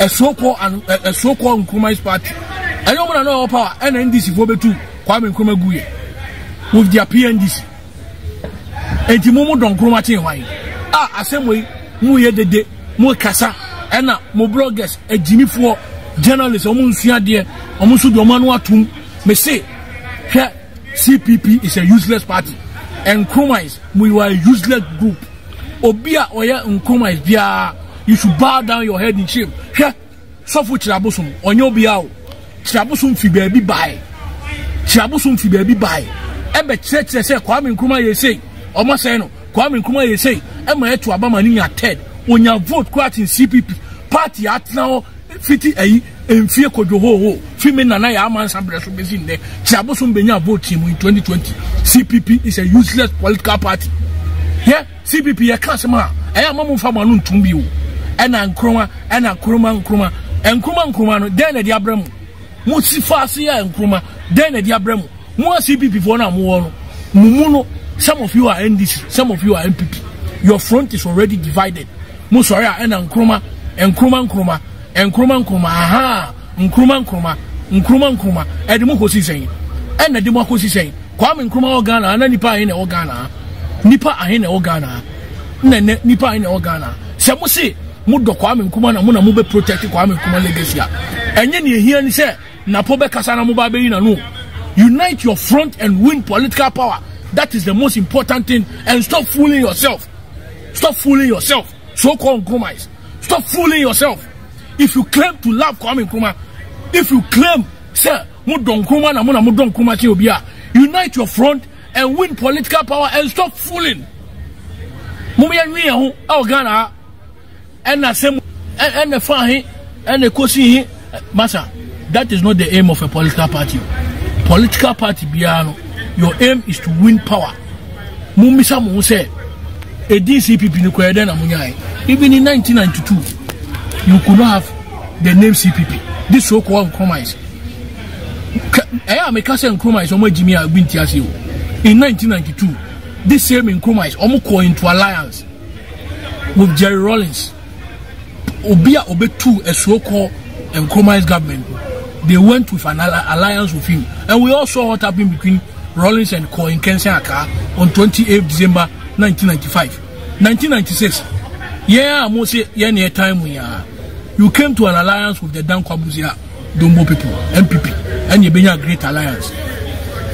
A so-called a, a so-called Nkrumah's party. And you wanna know power? And N D C for two, Kwame Nkrumah Guye with their P N D C. And the moment don't Nkrumah change why? Ah, the same way, mu yedede, mu kasa, and na mu bloggers, a Jimmy for journalists, omu nsuya die, omu su domanu atum. Me say. Here, C P P is a useless party, and Nkrumah is we were a useless group. Obia oya Nkrumah is bia. You should bow down your head in shame. Here, suffer chirabosum onyo biao. Chirabosum fi baby buy. Chirabosum fi baby buy. Ebe church say Kwame Nkrumah ye say. Oma say no. Kwame Nkrumah ye say. Ema ye tuaba mani ya third. Onya vote kwat in C P P party at now. Fiti ayi emfie kodoho ho fime nana ya amansa breso bezi nde chiaboso mbenya vote in twenty twenty. C P P is a useless political party. Yeah, C P P ya kasema aya mamumfa manu ntumbi wo ena Nkrumah ena Nkrumah Nkrumah Nkrumah Nkrumah no den na di abremu mo sifase ya Nkrumah den na di abremu mo C P P for na mo wo no mumu no. Some of you are N D C, some of you are N P P. Your front is already divided. Mo sorry ena Nkrumah Nkrumah Nkrumah Nkrumah Nkrumah, aha, Nkrumah Nkrumah, Nkrumah Nkrumah. Edimu kosi sayi, en edimu kosi sayi. Kwame Nkrumah organa, ana nipa ahine organa, nipa ahine organa, nene nipa ahine organa. Se mo si, mo do Kwame Nkrumah na mo na mo be protect Kwame Nkrumah legacy. Enye ni ehia ni se na po be kasa na mo ba be yi na no. Unite your front and win political power. That is the most important thing. And stop fooling yourself. Stop fooling yourself. So called Nkrumahs. Stop fooling yourself. If you claim to love Kwame Nkrumah, if you claim, sir, Mudon Nkrumah na Muna Mudon Nkrumah Tiobia, unite your front and win political power and stop fooling. Mumia Niahu, Algana, and Nasem, and the Fahi, and the Kosi, Masa. That is not the aim of a political party. Political party, Biano, your aim is to win power. Mumisa Muse, a D C P P Nukweden Amunai, even in nineteen ninety-two. You could not have the name C P P. This so-called Nkrumah. I am a case Nkrumah. Omo Jimmy have been tiasio. In nineteen ninety-two, this same Nkrumah omo go into alliance with Jerry Rawlings. Obia obetu a so-called Nkrumah government. They went with an alliance with him, and we all saw what happened between Rawlings and Ko Nkensiaka on the twenty-eighth of December nineteen ninety-five, nineteen ninety-six. Yeah, I'm say yeah, near time we are. You came to an alliance with the Danquah Buzia, Dombo people, N P P, and you been a great alliance.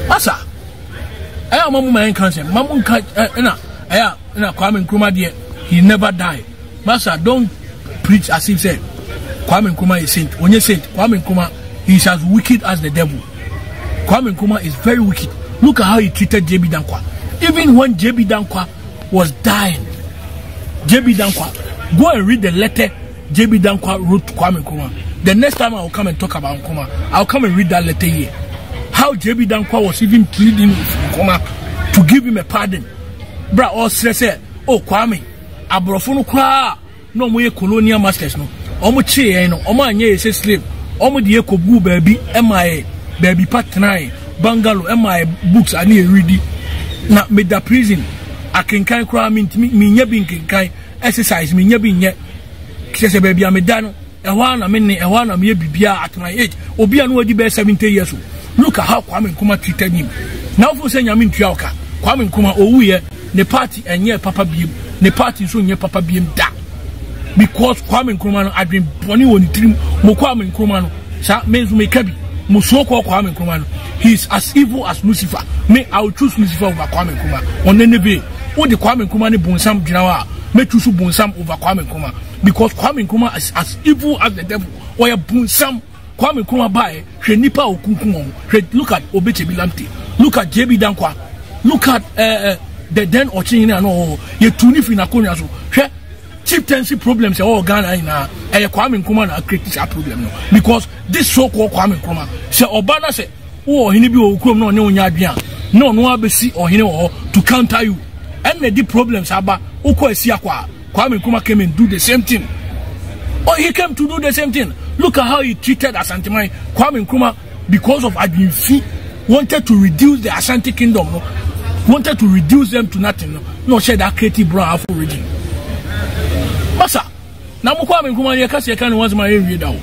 Masa, I am a man cancer. Mamun can't, I am Kwame Nkrumah dear. He never died. Masa, don't preach as if said Kwame Nkrumah is saint. When you said Kwame Nkrumah, He's as wicked as the devil. Kwame Nkrumah is very wicked. Look at how he treated J B. Danquah. Even when J B. Danquah was dying, J B. Danquah, go and read the letter J B. Danquah wrote to Kwame Nkrumah. The next time I will come and talk about Nkrumah, I'll come and read that letter here. How J B. Danquah was even pleading with Nkrumah to give him a pardon. Bra all said, oh Kwame, Abrofono Kwa, no more colonial masters, no. Omo Che, no, Omanye is a slave. Omo de Kobu, baby, M I A, baby Patnai, Bangalo, M I A books, I need ready. Now, made the prison. I can kind of cry, mean, mean, yabbing kind exercise, mean, yabbing yet. Says a baby, I'm a dano, a one, a mini, a one, a mere bibia at my age, or be an old bear seventy years old. Look at how Kwame Nkrumah treated him. Now for saying, I mean, Trialka, Kwame Nkrumah, oh, we are the party and near Papa Beam, the party soon near Papa Beam, da. Because Kwame Nkrumah had been born in the dream, Mokwame Nkrumah, Sa Mezumekebi, Musoko Kwame Nkrumah. He is as evil as Lucifer. Me, I will choose Lucifer over Kwame Nkrumah. On any day, all the Kwame Nkrumah Bonsam Jinawa, me choose Bonsam over Kwame Nkrumah. Because Kwame Nkrumah is as evil as the devil. Or a Bonsam, Kwame Nkrumah by, she nipa okunkun. Look at Obeche Bilamte. Look at J B. Danquah. Look at uh, uh, the then Ochin and all. Ye tunif in Akonya. She chieftaincy problems are all Ghana in a Kwame Nkrumah create this problem. Because this so called Kwame Nkrumah, she Obana said, oh, he will come no no no no abc or he or to counter you. And the problems about Oko Siakwa. Kwame Nkrumah came and do the same thing. Or he came to do the same thing. Look at how he treated Asante Mine. Kwame Nkrumah, because of Adinfi, wanted to reduce the Asante Kingdom. No? Wanted to reduce them to nothing. No, no share that creative brown for region. Masa, now Kwame Nkrumah Yakasi can was my area now.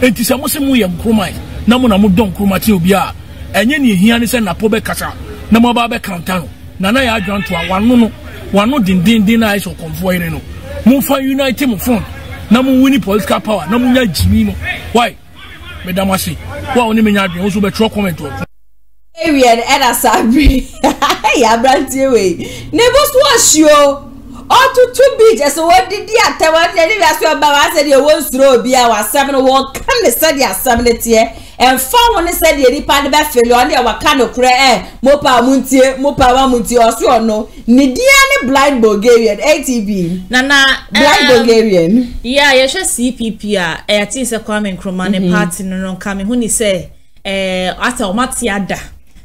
And Tisamusimu Yam Nkrumah. Namu namu don kumati ubiya. Enye ni hiyani se napobe kasa. Namu babe kantano. Nana ya adwantua wano no. Wano din din din na iso konfo ire no. Mufa unite mufon. Namu wini political power. Namu nya jimi no. Why? Medamasi. Wa oni menyadwe. Osu be tro comment wo. Arian ena sabri. Ya brantiwe. Nebos wash yo. Otu two beach. So what did you tell us? Any of us were balanced. The ones throw beer was seven one. Come the study at seven here. And four one said the pan be failure on the wakano kure eh mopa muntie mopa wa muntie osu ono ni dia ni blind Bulgarian A T B nana blind um, Bulgarian yeah you should C P P ah eh ati se Kwame Nkrumah ne party no no kame hu ni se eh ata o matiada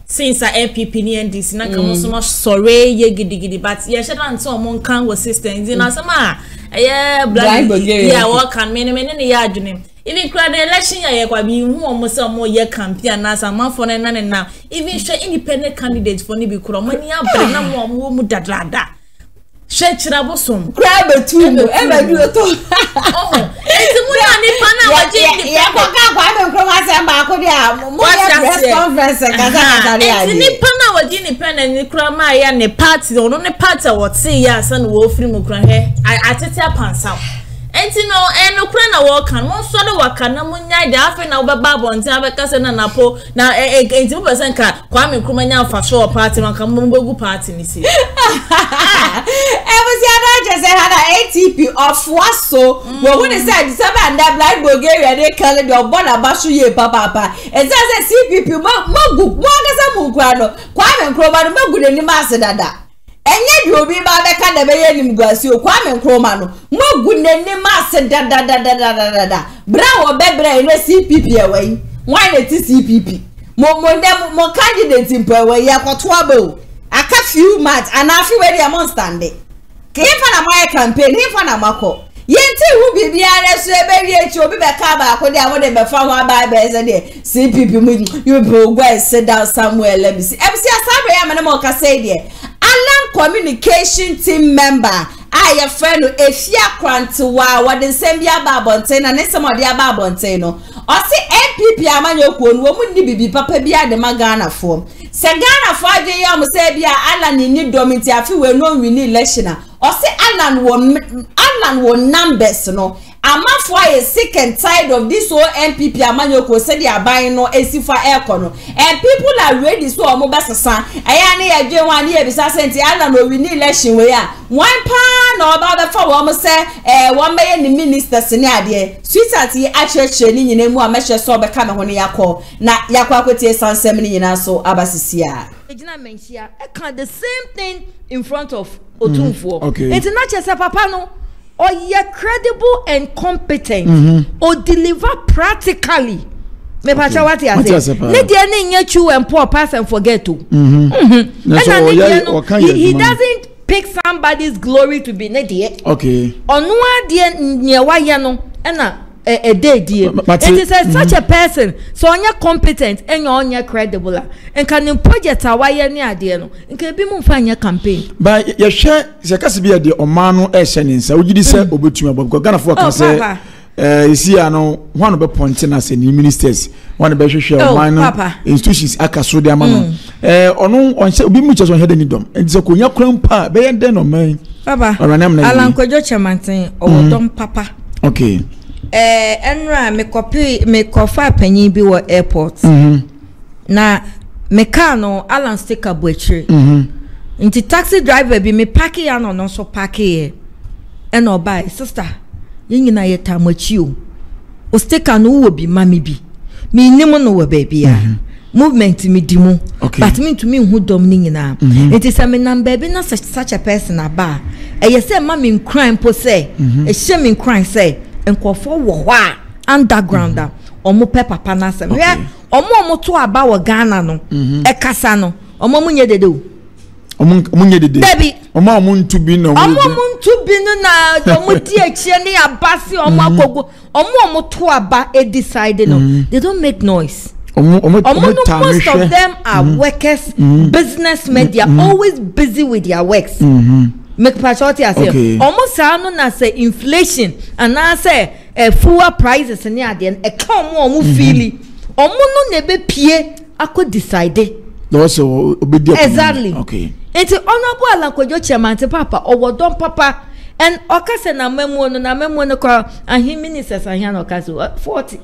since N P P ni N D C na kamo so much sorry ye gidigidi but you should not so mon kan go systems in asama eh blind Bulgarian yeah what can many many ya adwene. Even crowd election year, who almost a more year campaign as a man for none and now. Even share independent candidates for Nibikura, money up, but no more mudadada. Share Chirabosom, grab a tune, ever do a tune. Oh, it's a I Enti no eno kura na wakan mo so do wakan na munyai da afi na obeba bonti abeka se na napo na eighty percent ka Kwame Nkrumah nya faso party man ka mo begu party ni si e was ya da je se ha na A T P of waso wo we say December and blind Bulgaria dey call the obona basu ye papa papa e say say C P P mo gu mo ga se mo kwa no Kwame Nkrumah no mo gu ni ma se dada. Enye di obi ba be ka da be ye nim guasio Kwame Nkrumah no mo gunani mas da da da da da da bra wo be bra ino C P P e wai why na ti C P P mo mo dem mo candidate mpo wai akoto aba o aka few months and afi we dey am stand dey ke fa na my campaign he fa na mako yenti hu bibia reso ebe wi echi obi be ka ba akodi awon dem be fa ho aba be ze dey C P P mo you go go sit down somewhere let me see M C Asabe ya me mo ka say dey Alan communication team member aye friend efia kwantewa wode nsambia babonte na nesemode ababonte no o se N P P amanyokuo no mu ni bibi papa bia de magana fo se Ghana fo adwe ya mo se bia Alan ni domiti afi we no win election o se Alan wo Alan wo numbers no amafo aye sick and tired of this whole N P P amanyokuo se di aban no esifa ekọ no and people are ready so omo basasa aya na ye dwe wan ye bisa senti Alan no win election we ya one pa na oba be for wo se eh wo meye ni ministers ni ade sweetheart ye achreche ni nyina mu a mehye so be ka me ho ne yakọ na yakọ akwetie sansem ni nyina so abasisi a ejina menchia e can the same thing in front of Otunfo it's not just papa no or you're credible and competent mm-hmm. or deliver practically. Me pacha what you say. Let the enemy chew and poor pass and forget to. He doesn't pick somebody's glory to be nede. Okay. On one day nyewa no ena a day day. It is such a person so on your competent and on your credible and can project away any idea no. It can be more fun your campaign. But you share you can be the omano e share nsa. Would you say obetumi abobgo Ghana for can say Uh, you see, I know one of the pointing as any ministers, one of the social minor institutions, Akasodia Mamma. On on say, be much as on head any dom, and so Kunya Krumpa, Bay and Denom, eh? Papa, or an Alan Kyerematen, or Dom Papa. Okay. Eh, Enra, make copy, make coffee penny be what airport. Na Mecano, Alan stick a butchery. Into taxi driver be me packy and on also packy. And or by sister. Yingina yeta mochiu. Osteka no wobi mami bi. Mi nimo no wo baby ya. Movement mi dimu. But me to me who dominating na. It is a man baby na such such a person aba. E yese mami crime po say. E shame in crime say. Enkofo wo wa undergrounder. Omo pe papa na se. Omo omo to aba wo Ghana no. E kasa no. Omo munye dedo. Baby, Oma muntu bi na Oma muntu bi na domu tiechie ni abasi omo akogo omo omo to aba e decide no they don't make noise omo omo most of them are workers businessmen they are always busy with their works make priority as omo sa no na say inflation and na say fuel prices ni ade e ka omo omo feel omo no na be pie akọ decide also exactly okay. It's honorable Alan Kyerematen papa or don papa and okase na memo no na memo no call and him ministers and here okase forty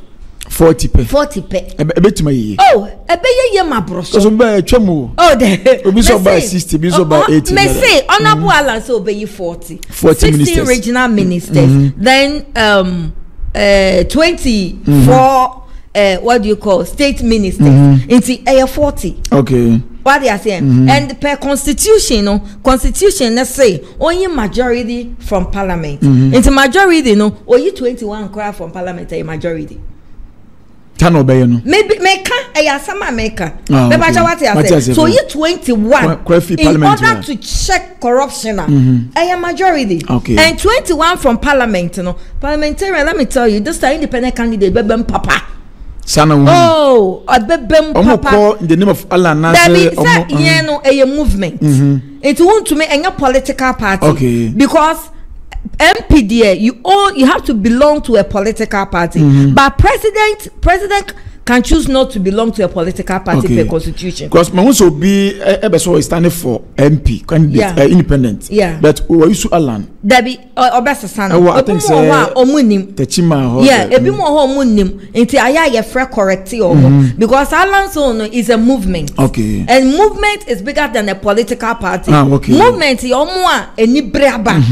forty pe forty pe ebetima ye oh ebeye ye mabroso so be twemu oh there obi so by sixty bi so by eighty me say honorable Alan so obey forty forty ministers regional ministers then um uh twenty-four uh what do you call state ministers into air forty okay. What they are saying, mm-hmm. and per constitution, no constitution, let's say only majority from parliament. Mm-hmm. It's a majority, no, only twenty-one crowd from parliament a majority. Can obey, no. Maybe maker, I some maker. So you twenty-one in order to check corruption. Mm-hmm. I am majority, okay, and twenty-one from parliament, no parliamentarian. Let me tell you, this is an independent candidate, baby, papa. Sana oh, I bet them papa. In the name of Allah, Nazi, yeah, no, a movement. Mm-hmm. It won't to make any political party. Okay. Because M P D A, you all you have to belong to a political party. Mm-hmm. But president, president can choose not to belong to a political party okay. per constitution. Because my also be a standing for M P candidate, yeah. uh, independent. Yeah. But we used to Alan. Debbie or best son. I think so. Yeah, a bit more moon until I have a correct because Alan's own is a movement. Okay. And movement is bigger than a political party. Ah, okay. Movement is almost a nibraba.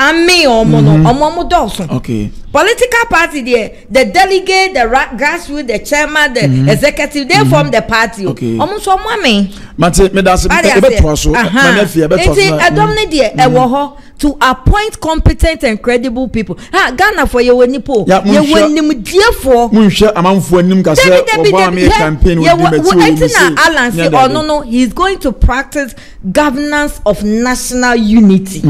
Ame omono omomo dawson. Okay. Political party there, the delegate, the grassroots, the chairman, the mm-hmm. executive, they mm-hmm. form the party. Okay. Omo so mame. Mate me that's ebe proso. Mame fi ebe proso. It a dominate there e wo ho to appoint competent and credible people. Ha Ghana for you wenipo. You wenim die for. Munhwe amanfo anim ka say Obama campaign with the Alan no no he's going to practice governance of national unity.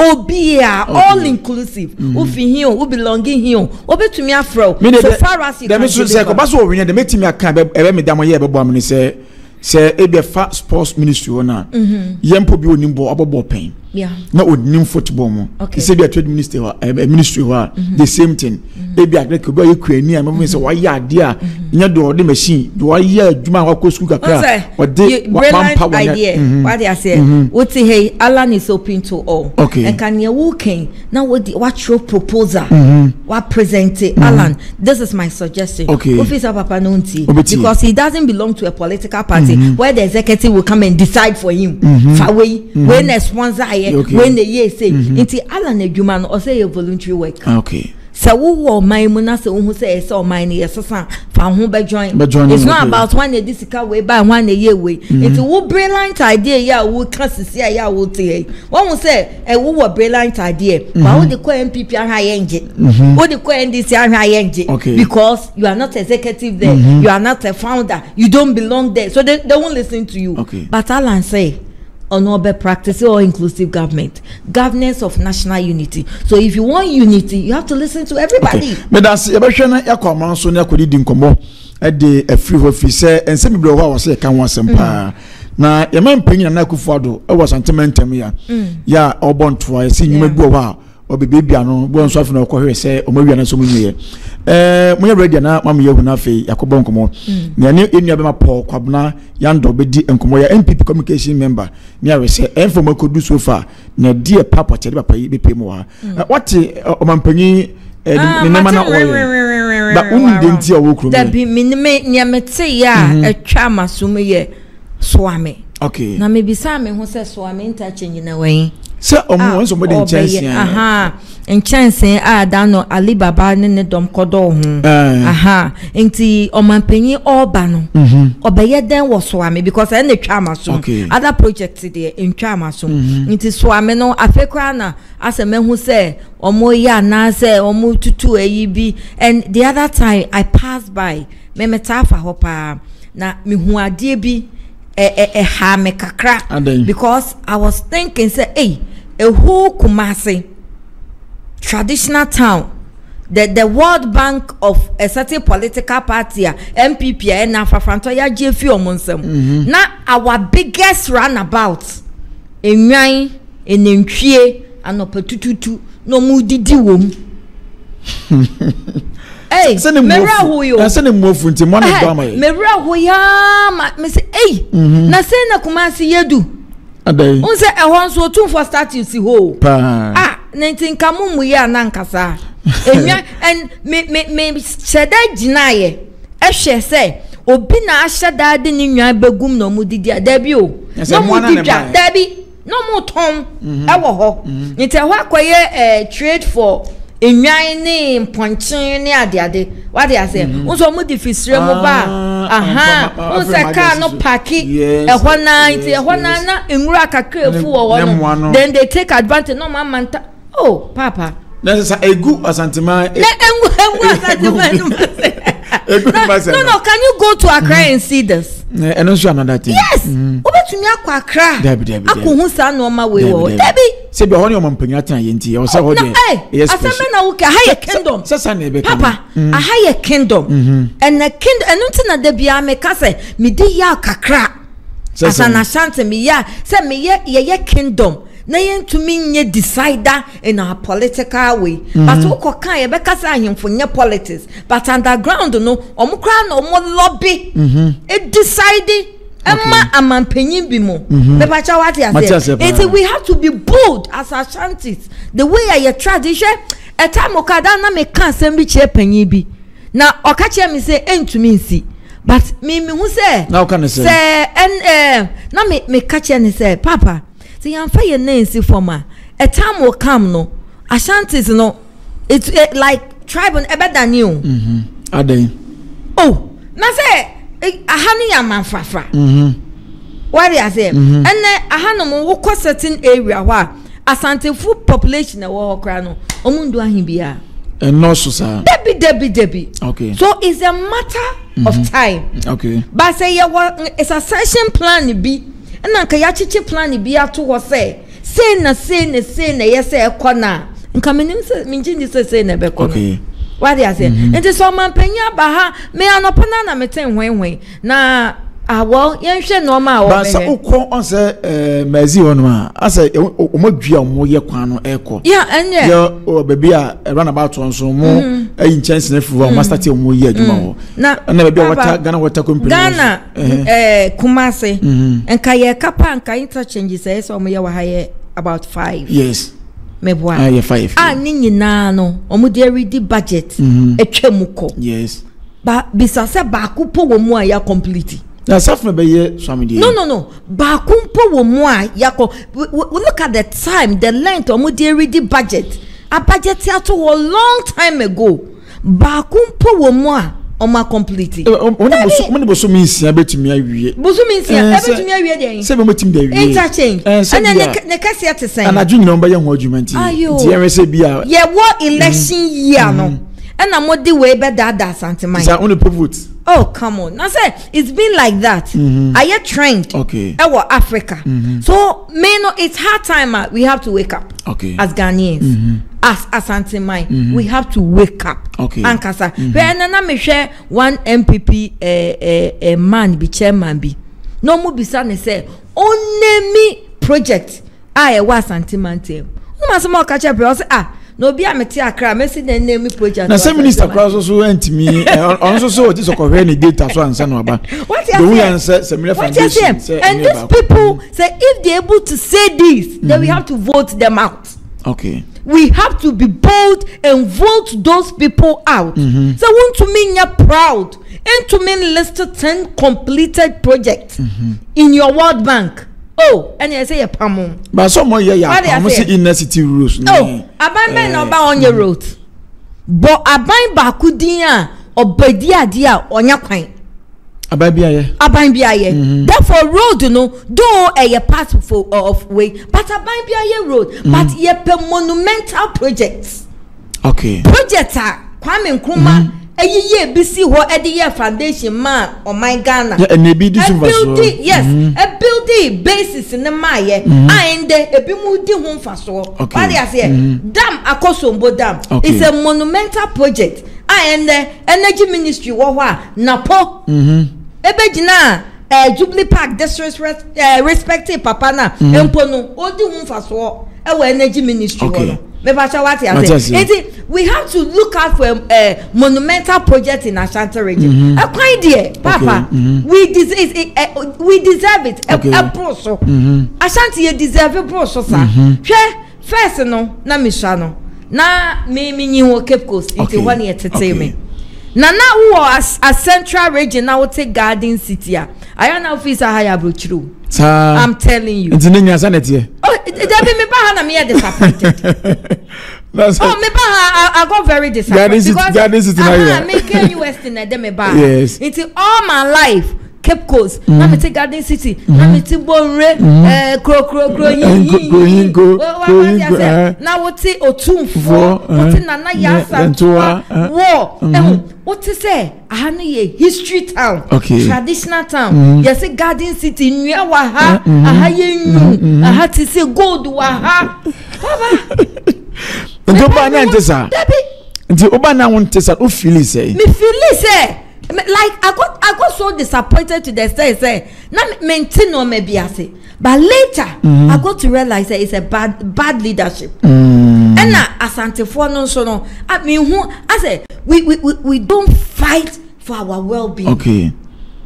Obi all inclusive. Ofihio we belonging here. Obi to me afro. So far as you can. Dem so say ko baso we dem etimi aka ebe me damo ye ebe bo say say ebe fa sports ministry ona. Yempo bi onimbo abobo pen. Yeah. Not with new football more. Okay. Say be a trade minister or a ministry or the same thing. They be agreed to go Ukraine and maybe say why ya dear. You do the machine. Do I hear Juma or Kosuku Kakra? What they brilliant idea. What they are saying. What hey Alan is open to all. Okay. And can you walking now? What what your proposal? What present it, Alan? This is my suggestion. Okay. Officer Papa Nunti because he doesn't belong to a political party where the executive will come and decide for him. Far away when a sponsor. okay. okay. when the year say mm-hmm. it's Alan a human or say a voluntary work. Okay. So who or my monasa who say so my yes from whom by join. It's not about one a this way by one a year way. It's a who brilliant idea ya who cast see ya will say one will say a who brilliant idea but what the call N P P are high engine what the call N D C are high engine because you are not executive there mm-hmm. you are not a founder you don't belong there so they, they won't listen to you. Okay. But Alan say honorable practice or inclusive government, governance of national unity. So if you want unity, you have to listen to everybody. But that's a question. I come on so near could come at the free officer and semi blow. I was a can once empire. Now, a man penny and I could follow. I was sentimental. Yeah, or born twice. You may go out or be baby. I know one soft no coherence, say, or maybe an so many. Eh, we are ready now. Mammy, you will not fail. Yakobon Como. Near any of my poor Kwabna, Yando Bedi, and Kumoya, N P P communication member. Near say, and for could do so far. Near dear Papa, Tedapa, pay more. What a mampany, a man, but only didn't see a woke room. That be minimate near Metsia, a charmer, Sumia, Swami. Okay. Now maybe Simon who says Swami interchanging in a way. So, almost somebody in chance. Aha. And chance ah dano ali baba nene dom kodo hu aha enti omanpanyi obano obeye den wo soame because e ne twa maso other projects there entwa maso enti soame no afekra na aseme hu se omo ya na se omo tutu eyi bi and the other time I passed by memeta fa hopa na mehu ade bi e e ha me kakra because I was thinking say hey ehu Kumasi traditional town, the the World Bank of a certain political party, N P P, and Afrafrantoya J F or Monsem. Now our biggest runabout, in Ryan, in Nchie, and Opetutu, no moody diwum. Hey, Mera Huyo, I send him more from Timon and Bama. Mera Huya, Miss A. Nasena Kumasi Yedu. A day. Once I once or two for statues, see who. Ah. Nantin Kamumu ya Nankasa. And me me me Shadai deny a she say, Obina Shada didn't begum no mudidia debut. No mudidia debi no more tom our ho. It's a walk a trade for in my name pointing near the other. What they are saying, also mudifisre moba. Aha, Usa car no packy, a one ninety, a one nana, in Raka Kirfu. Then they take advantage no mamanta. Oh, Papa. That is a good asantiment. No, no, can you go to Accra and see this? And also another thing. Yes. Over to me, Accra. Debbie, Debbie. I couldn't stand on my way. Debbie. Say, be honest, I'm paying attention to you. I higher kingdom. Papa, a higher kingdom. And a kingdom. And nothing that Debbie I make us say, me dey ya Accra. As an asante me ya say me ye ye kingdom. Nayen to mean ye decider in our political way. But who could kind of for your politics? But underground, no, or more crown or more lobby. It decided Emma and Mampini Bimo. The Pachawati, we have to be bold as Ashantis. The way I your tradition, a time Okadana may can't send me cheap penny. Now, Okacha me say, ain't to me see. But me, who say, now can I say, and now me catch and say, Papa. See, I'm fire Nancy for my. A time will come, no. Ashantis, no. It's it, like tribe on ever than you. Mm-hmm. Are they? Oh, now say, I honey a man fra. Mm-hmm. What do you say? And then a hanomo will cause certain area where Asante full population a war crano. Omundua himbia. And no, sir. Debbie, Debbie, Debbie. Okay. So it's a matter mm-hmm. of time. Okay. But say, it's a session plan, be. And Uncle Yachi plan be out to was say, say, na say, na say, na yes, a corner. And coming in, Minjin is a say, never cocky. What they are saying, and this one man Pena Baha may an opanana metain when way. Now, ah, well, yes, no, ma, but so call on the Maziona. I say, Omogia, Moya Quano, Echo. Yeah, and yeah, or baby, I run about on some more a chance for Master Timo Yet. Now, I never be Ghana water company. Ghana, Kumasi, and Kaya Kappa and Kaya interchanges, so we are higher about five. Yes, maybe five. Ah, Ninano, Omuderi di budget, a chemuko. Yes, but Bissasa Bakupo Moya completely. No, no, no. Look at the time, the length of the budget. A budget a long time ago. Oma completely. Interchange. And then the cassia to say, and I do number young argument. Are you? Yeah, what election year? No. And I'm what the way better that something. Oh, come on. Now say it's been like that. Mm-hmm. I get trained. Okay. Our Africa. Mm-hmm. So men, it's hard time. We have to wake up. Okay. As Ghanaians. Mm-hmm. As Asante Mai, mm-hmm. we have to wake up. Okay. Ankasa. Mm-hmm. But nana me share one M P P a uh, uh, uh, man be chairman be. No mu bisane say only me project. I was Asante Mante. Uma somo kacha be say ah no be am ti akra me say na me project. Na say minister cross so ent me also so this occur any data so answer no aba. What you say? Answer similar foundation say. And these people say if they able to say this, mm-hmm. then we have to vote them out. Okay. We have to be bold and vote those people out. Mm-hmm. So, want to mean you're proud and to mean listed ten completed projects mm-hmm. in your World Bank. Oh, and you say you're pamon. But someone yeah, yeah, I'm say in the city rules. No, abandon number on your road. But abandon bakudia or bedia dia on your coin. Abandon biaye. Therefore, road you know, do a path of way, but abandon road, mm-hmm. but ye monumental projects. Okay. Projects are Kwame Nkrumah. A year B C what a year foundation man or my Ghana. Yeah, and maybe this building, yes, mm-hmm. a building basis in the Maya. And a bimudi home for so. Okay. What I say, dam Akosombo dam. Okay. It's a monumental project. And the energy ministry wawa napo ebejina Jubilee Park district respective papa na emponu odi unfaso ewe energy ministry wala mebacha wati ase. We have to look out for a monumental project in Ashanti region. Akwa idea papa we deserve it we deserve it a proso Ashanti you deserve a proso sa first no na mishano na me me ni wo Cape Coast into one year to tell me na na who as a central region now take Garden City ya I now feel so high abroad true I'm telling you it's in your sanity oh there be me ba na me disappointed that's oh me ba I got very disappointed because Garden City na me Ken U S na dem me ba yes it's all my life Cape Coast, let me take Garden City, let me take Bonre, eh, Kro Kro Kro, Yin Yin, now what say Otunfo, what say Nana Yasa, War, what say? Ahani history town, traditional town. You say Garden City, Nya Waha, Aha Yenu, Aha Tisi Gold Waha, Baba. Nti oba na ntesa. Nti oba na ntesa. O feel say. Me feel say. Like I got, I got so disappointed to the extent say, "Now maintain or maybe I say." But later, mm-hmm. I got to realize that it's a bad, bad leadership. Mm-hmm. And now, as anti-for no so no, I mean, who I say we we we, we don't fight for our well-being. Okay.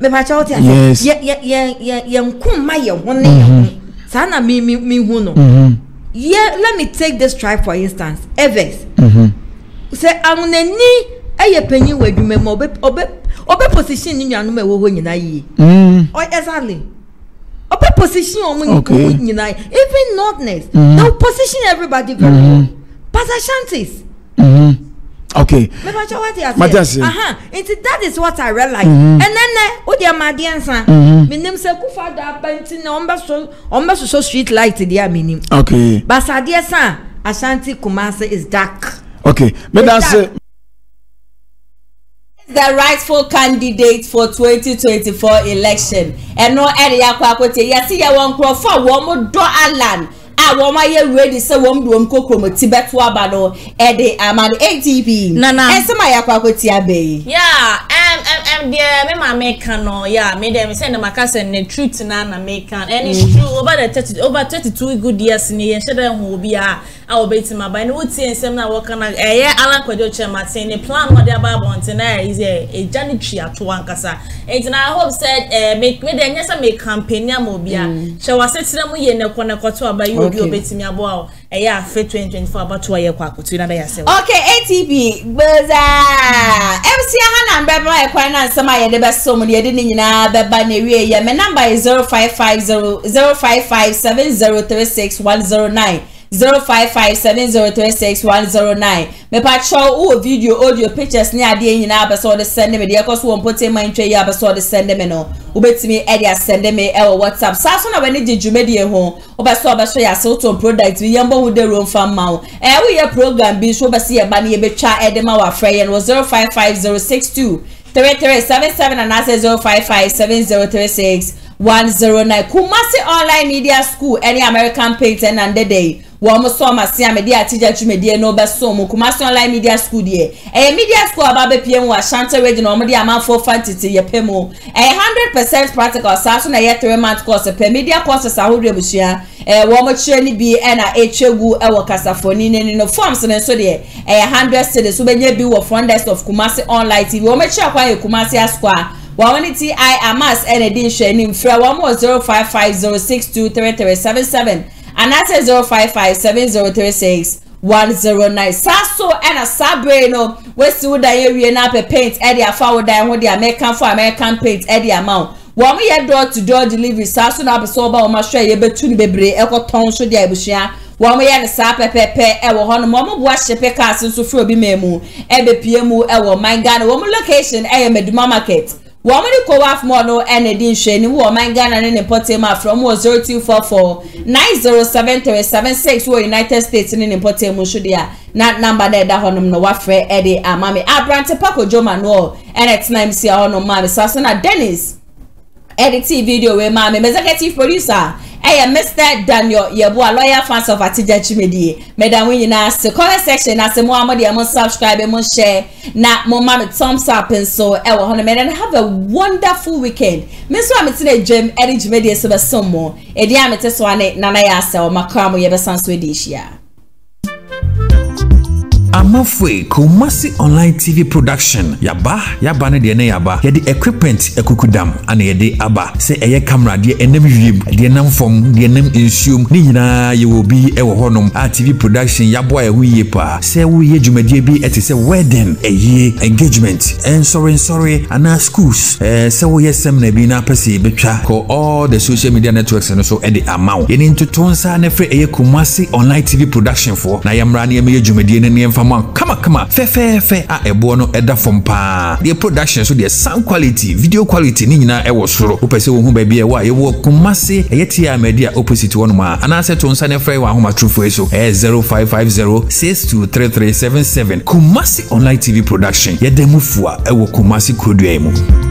Yes. Yeah, yeah, yeah, yeah, yeah. Sana mi mi mi huno. Yeah. Let me take this tribe for instance. Evers. Say I'm ni. Aye penny we do me obe obe obe position ni anu me wo ho nyina yi mm oh exactly obe position o mu nyina even northness no position everybody very well but Ashantis mhm okay me ba cha what you say aha it that is what I realized and then o dia madiansa me nim se ku fa da banti na omba so omba so street light dia me nim okay but sadie san Ashanti Kumasi is dark okay me dan say the rightful candidate for twenty twenty-four election and no area kwakote ya see ya won crofo wo mo do alan a wo ma ye ready say wo mdu om kokromo tibeto aba no e de amad A T P nana e se ma ya kwakote abey yeah em em em de me ma make no yeah me dem say na maka say the truth na na make and it's true over the thirty over twenty-two good years ni ye shede ho bia I'll be to my by no tea and seminar work on a year. Alan Kyerematen, the plan what they're about on is a janitry at one casa. And I hope said, make me then yes, I make campaign mobia. Shall I set them in the corner by you? You'll be to me about a year, fit twenty twenty four about two year quack to another. Okay, A T P, Buzzer M C Hannah Baba, Quina, some I had the best so many. I didn't even have the banner. My number is zero five five zero zero five five seven zero three six one zero nine. zero five five seven zero three six one zero nine. Me pa show video audio pictures ni ade nyina abeso de send me de ekoso won pote man twa ya abeso de send me no ubetimi e de send me e WhatsApp sa so na we ni jejumedie ho obeso obeso ya se to product we yembo hu de room fam ma eh we ya program bi so obeso ya ba na ye betwa e de ma wa frey no zero five five zero six two three three seven seven and as zero five five seven zero three six one zero nine. Kumasi Online Media School any American patent and the day Wamo soma siya media atija chumedia no basomu Kumasi Online Media School diye. Eh media school ababe P M wa Shanta Region wamo diya man for fantiti ye pemo. Eh one hundred percent practical sasu na yet three month course pe media course sahuri bushia. Eh wamo cheni bi ena e chegu e wakasa foni nene no forms nenso diye. Eh one hundred students ube nye bi wa funders of Kumasi Online T V. Wamo chia kwa ye Kumasi Asqua. Wawani ti I amas ene din sheni mfra wamo zero five five zero six two three three seven seven. And that's a zero five five seven zero three six one zero nine. Sasso and a sabreno. West Wood area na pe paint area forward and what the American for American paint area amount. One we had door to door delivery. Sasso na besoba or masha ye between bebre echo town should the abushia. One we had a sape pepe ever honor mom wash the castle so fro be memo. Ebe P M U ever my gun. One location I am a Duma market. Woman who call off more no and a din shiny woman Ghana and importema from was zero two four four nine zero seven three seven six were United States in importemo should ya not number that honum no wafre Eddie and Mammy Abrante Paco Joe Manuel and it's name see honor Mammy Sassana Dennis editing video with Mammy executive producer. Hey, Mister Daniel, your boy, lawyer fans of Atijal Media. Madam, we in the comment section, I say, "Mama, dear, must subscribe, must share." Now, Mama, thumbs up and so. Hey, we madam, have a wonderful weekend. Miss, we meet in the gym. Atijal Media, so be some more. Edi, I meet so I need Nana Yasa or Makramu. You be some Swedish, yeah. Amafwe Kumasi Online T V production yaba yaba ne de ne yaba ye de equipment ekukudam ana ye de aba se eye camera de enem wiem de nam fom de enem ensuom ni nyina ye obi e wo honum a T V production yabo e huye pa se wo ye dwumadie bi ete se wedding eye engagement en sorry sorry ana schools eh se wo ye seminar bi na pese betwa ko all the social media networks no so e de amawo ye ni ntutonsa na fre eye Kumasi Online T V production for na yamra na ye dwumadie ne ne Come on, come on. Fe fe fe a ebono eda from pa. The production so the sound quality, video quality ni nyina e wo soro. Wo pese wo hu baby e wa ye wo Kumasi e yeti a media opposite one ma. Ana se to nsa ne frey wa homa true for eso. E zero five five zero six two three three seven seven. Kumasi Online T V production. Ye demufua e wo Kumasi kodua mu.